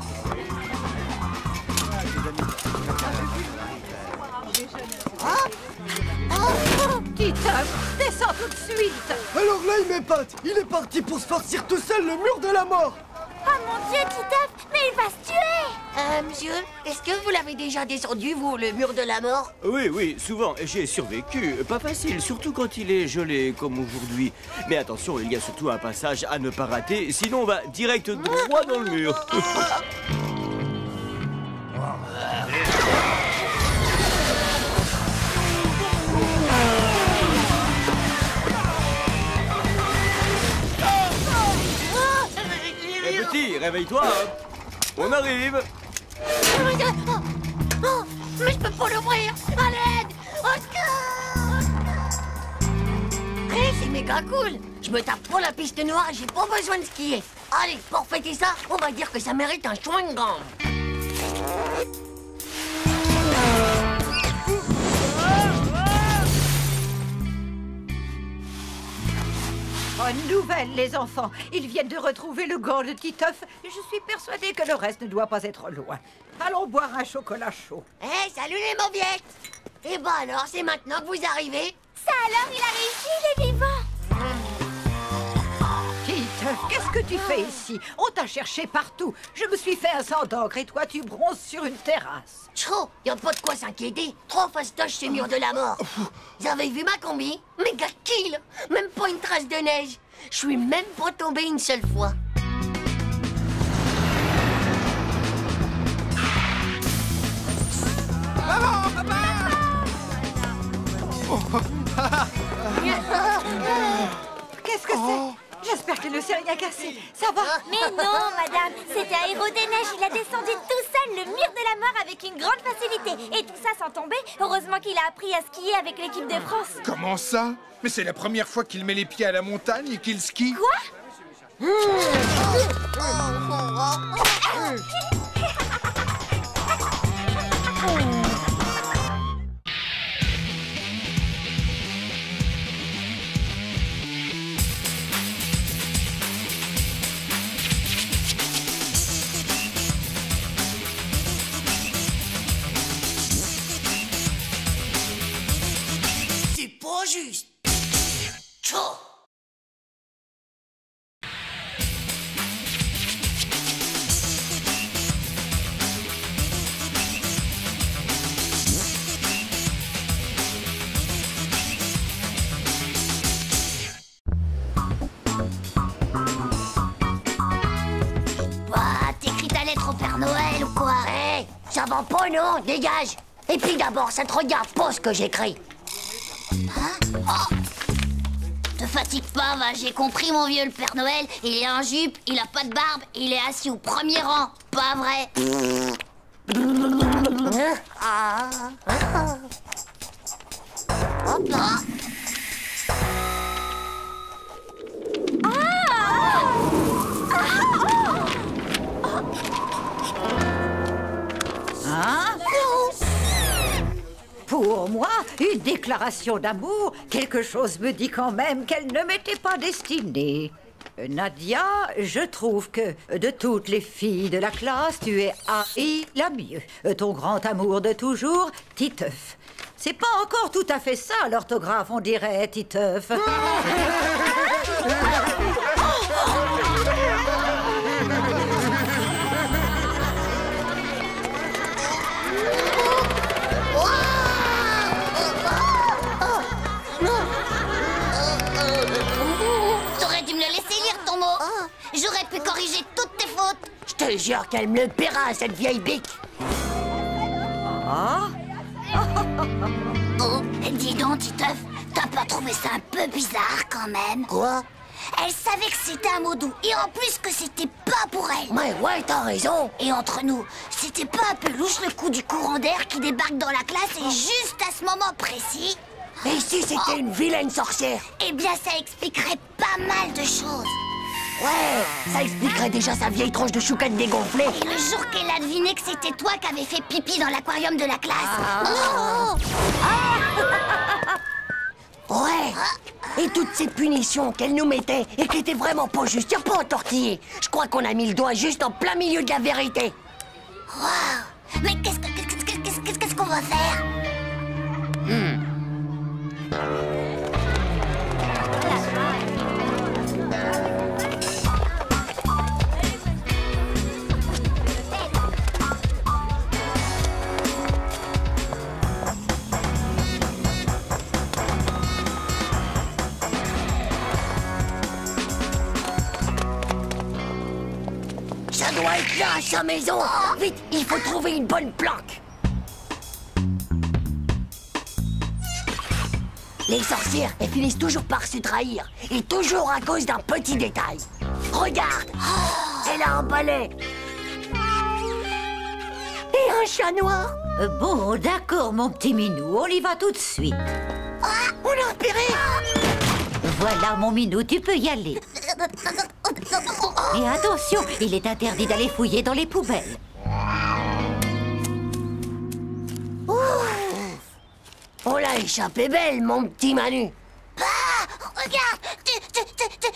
Ah. Oh, Titeuf, descends tout de suite. Alors là, il m'épate. Il est parti pour se farcir tout seul le mur de la mort. Oh mon Dieu, Titeuf, mais il va se tuer. Euh, monsieur, est-ce que vous l'avez déjà descendu, vous, le mur de la mort? Oui, oui, souvent, j'ai survécu. Pas facile, surtout quand il est gelé, comme aujourd'hui. Mais attention, il y a surtout un passage à ne pas rater, sinon on va direct droit dans le mur. Réveille-toi, on arrive. Oh, mais je peux pas l'ouvrir. À l'aide. Au secours. Hey, c'est méga cool. Je me tape pour la piste noire, j'ai pas besoin de skier. Allez, pour fêter ça, on va dire que ça mérite un chewing-gum. Bonne nouvelle, les enfants. Ils viennent de retrouver le gant de Titeuf. Je suis persuadée que le reste ne doit pas être loin. Allons boire un chocolat chaud. Hé, hey, salut les mauviettes. Eh ben alors, c'est maintenant que vous arrivez. Ça alors, il a réussi, il est vivant. Titeuf, qu'est-ce que tu fais ici? On t'a cherché partout. Je me suis fait un sang d'encre et toi, tu bronzes sur une terrasse. Tchou, y a pas de quoi s'inquiéter. Trop fastoche ce mur de la mort. Vous avez vu ma combi? Méga kill. Même pas une trace de neige. Je suis même pas tombé une seule fois. Maman, papa! Qu'est-ce que c'est? J'espère qu'elle ne s'est rien cassé. Ça va? Mais non, madame. C'est un héros des neiges. Il a descendu tout seul le mur de la mort avec une grande facilité. Et tout ça sans tomber. Heureusement qu'il a appris à skier avec l'équipe de France. Comment ça? Mais c'est la première fois qu'il met les pieds à la montagne et qu'il skie. Quoi? C'est pas juste. Bon, pas non, dégage. Et puis d'abord, ça te regarde pas ce que j'écris. Hein? Oh. Te fatigue pas, va, j'ai compris mon vieux, le Père Noël, il est en jupe, il a pas de barbe, il est assis au premier rang, pas vrai? Hop là. Hein? Pour moi, une déclaration d'amour, quelque chose me dit quand même qu'elle ne m'était pas destinée. Nadia, je trouve que de toutes les filles de la classe, tu es haïe la mieux. Ton grand amour de toujours, Titeuf. C'est pas encore tout à fait ça l'orthographe, on dirait, Titeuf. J'aurais pu corriger toutes tes fautes. Je te jure qu'elle me le paiera, cette vieille bique. Ah. Oh, dis donc, Titeuf, t'as pas trouvé ça un peu bizarre quand même? Quoi? Elle savait que c'était un mot doux, et en plus que c'était pas pour elle. Ouais, ouais, t'as raison. Et entre nous, c'était pas un peu louche le coup du courant d'air qui débarque dans la classe et juste à ce moment précis? Et si c'était oh. une vilaine sorcière? Eh bien, ça expliquerait pas mal de choses. Ouais, ça expliquerait déjà sa vieille tronche de choucane dégonflée. Et le jour qu'elle a deviné que c'était toi qui avais fait pipi dans l'aquarium de la classe. Ah. Oh ah. Ouais, et toutes ces punitions qu'elle nous mettait et qui étaient vraiment pas justes, y'a pas entortillé. Je crois qu'on a mis le doigt juste en plein milieu de la vérité. Waouh, mais qu'est-ce qu'on qu'est-ce qu'on va faire? hmm. Doit être là à sa maison. Oh. Vite, il faut trouver une bonne planque. Les sorcières, elles finissent toujours par se trahir. Et toujours à cause d'un petit détail. Regarde, oh. elle a un balai. Et un chat noir. euh, Bon, d'accord, mon petit Minou, on y va tout de suite. ah, On l'a repéré. ah. Voilà, mon Minou, tu peux y aller. Et attention, il est interdit d'aller fouiller dans les poubelles. Ouh. On l'a échappé belle, mon petit Manu. Ah, regarde,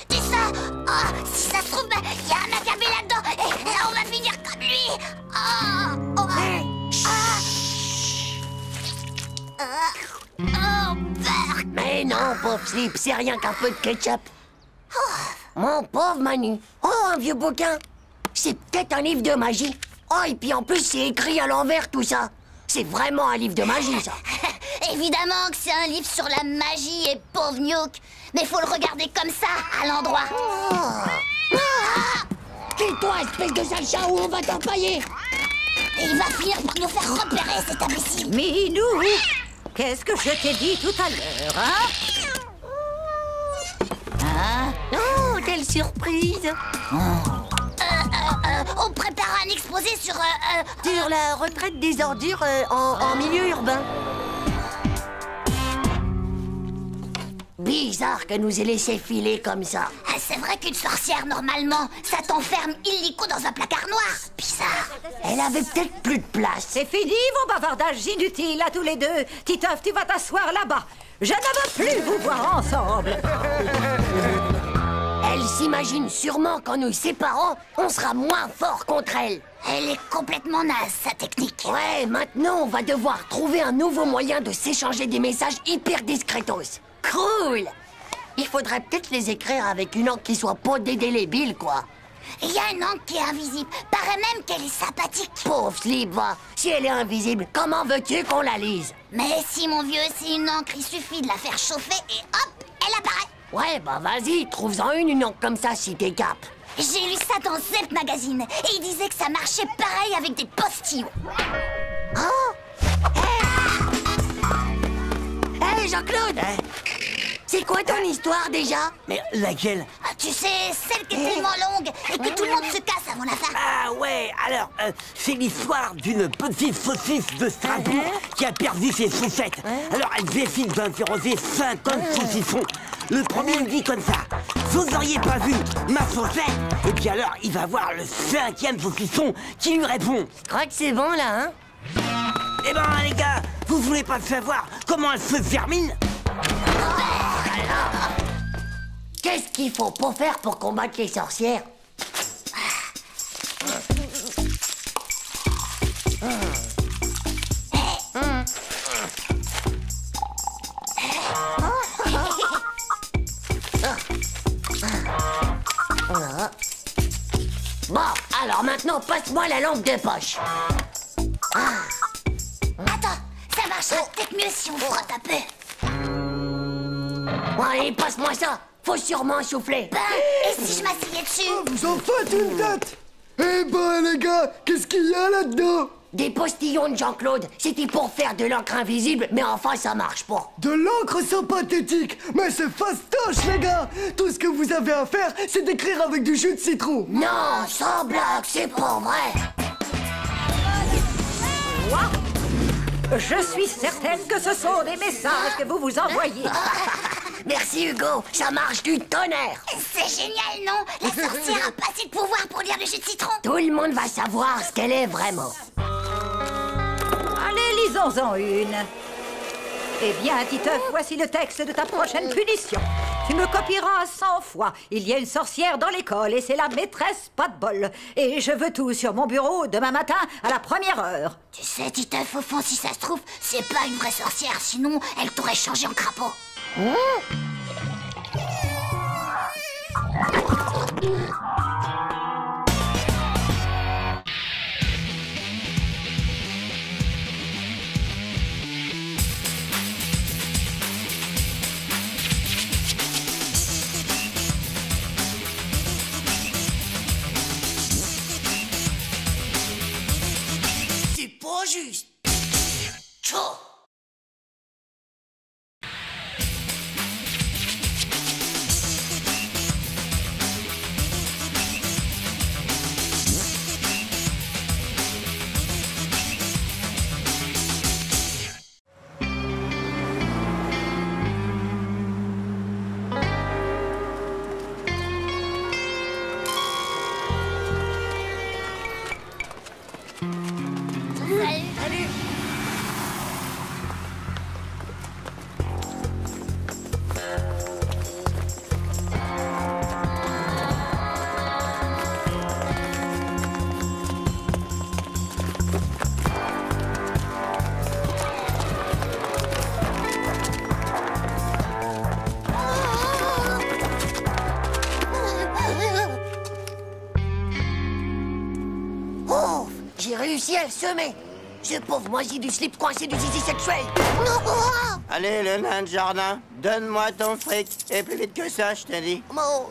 tu ça. Oh, si ça se trouve, il y a un acabé là-dedans et, et on va finir comme lui. Oh, on va... hey. ah. Oh, peur. Mais non, pauvre Slip, c'est rien qu'un peu de ketchup. Oh. Mon pauvre Manu. Oh, un vieux bouquin. C'est peut-être un livre de magie. Oh, et puis en plus, c'est écrit à l'envers, tout ça. C'est vraiment un livre de magie, ça. Évidemment que c'est un livre sur la magie, et pauvre Gnouk. Mais faut le regarder comme ça, à l'endroit. Oh. Ah. Tais-toi, espèce de sale chat, ou on va t'empailler. Et il va finir par nous faire repérer, cet imbécile. Mais nous, qu'est-ce que je t'ai dit tout à l'heure, hein? Hein? Oh, quelle surprise! oh. euh, euh, euh, On prépare un exposé sur... Euh, euh, sur la retraite des ordures euh, en, en milieu urbain. Bizarre qu'elle nous ait laissé filer comme ça. Ah, c'est vrai qu'une sorcière, normalement, ça t'enferme illico dans un placard noir. Bizarre. Elle avait peut-être plus de place. C'est fini vos bavardages inutiles à tous les deux. Titeuf, tu vas t'asseoir là-bas. Je ne veux plus vous voir ensemble. Elle s'imagine sûrement qu'en nous séparant, on sera moins fort contre elle. Elle est complètement naze, sa technique. Ouais, maintenant, on va devoir trouver un nouveau moyen de s'échanger des messages hyper discretos. Cool. Il faudrait peut-être les écrire avec une encre qui soit pas dédélébile, quoi. Il y a une encre qui est invisible. Paraît même qu'elle est sympathique. Pauvre Slip, va. Si elle est invisible, comment veux-tu qu'on la lise? Mais si, mon vieux, c'est une encre. Il suffit de la faire chauffer et hop, elle apparaît. Ouais, bah vas-y, trouve-en une, une encre comme ça, si t'es cap. J'ai lu ça dans Zep Magazine. Et il disait que ça marchait pareil avec des post-it. Oh. Hey, hey Jean-Claude, hein? C'est quoi ton histoire déjà? Mais laquelle? Ah, tu sais, celle qui est tellement longue et que tout le monde se casse avant la fin. Ah ouais, alors, euh, c'est l'histoire d'une petite saucisse de Strasbourg uh-huh. qui a perdu ses chaussettes. Uh-huh. Alors elle décide d'interroger cinquante uh-huh. saucissons. Le premier uh-huh. lui dit comme ça: vous n'auriez pas vu ma chaussette? Et puis alors, il va voir le cinquième saucisson qui lui répond: je crois que c'est bon là, hein? Eh ben les gars, vous voulez pas savoir comment elle se termine? Qu'est-ce qu'il faut pas faire pour combattre les sorcières? Bon, alors maintenant, passe-moi la lampe de poche. Attends, ça marchera peut-être mieux si on frotte un peu. Allez, passe-moi ça. Faut sûrement souffler. Ben, et si je m'asseyais dessus? Oh, vous en faites une date. Eh ben, les gars, qu'est-ce qu'il y a là-dedans? Des postillons de Jean-Claude. C'était pour faire de l'encre invisible, mais enfin, ça marche pas. De l'encre sympathétique? Mais c'est fastoche, les gars. Tout ce que vous avez à faire, c'est d'écrire avec du jus de citron. Non, sans blague, c'est pas vrai. Quoi? Je suis certaine que ce sont des messages que vous vous envoyez. Merci Hugo, ça marche du tonnerre. C'est génial, non? La sorcière a pas assez de pouvoir pour lire le jus de citron. Tout le monde va savoir ce qu'elle est vraiment. Allez, lisons-en une. Eh bien, Titeuf, voici le texte de ta prochaine punition. Tu me copieras cent fois. Il y a une sorcière dans l'école et c'est la maîtresse pas de bol. Et je veux tout sur mon bureau demain matin à la première heure. Tu sais, Titeuf, au fond, si ça se trouve, c'est pas une vraie sorcière. Sinon, elle t'aurait changé en crapaud. Mmh. C'est pas juste. Tchao. Semé. Ce pauvre moisi du slip coincé du zizi sexuel. Allez, le nain de jardin, donne-moi ton fric. Et plus vite que ça, je te dis. Mon,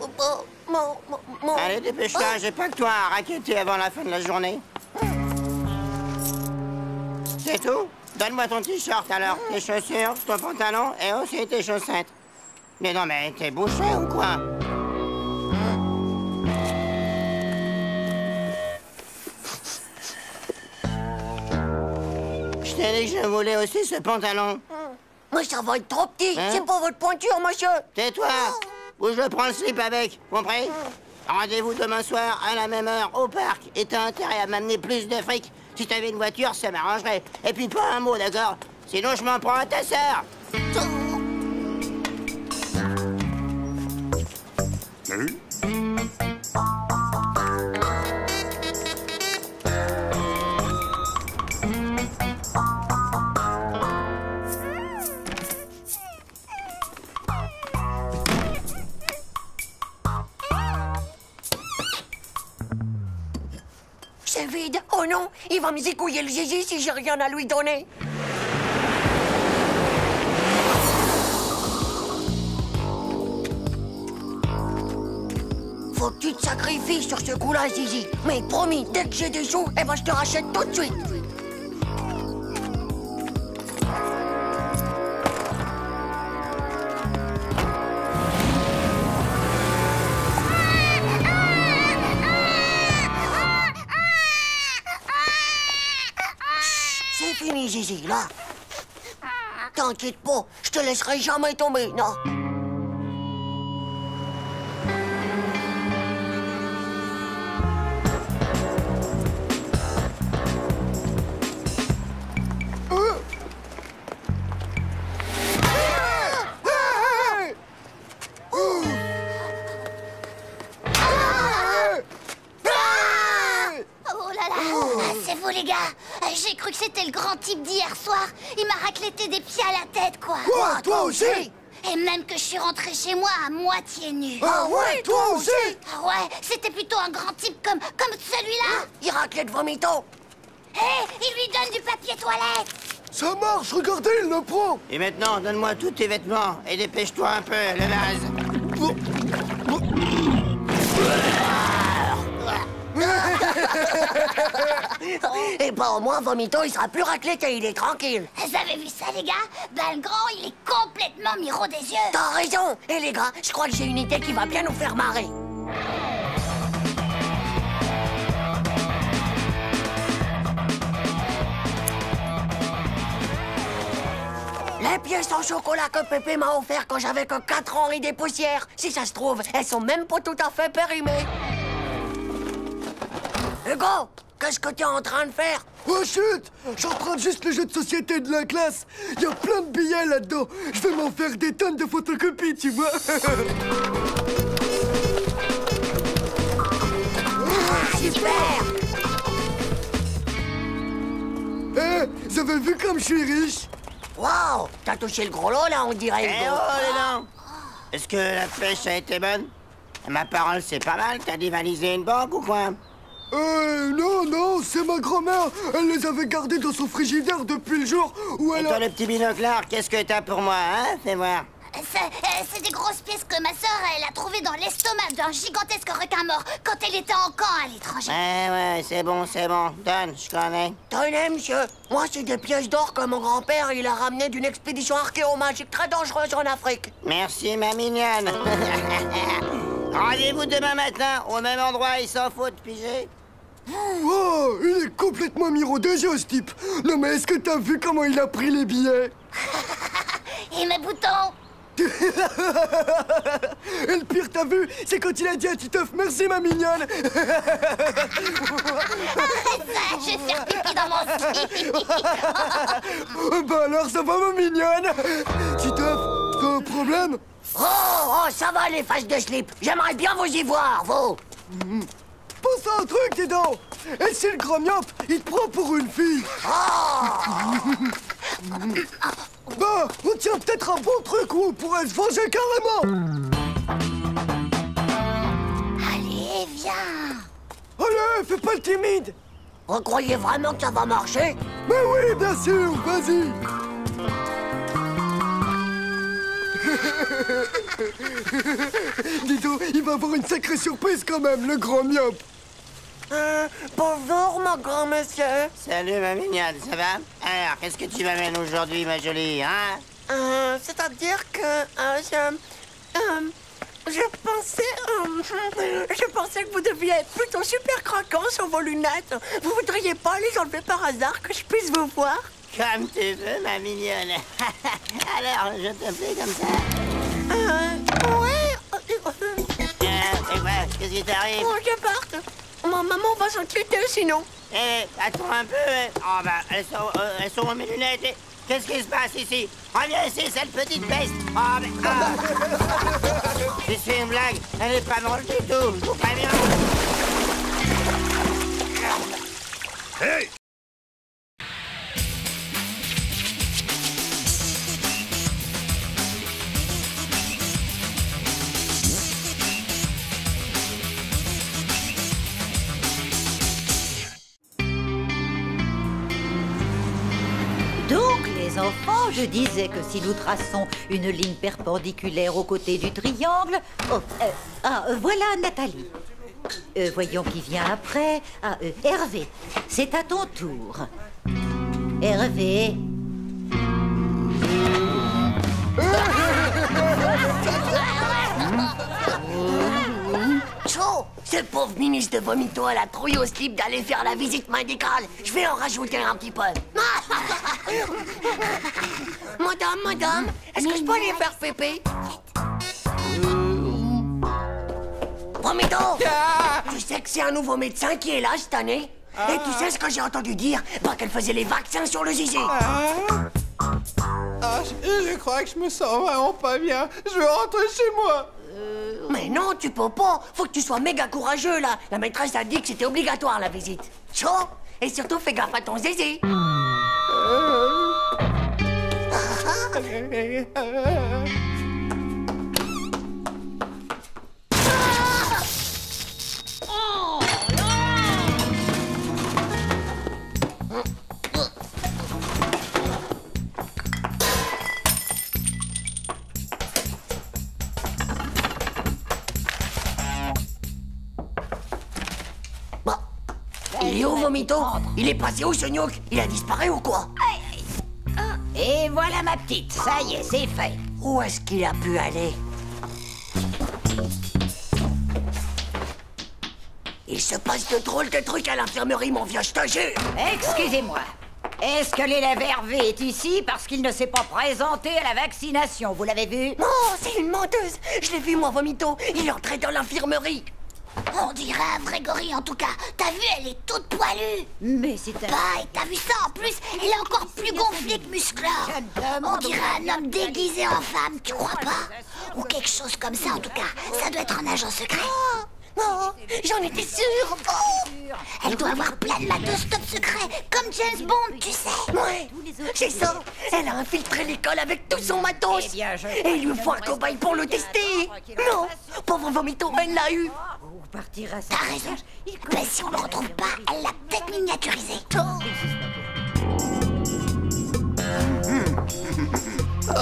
mon, mon, mon... Allez, dépêche-toi, oh. j'ai pas que toi à raqueter avant la fin de la journée. Mm. C'est tout? Donne-moi ton t-shirt alors, mm. tes chaussures, ton pantalon et aussi tes chaussettes. Mais non, mais t'es bouché ou quoi? Je voulais aussi ce pantalon. Mmh. Moi, ça va être trop petit. Hein? C'est pour votre pointure, monsieur. Tais-toi mmh. ou je prends le slip avec, compris? mmh. Rendez-vous demain soir à la même heure au parc. Et t'as intérêt à m'amener plus de fric. Si t'avais une voiture, ça m'arrangerait. Et puis pas un mot, d'accord? Sinon, je m'en prends à ta sœur. Oh non, il va me zigouiller le zizi si j'ai rien à lui donner. Faut que tu te sacrifies sur ce coup-là, zizi. Mais promis, dès que j'ai des sous, eh ben je te rachète tout de suite. Zizi, là. T'inquiète pas, je te laisserai jamais tomber, non. J'ai cru que c'était le grand type d'hier soir. Il m'a raclété des pieds à la tête, quoi. Quoi, oh, toi aussi? Et même que je suis rentrée chez moi à moitié nue. Ah ouais, toi aussi? Ouais, c'était plutôt un grand type comme, comme celui-là. Il raclète Vomidon. Hé, hey, il lui donne du papier toilette. Ça marche, regardez, il le prend. Et maintenant, donne-moi tous tes vêtements et dépêche-toi un peu, le naze. Et ben au moins, Vomidon, il sera plus raclété, il est tranquille. Vous avez vu ça, les gars? Ben le grand, il est complètement miro des yeux. T'as raison. Et les gars, je crois que j'ai une idée qui va bien nous faire marrer. Les pièces en chocolat que Pépé m'a offert quand j'avais que quatre ans et des poussières. Si ça se trouve, elles sont même pas tout à fait périmées. Hugo, qu'est-ce que t'es en train de faire? Oh chut! J'emprunte juste le jeu de société de la classe. Il y a plein de billets là-dedans. Je vais m'en faire des tonnes de photocopies, tu vois. Ah, super! Hé, hey, vous avez vu comme je suis riche? Waouh! T'as touché le gros lot, là, on dirait. Eh Hugo. Oh, les dents! Est-ce que la flèche a été bonne? Ma parole, c'est pas mal. T'as dévalisé une banque ou quoi? Euh, non, non, c'est ma grand-mère. Elle les avait gardés dans son frigidaire depuis le jour où elle a... Et toi, le petit binoclard, qu'est-ce que t'as pour moi, hein? Fais voir. C'est des grosses pièces que ma sœur, elle a trouvées dans l'estomac d'un gigantesque requin mort quand elle était en camp à l'étranger. Ouais, ouais, c'est bon, c'est bon. Donne, je connais. Tenez, monsieur. Moi, c'est des pièces d'or que mon grand-père, il a ramené d'une expédition archéomagique très dangereuse en Afrique. Merci, ma mignonne. Rendez-vous demain matin, au même endroit, il s'en faut de piger. Oh, il est complètement miro des yeux, ce type. Non mais est-ce que t'as vu comment il a pris les billets? Et mes boutons. Et le pire, t'as vu, c'est quand il a dit à Titeuf, merci ma mignonne. Arrête ça, je vais faire pipi dans mon ski. Bah alors, ça va ma mignonne? Titeuf, t'as un problème? Oh, oh, ça va les faces de slip. J'aimerais bien vous y voir, vous. Mmh. Pense à un truc, dis donc. Et si le grand myope, il te prend pour une fille? Oh. Bah, on tient peut-être un bon truc où on pourrait se venger carrément. Allez, viens. Allez, fais pas le timide. Vous croyez vraiment que ça va marcher? Mais oui, bien sûr, vas-y. Dis donc, il va avoir une sacrée surprise quand même, le grand myope. Euh, bonjour, mon grand monsieur. Salut, ma mignonne, ça va? Alors, qu'est-ce que tu m'amènes aujourd'hui, ma jolie, hein? Euh, c'est-à-dire que euh, je... Euh, je pensais... Euh, je pensais que vous deviez être plutôt super croquant sur vos lunettes. Vous voudriez pas les enlever par hasard, que je puisse vous voir? Comme tu veux, ma mignonne. Alors, je te fais comme ça. Euh, ouais. Euh, ouais, qu'est-ce qui t'arrive? Oh, je parte. Ma maman va s'inquiéter sinon. Eh, attends un peu. Oh, bah, elles sont, euh, elles sont mes lunettes. Et... Qu'est-ce qui se passe ici? Reviens ici, cette petite peste. Oh, mais... Oh. C'est une blague. Elle n'est pas drôle du tout. Je vous préviens. Hey! Enfants, je disais que si nous traçons une ligne perpendiculaire aux côtés du triangle... Oh, euh, ah, voilà Nathalie. Euh, voyons qui vient après. Ah, euh, Hervé, c'est à ton tour. Hervé. Chaud, Vomidon! Ce pauvre ministre de Vomito a la trouille au slip d'aller faire la visite médicale. Je vais en rajouter un petit peu. Madame, madame, est-ce que je peux aller faire pépé? Vomito, ah, tu sais que c'est un nouveau médecin qui est là cette année? Ah. Et tu sais ce que j'ai entendu dire? Bah qu'elle faisait les vaccins sur le zizi. Ah. Ah, je, je crois que je me sens vraiment pas bien. Je veux rentrer chez moi. Euh... Mais non, tu peux pas. Faut que tu sois méga courageux, là. La maîtresse a dit que c'était obligatoire, la visite. Chaud. Et surtout, fais gaffe à ton zizi. Euh... Oh là. Il est où, Vomito? Il est passé où, ce gnoc? Il a disparu ou quoi? Et voilà ma petite, ça y est, c'est fait. Où est-ce qu'il a pu aller? Il se passe de drôles de trucs à l'infirmerie, mon vieux, je te jure. Excusez-moi. Est-ce que l'élève Hervé est ici parce qu'il ne s'est pas présenté à la vaccination? Vous l'avez vu? Non, oh, c'est une menteuse. Je l'ai vu, moi, Vomito. Il est entré dans l'infirmerie. On dirait un vrai gorille en tout cas. T'as vu, elle est toute poilue. Mais c'est un... Bah, et t'as vu ça en plus? Elle est encore plus gonflée que Musclor. On dirait un homme déguisé en femme, tu crois pas? Ou quelque chose comme ça en tout cas. Ça doit être un agent secret. Oh, oh, j'en étais sûre. Oh, elle doit avoir plein de matos top secret, comme James Bond, tu sais. Ouais, c'est ça. Elle a infiltré l'école avec tout son matos. Et il lui faut un cobaye pour le tester. Non, pauvre Vomito, elle l'a eu. T'as raison, mais si on le retrouve pas, elle l'a peut-être miniaturisé. Oh. Oh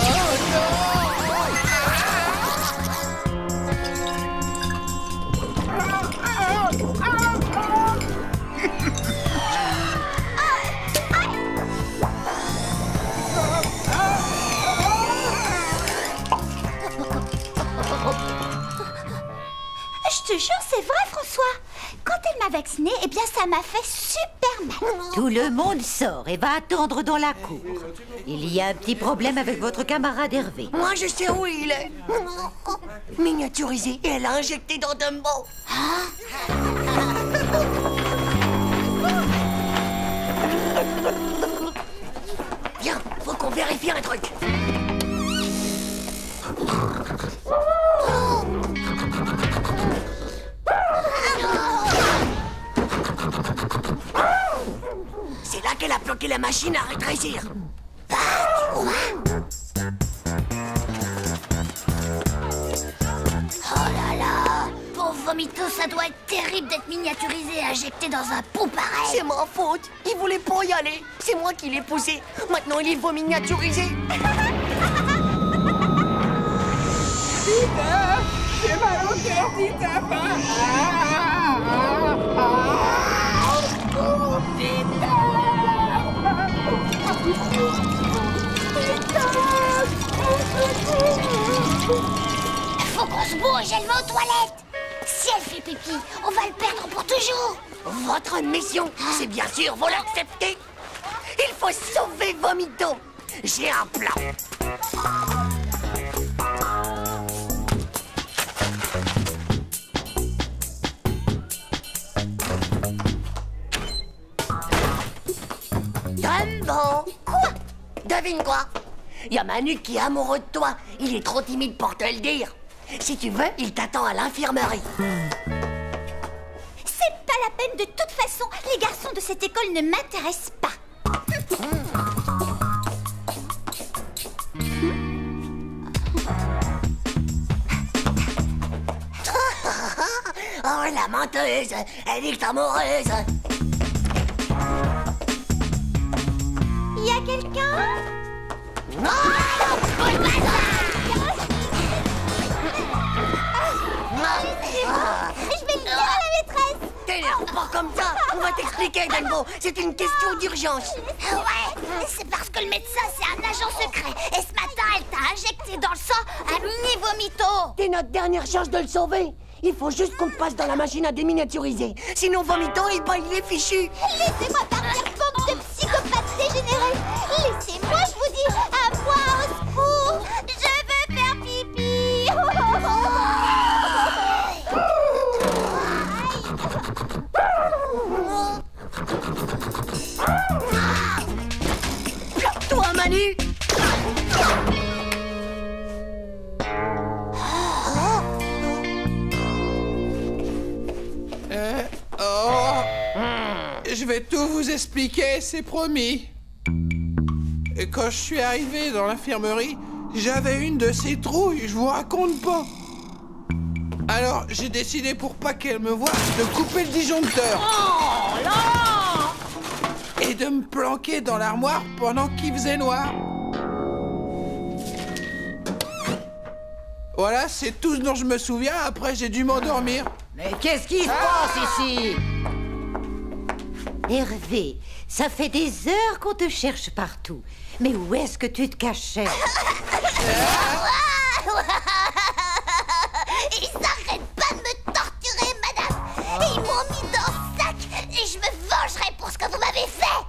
Je te jure, c'est vrai, François. Quand elle m'a vaccinée, eh bien, ça m'a fait super mal. Tout le monde sort et va attendre dans la cour. Il y a un petit problème avec votre camarade Hervé. Moi, je sais où il est. Miniaturisé, et elle a injecté dans Dumbo. Hein? Viens, faut qu'on vérifie un truc. C'est là qu'elle a planqué la machine à rétrécir. Ah, tu vois? Oh là là! Pauvre Vomito, ça doit être terrible d'être miniaturisé et injecté dans un pot pareil. C'est ma faute. Il voulait pas y aller. C'est moi qui l'ai poussé. Maintenant, il est vominiaturisé. Titeuf! J'ai mal au cœur, Titeuf! Ah, ah, ah, ah, oh, oh, Titeuf! Faut qu'on se bouge, elle va aux toilettes. Si elle fait pipi, on va le perdre pour toujours. Votre mission, c'est bien sûr, vous l'acceptez. Il faut sauver Vomito. J'ai un plan. Dumbo! Quoi? Devine quoi? Il y a Manu qui est amoureux de toi. Il est trop timide pour te le dire. Si tu veux, il t'attend à l'infirmerie. C'est pas la peine, de toute façon, les garçons de cette école ne m'intéressent pas. Oh, la menteuse! Elle est amoureuse! Y'a quelqu'un? Non! Je vais le dire à la maîtresse! T'énerve pas comme ça! On va t'expliquer, Dalbo! C'est une question d'urgence! Ouais! C'est parce que le médecin, c'est un agent secret! Et ce matin, elle t'a injecté dans le sang un mini-vomito! C'est notre dernière chance de le sauver! Il faut juste qu'on passe dans la machine à déminiaturiser. Sinon, Vomidon, il, bah, il est fichu. Laissez-moi partir, bande de psychopathes dégénérés. Laissez-moi, je vous dis, à moi, au secours. Je veux faire pipi. Oh, oh, oh. Toi, Manu. Je vais tout vous expliquer, c'est promis. Et quand je suis arrivé dans l'infirmerie, j'avais une de ces trouilles, je vous raconte pas. Alors, j'ai décidé, pour pas qu'elle me voie, de couper le disjoncteur. Oh là! Et de me planquer dans l'armoire pendant qu'il faisait noir. Voilà, c'est tout ce dont je me souviens, après j'ai dû m'endormir. Mais qu'est-ce qui se ah passe ici? Hervé, ça fait des heures qu'on te cherche partout. Mais où est-ce que tu te cachais? Ils n'arrêtent pas de me torturer, madame. Et ils m'ont mis dans le sac. Et je me vengerai pour ce que vous m'avez fait.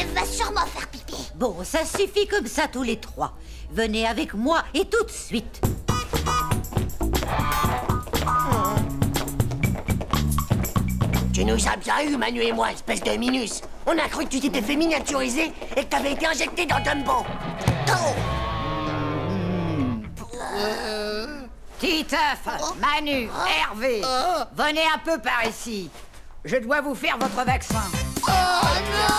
Elle va sûrement faire pipi. Bon, ça suffit comme ça tous les trois. Venez avec moi et tout de suite. Tu nous as bien eu, Manu et moi, espèce de minus. On a cru que tu t'étais fait miniaturiser et que t'avais été injecté dans Dumbo. Oh euh... Titeuf, oh. Manu, oh. Hervé, oh. venez un peu par ici. Je dois vous faire votre vaccin. Oh non!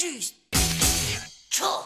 Juste. Tchou.